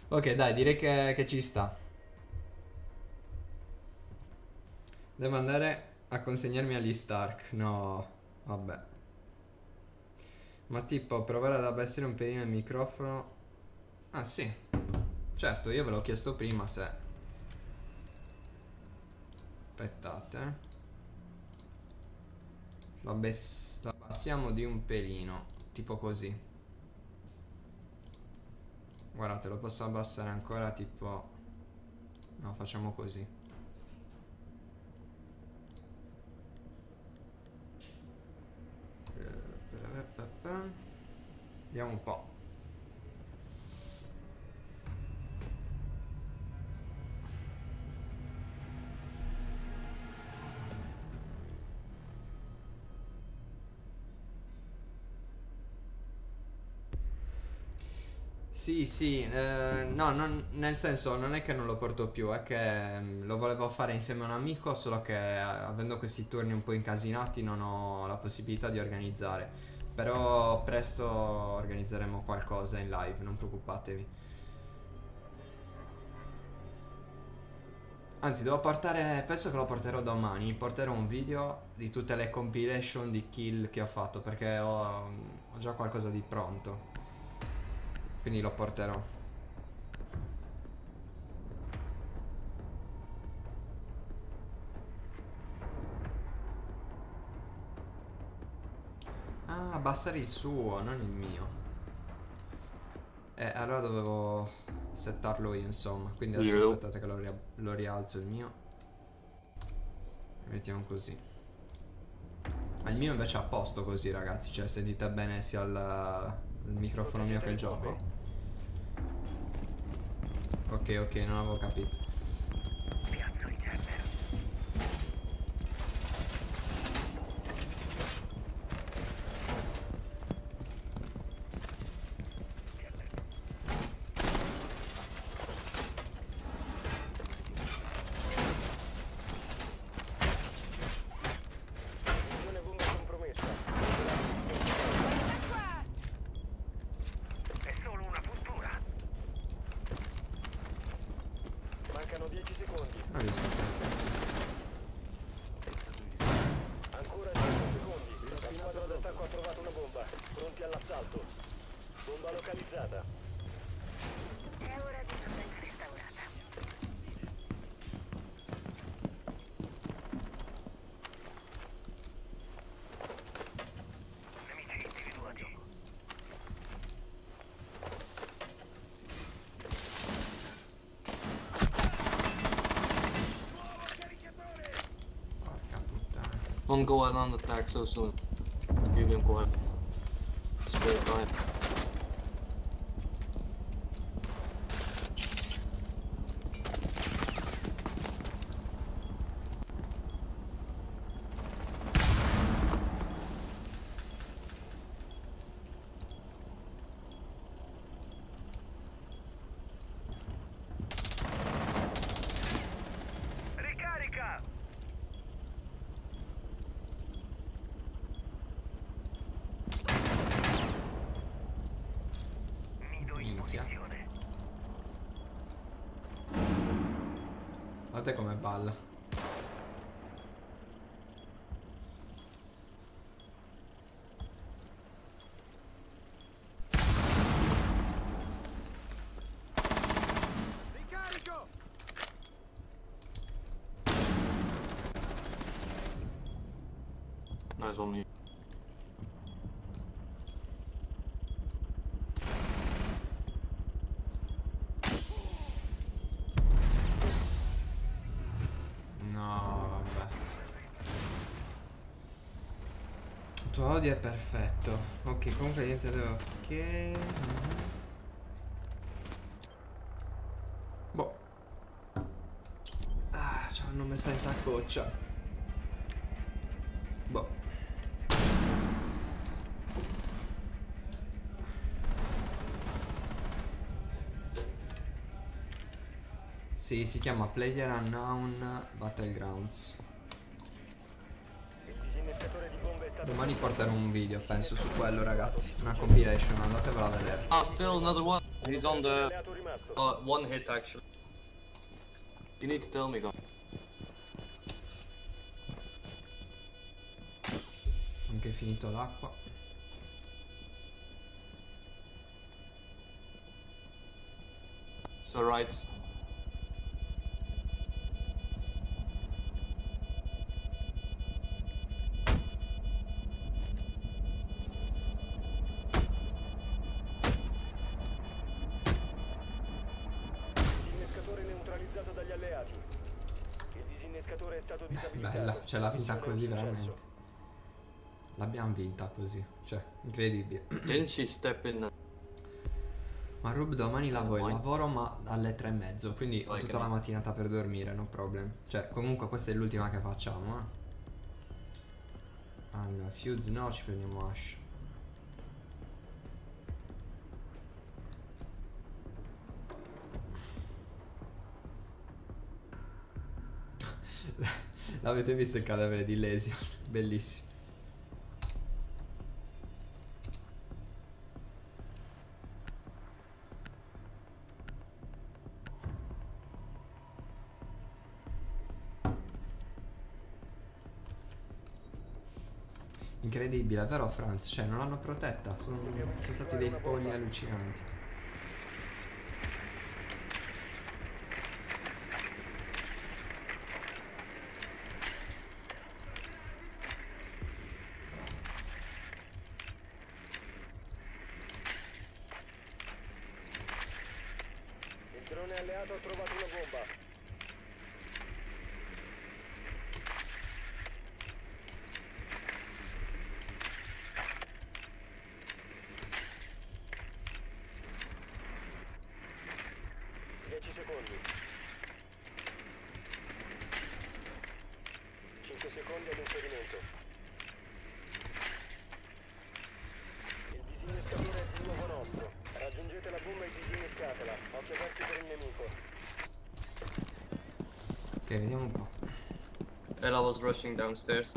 Ok dai, direi che ci sta. Devo andare a consegnarmi agli Stark. No, vabbè. Ma tipo provare ad abbassare un pelino il microfono. Ah sì. Certo, io ve l'ho chiesto prima se... Aspettate. Vabbè, abbassiamo di un pelino. Tipo così. Guardate, lo posso abbassare ancora tipo... No, facciamo così. Vediamo un po'. Sì, no, nel senso non è che non lo porto più, è che lo volevo fare insieme a un amico, solo che avendo questi turni un po' incasinati non ho la possibilità di organizzare. Però presto organizzeremo qualcosa in live, non preoccupatevi. Anzi, devo portare, penso che lo porterò domani, porterò un video di tutte le compilation di kill che ho fatto, perché ho già qualcosa di pronto. Quindi lo porterò. Ah, abbassare il suo, non il mio. Allora dovevo settarlo io, insomma. Quindi adesso aspettate che lo rialzo il mio. Mettiamo così. Il mio invece è a posto così, ragazzi. Cioè, sentite bene sia il microfono mio che il gioco. Ok, non avevo capito. I'm going on the attack so soon. Give him quiet. Spare time. Come balla. Ricarico. Nice on me. È perfetto. Ok, comunque niente, devo che boh, ci hanno messo in saccoccia. Boh, sì, si chiama Player Unknown Battlegrounds. Domani porterò un video, penso, su quello, ragazzi. Una compilation, andatevela a vedere. Ah, still another one. He's on the one hit actually. You need to tell me, guys. Anche finito l'acqua. So right. Cioè l'ha vinta così veramente. L'abbiamo vinta così. Cioè, incredibile. Ma Rub domani lavoro ma alle 3:30. Quindi ho tutta la mattinata per dormire, no problem. Cioè, comunque questa è l'ultima che facciamo, eh. Allora, Fuze no, ci prendiamo Ash. L'avete visto il cadavere di Lesion? Bellissimo. Incredibile, però Franz, cioè non l'hanno protetta, sono stati dei polli allucinanti. Il drone alleato ha trovato una bomba. Vediamo un po'. And I was rushing downstairs.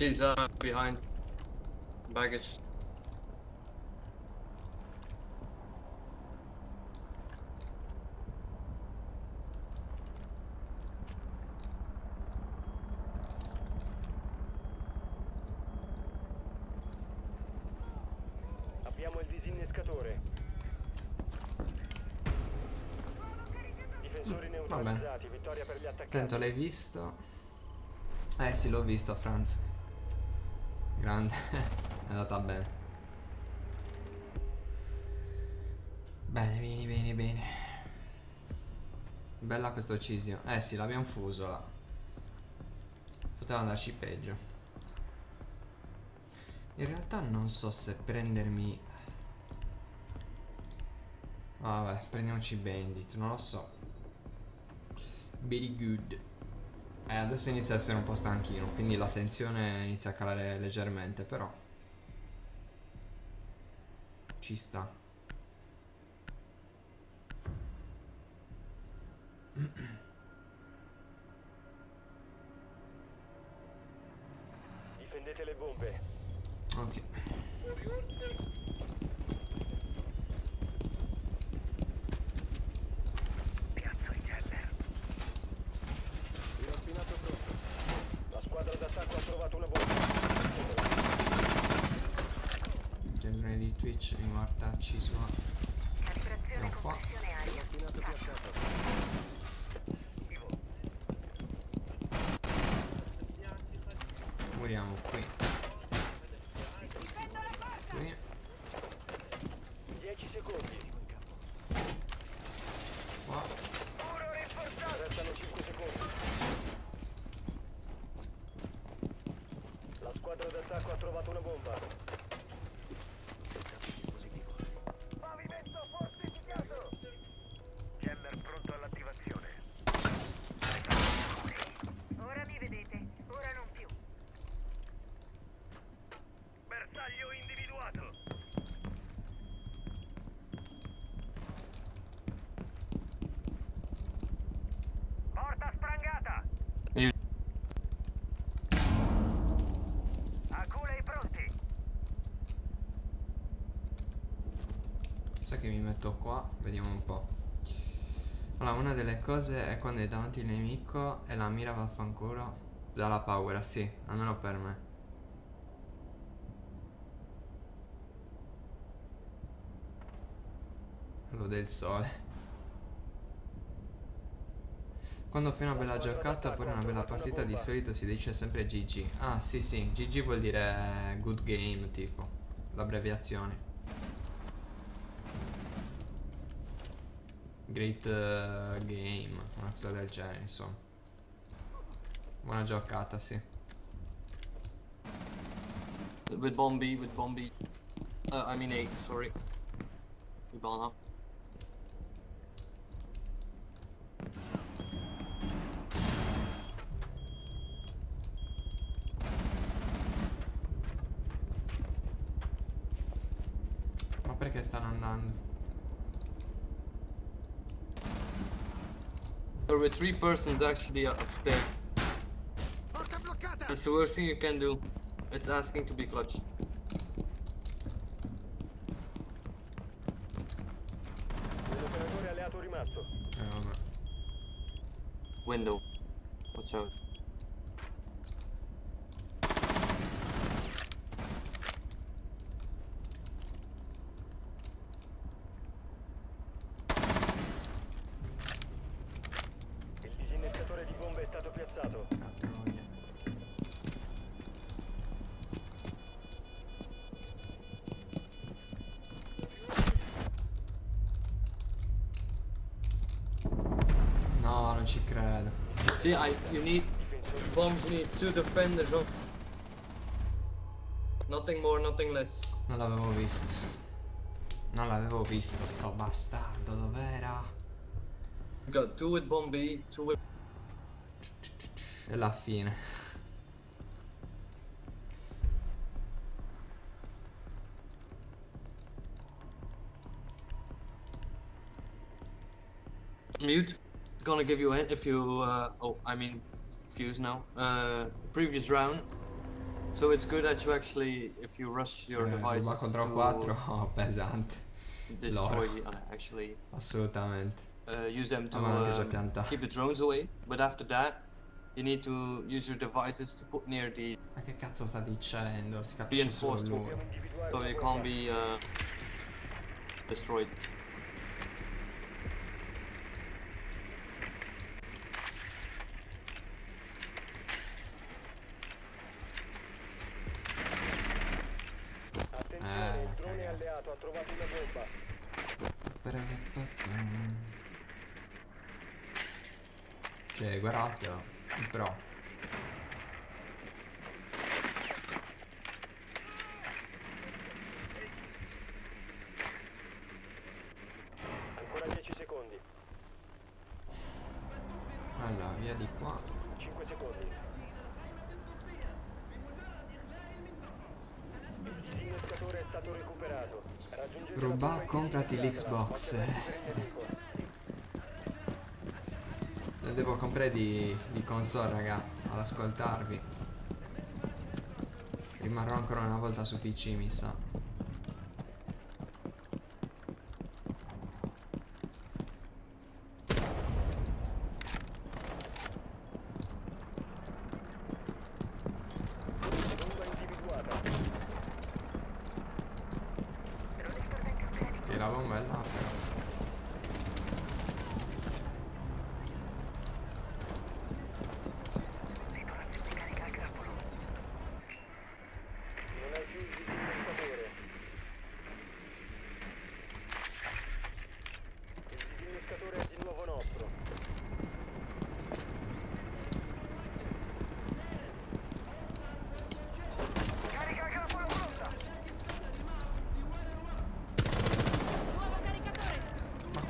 She's behind baggage. Abbiamo il disinnescatore. Difensori neutralizzati, vittoria per gli attaccanti. Tanto l'hai visto? Eh sì, l'ho visto, Franz. Grande, è andata bene. Bene, vieni, vieni, bene. Bella questo Cisio. Eh sì, l'abbiamo fuso là. Poteva andarci peggio. In realtà non so se prendermi... Vabbè, prendiamoci Bandit, non lo so. Very good. Adesso inizia a essere un po' stanchino, quindi la tensione inizia a calare leggermente, però ci sta. Difendete le bombe. Ok. Twitch riguarda Cisua. Calibrazione compressione aria. Muriamo qui. Qui. 10 secondi. Qua. Muro rinforzato. Restano 5 secondi. La squadra d'attacco ha trovato una bomba. Sai che mi metto qua, vediamo un po'. Allora, una delle cose è quando è davanti il nemico e la mira vaffanculo. Dalla paura, sì, almeno per me. Lo del sole. Quando fai una bella giocata oppure una bella partita di solito si dice sempre GG. Ah sì sì, GG vuol dire good game, tipo l'abbreviazione. Great game, una cosa del genere, insomma. Buona giocata, sì. With Bombi I mean 8, sorry. Ibana. Ma perché stanno andando? There were 3 persons actually upstairs. It's the worst thing you can do. It's asking to be clutched. Window. Watch out. Il disinnescatore di bombe è stato piazzato. No, non ci credo. See, you need bombs, you need 2 defenders. Oh. Nothing more, nothing less. Non l'avevo visto. Non l'avevo visto, sto bastardo, dov'era? You got 2 with bomb B, 2 with... E la fine. Mute. Gonna give you a hint if you oh, I mean Fuze now, previous round, so it's good that you actually, if you rush your devices contro to 4, oh, pesante. Destroy actually assolutamente use them to keep the drones away, but after that you need to use your devices to put near the... Ma che cazzo sta dicendo? Si capisce solo lui. So it can't be destroyed. Ho trovato una bomba. Cioè, guardatelo, però. Ancora 10 secondi. Allora, via di qua. 5 secondi. È stato recuperato. Rubaldo, comprati l'Xbox. Ne devo comprare di console, raga, ad ascoltarvi. Rimarrò ancora una volta su PC, mi sa. La bomba è là, però. Non hai più il disinnescatore. Il disinnescatore è di nuovo nostro.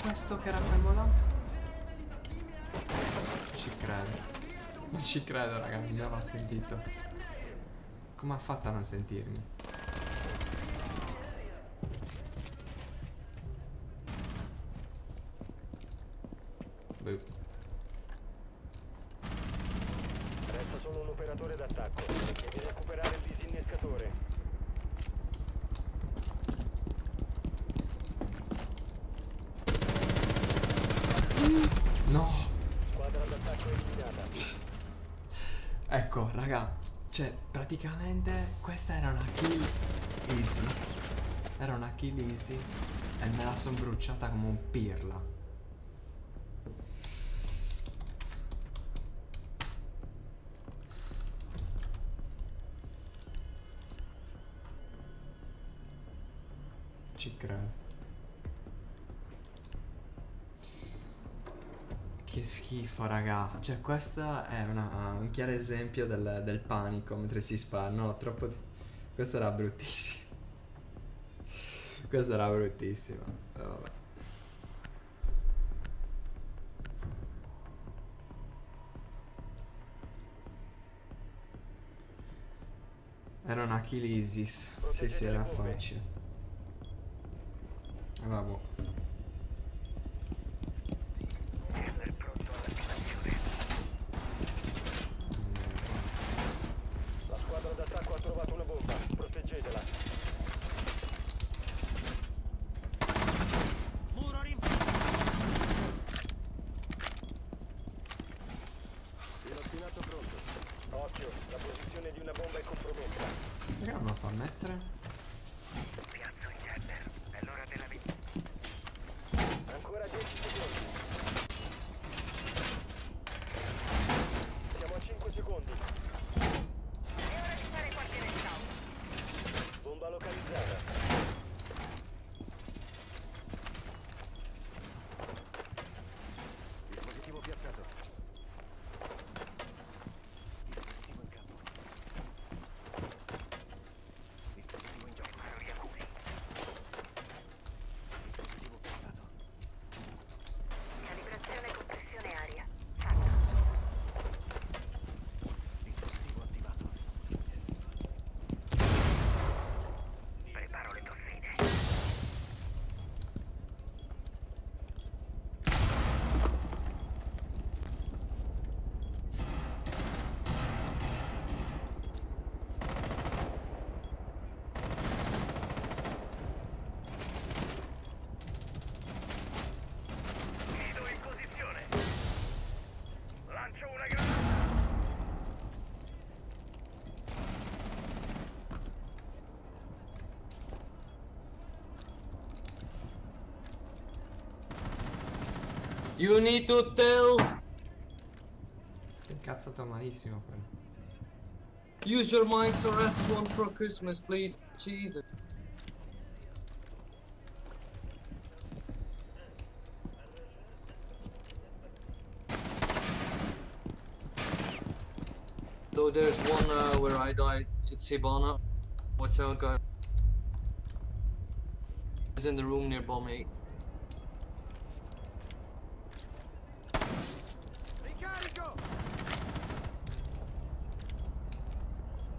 Questo che era quello? Ci credo. Non ci credo, raga, mi aveva sentito. Come ha fatto a non sentirmi? Beh. Resta solo un operatore d'attacco. Devi recuperare il disinnescatore. No. Squadra d'attacco eliminata. Ecco, raga, cioè, praticamente questa era una kill easy. Era una kill easy e me la son bruciata come un pirla. Ci credo. Che schifo, raga. Cioè, questa è un chiaro esempio del panico mentre si spara. No, troppo di... Questa era bruttissima. Questa era bruttissima. Vabbè. Era una kill Isis. Sì, sì, era facile. Vabbè. You need to tell. Incazzato malissimo quello. Use your mind to rest one for Christmas, please. Jesus. So there's one where I died. It's Hibana. Watch out, guys. He's in the room near bomb 8.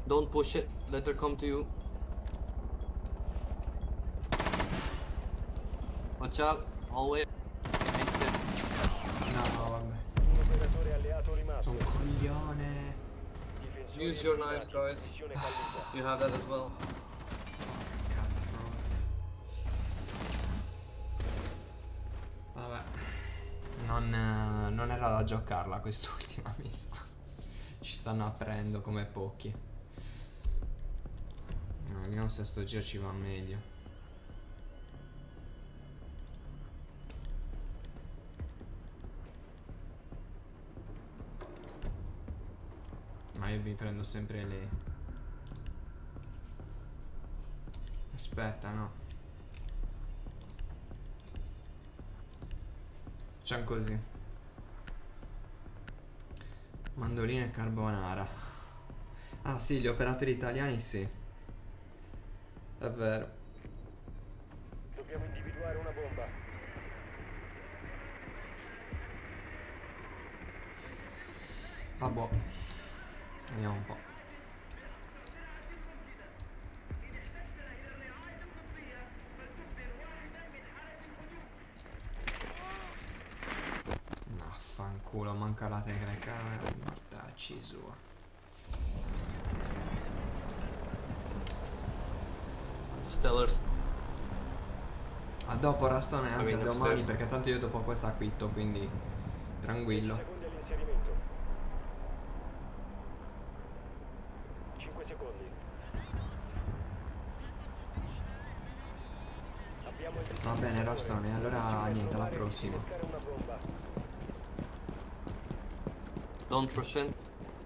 Don't push it, let her come to you. Watch out, always. No, vabbè. Un operatore alleato rimasto. Un coglione. Use your knives, guys. You have that as well. Vabbè. Non era da giocarla quest'ultima, mi sa. Ci stanno aprendo come pochi. Vediamo se sto giro ci va meglio. Ma io mi prendo sempre lei. Aspetta, no. Facciamo così. Mandolina e carbonara. Ah sì, gli operatori italiani sì. È vero. Dobbiamo individuare una bomba. Ah boh. Vediamo un po'. Vaffanculo, manca la telecamera. Mortacci sua. Ah, dopo Rastone, anzi domani, perché tanto io dopo questa acquitto, quindi tranquillo. 5 secondi. Va bene Rastone, allora niente, alla prossima. Don't rush in,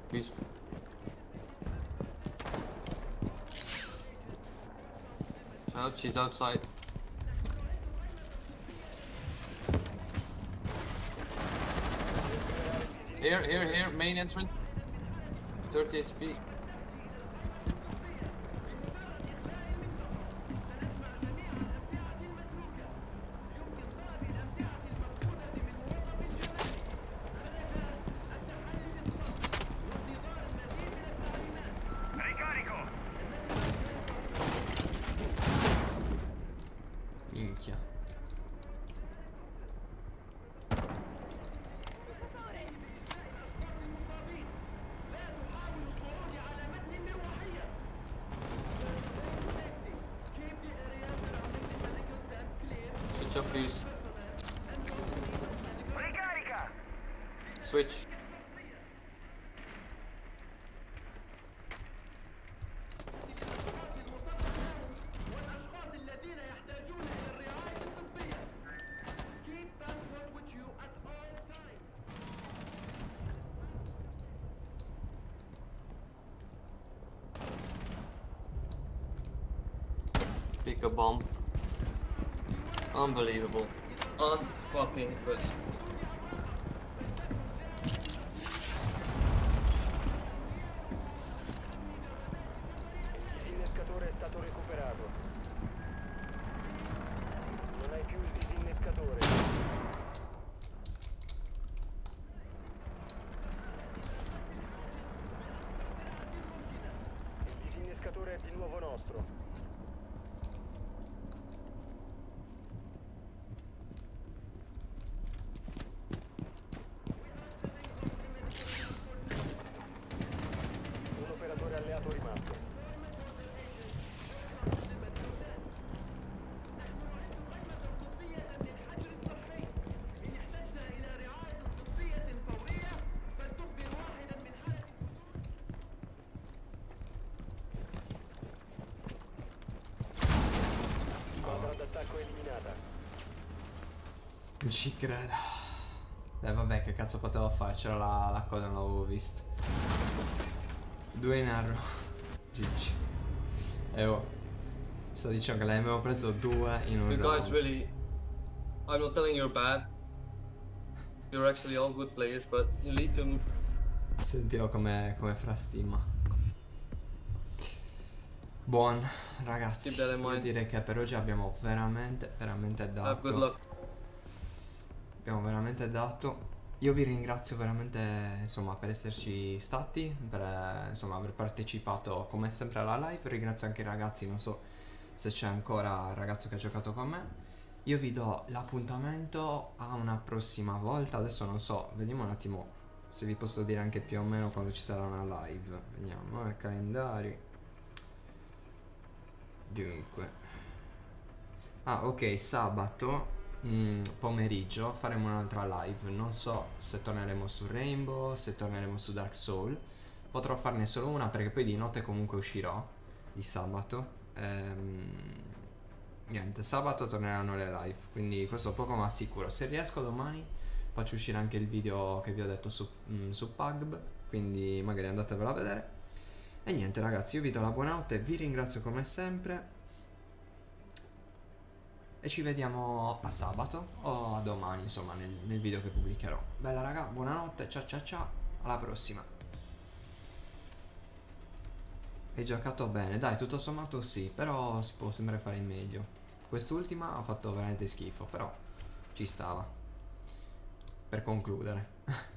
please. Out, she's outside. Here, here, here, main entrance. 30 HP. Fuse. Ricarica. Switch. Pick a bomb. Unbelievable. Unfucking believable. Il disinnescatore è stato recuperato. Non hai più il disinnescatore. Il disinnescatore è di nuovo nostro. Non ci credo. Dai vabbè, che cazzo potevo farcela la cosa, non l'avevo visto. Due in arro. Gigi. Oh. Sto dicendo che l'avevo preso due in un round. You guys really... I'm not telling you're bad. You're actually all good players, but you need to... Sentirò come frastima. Buon, ragazzi. Devo dire che per oggi abbiamo veramente dato. Have good luck. Abbiamo veramente dato. Io vi ringrazio veramente, insomma, per esserci stati, per insomma aver partecipato come sempre alla live. Ringrazio anche i ragazzi, non so se c'è ancora il ragazzo che ha giocato con me. Io vi do l'appuntamento a una prossima volta. Adesso non so, vediamo un attimo se vi posso dire anche più o meno quando ci sarà una live. Vediamo il calendario. Dunque, ah ok, sabato pomeriggio faremo un'altra live. Non so se torneremo su Rainbow, se torneremo su Dark Souls. Potrò farne solo una perché poi di notte comunque uscirò di sabato. Niente, sabato torneranno le live, quindi questo poco ma sicuro. Se riesco domani faccio uscire anche il video che vi ho detto su Pugb, quindi magari andatevelo a vedere. E niente ragazzi, io vi do la buonanotte, vi ringrazio come sempre e ci vediamo a sabato o a domani, insomma, nel video che pubblicherò. Bella raga, buonanotte, ciao ciao ciao, alla prossima. Hai giocato bene, dai, tutto sommato sì, però si può sempre fare meglio. Quest'ultima ha fatto veramente schifo, però ci stava. Per concludere.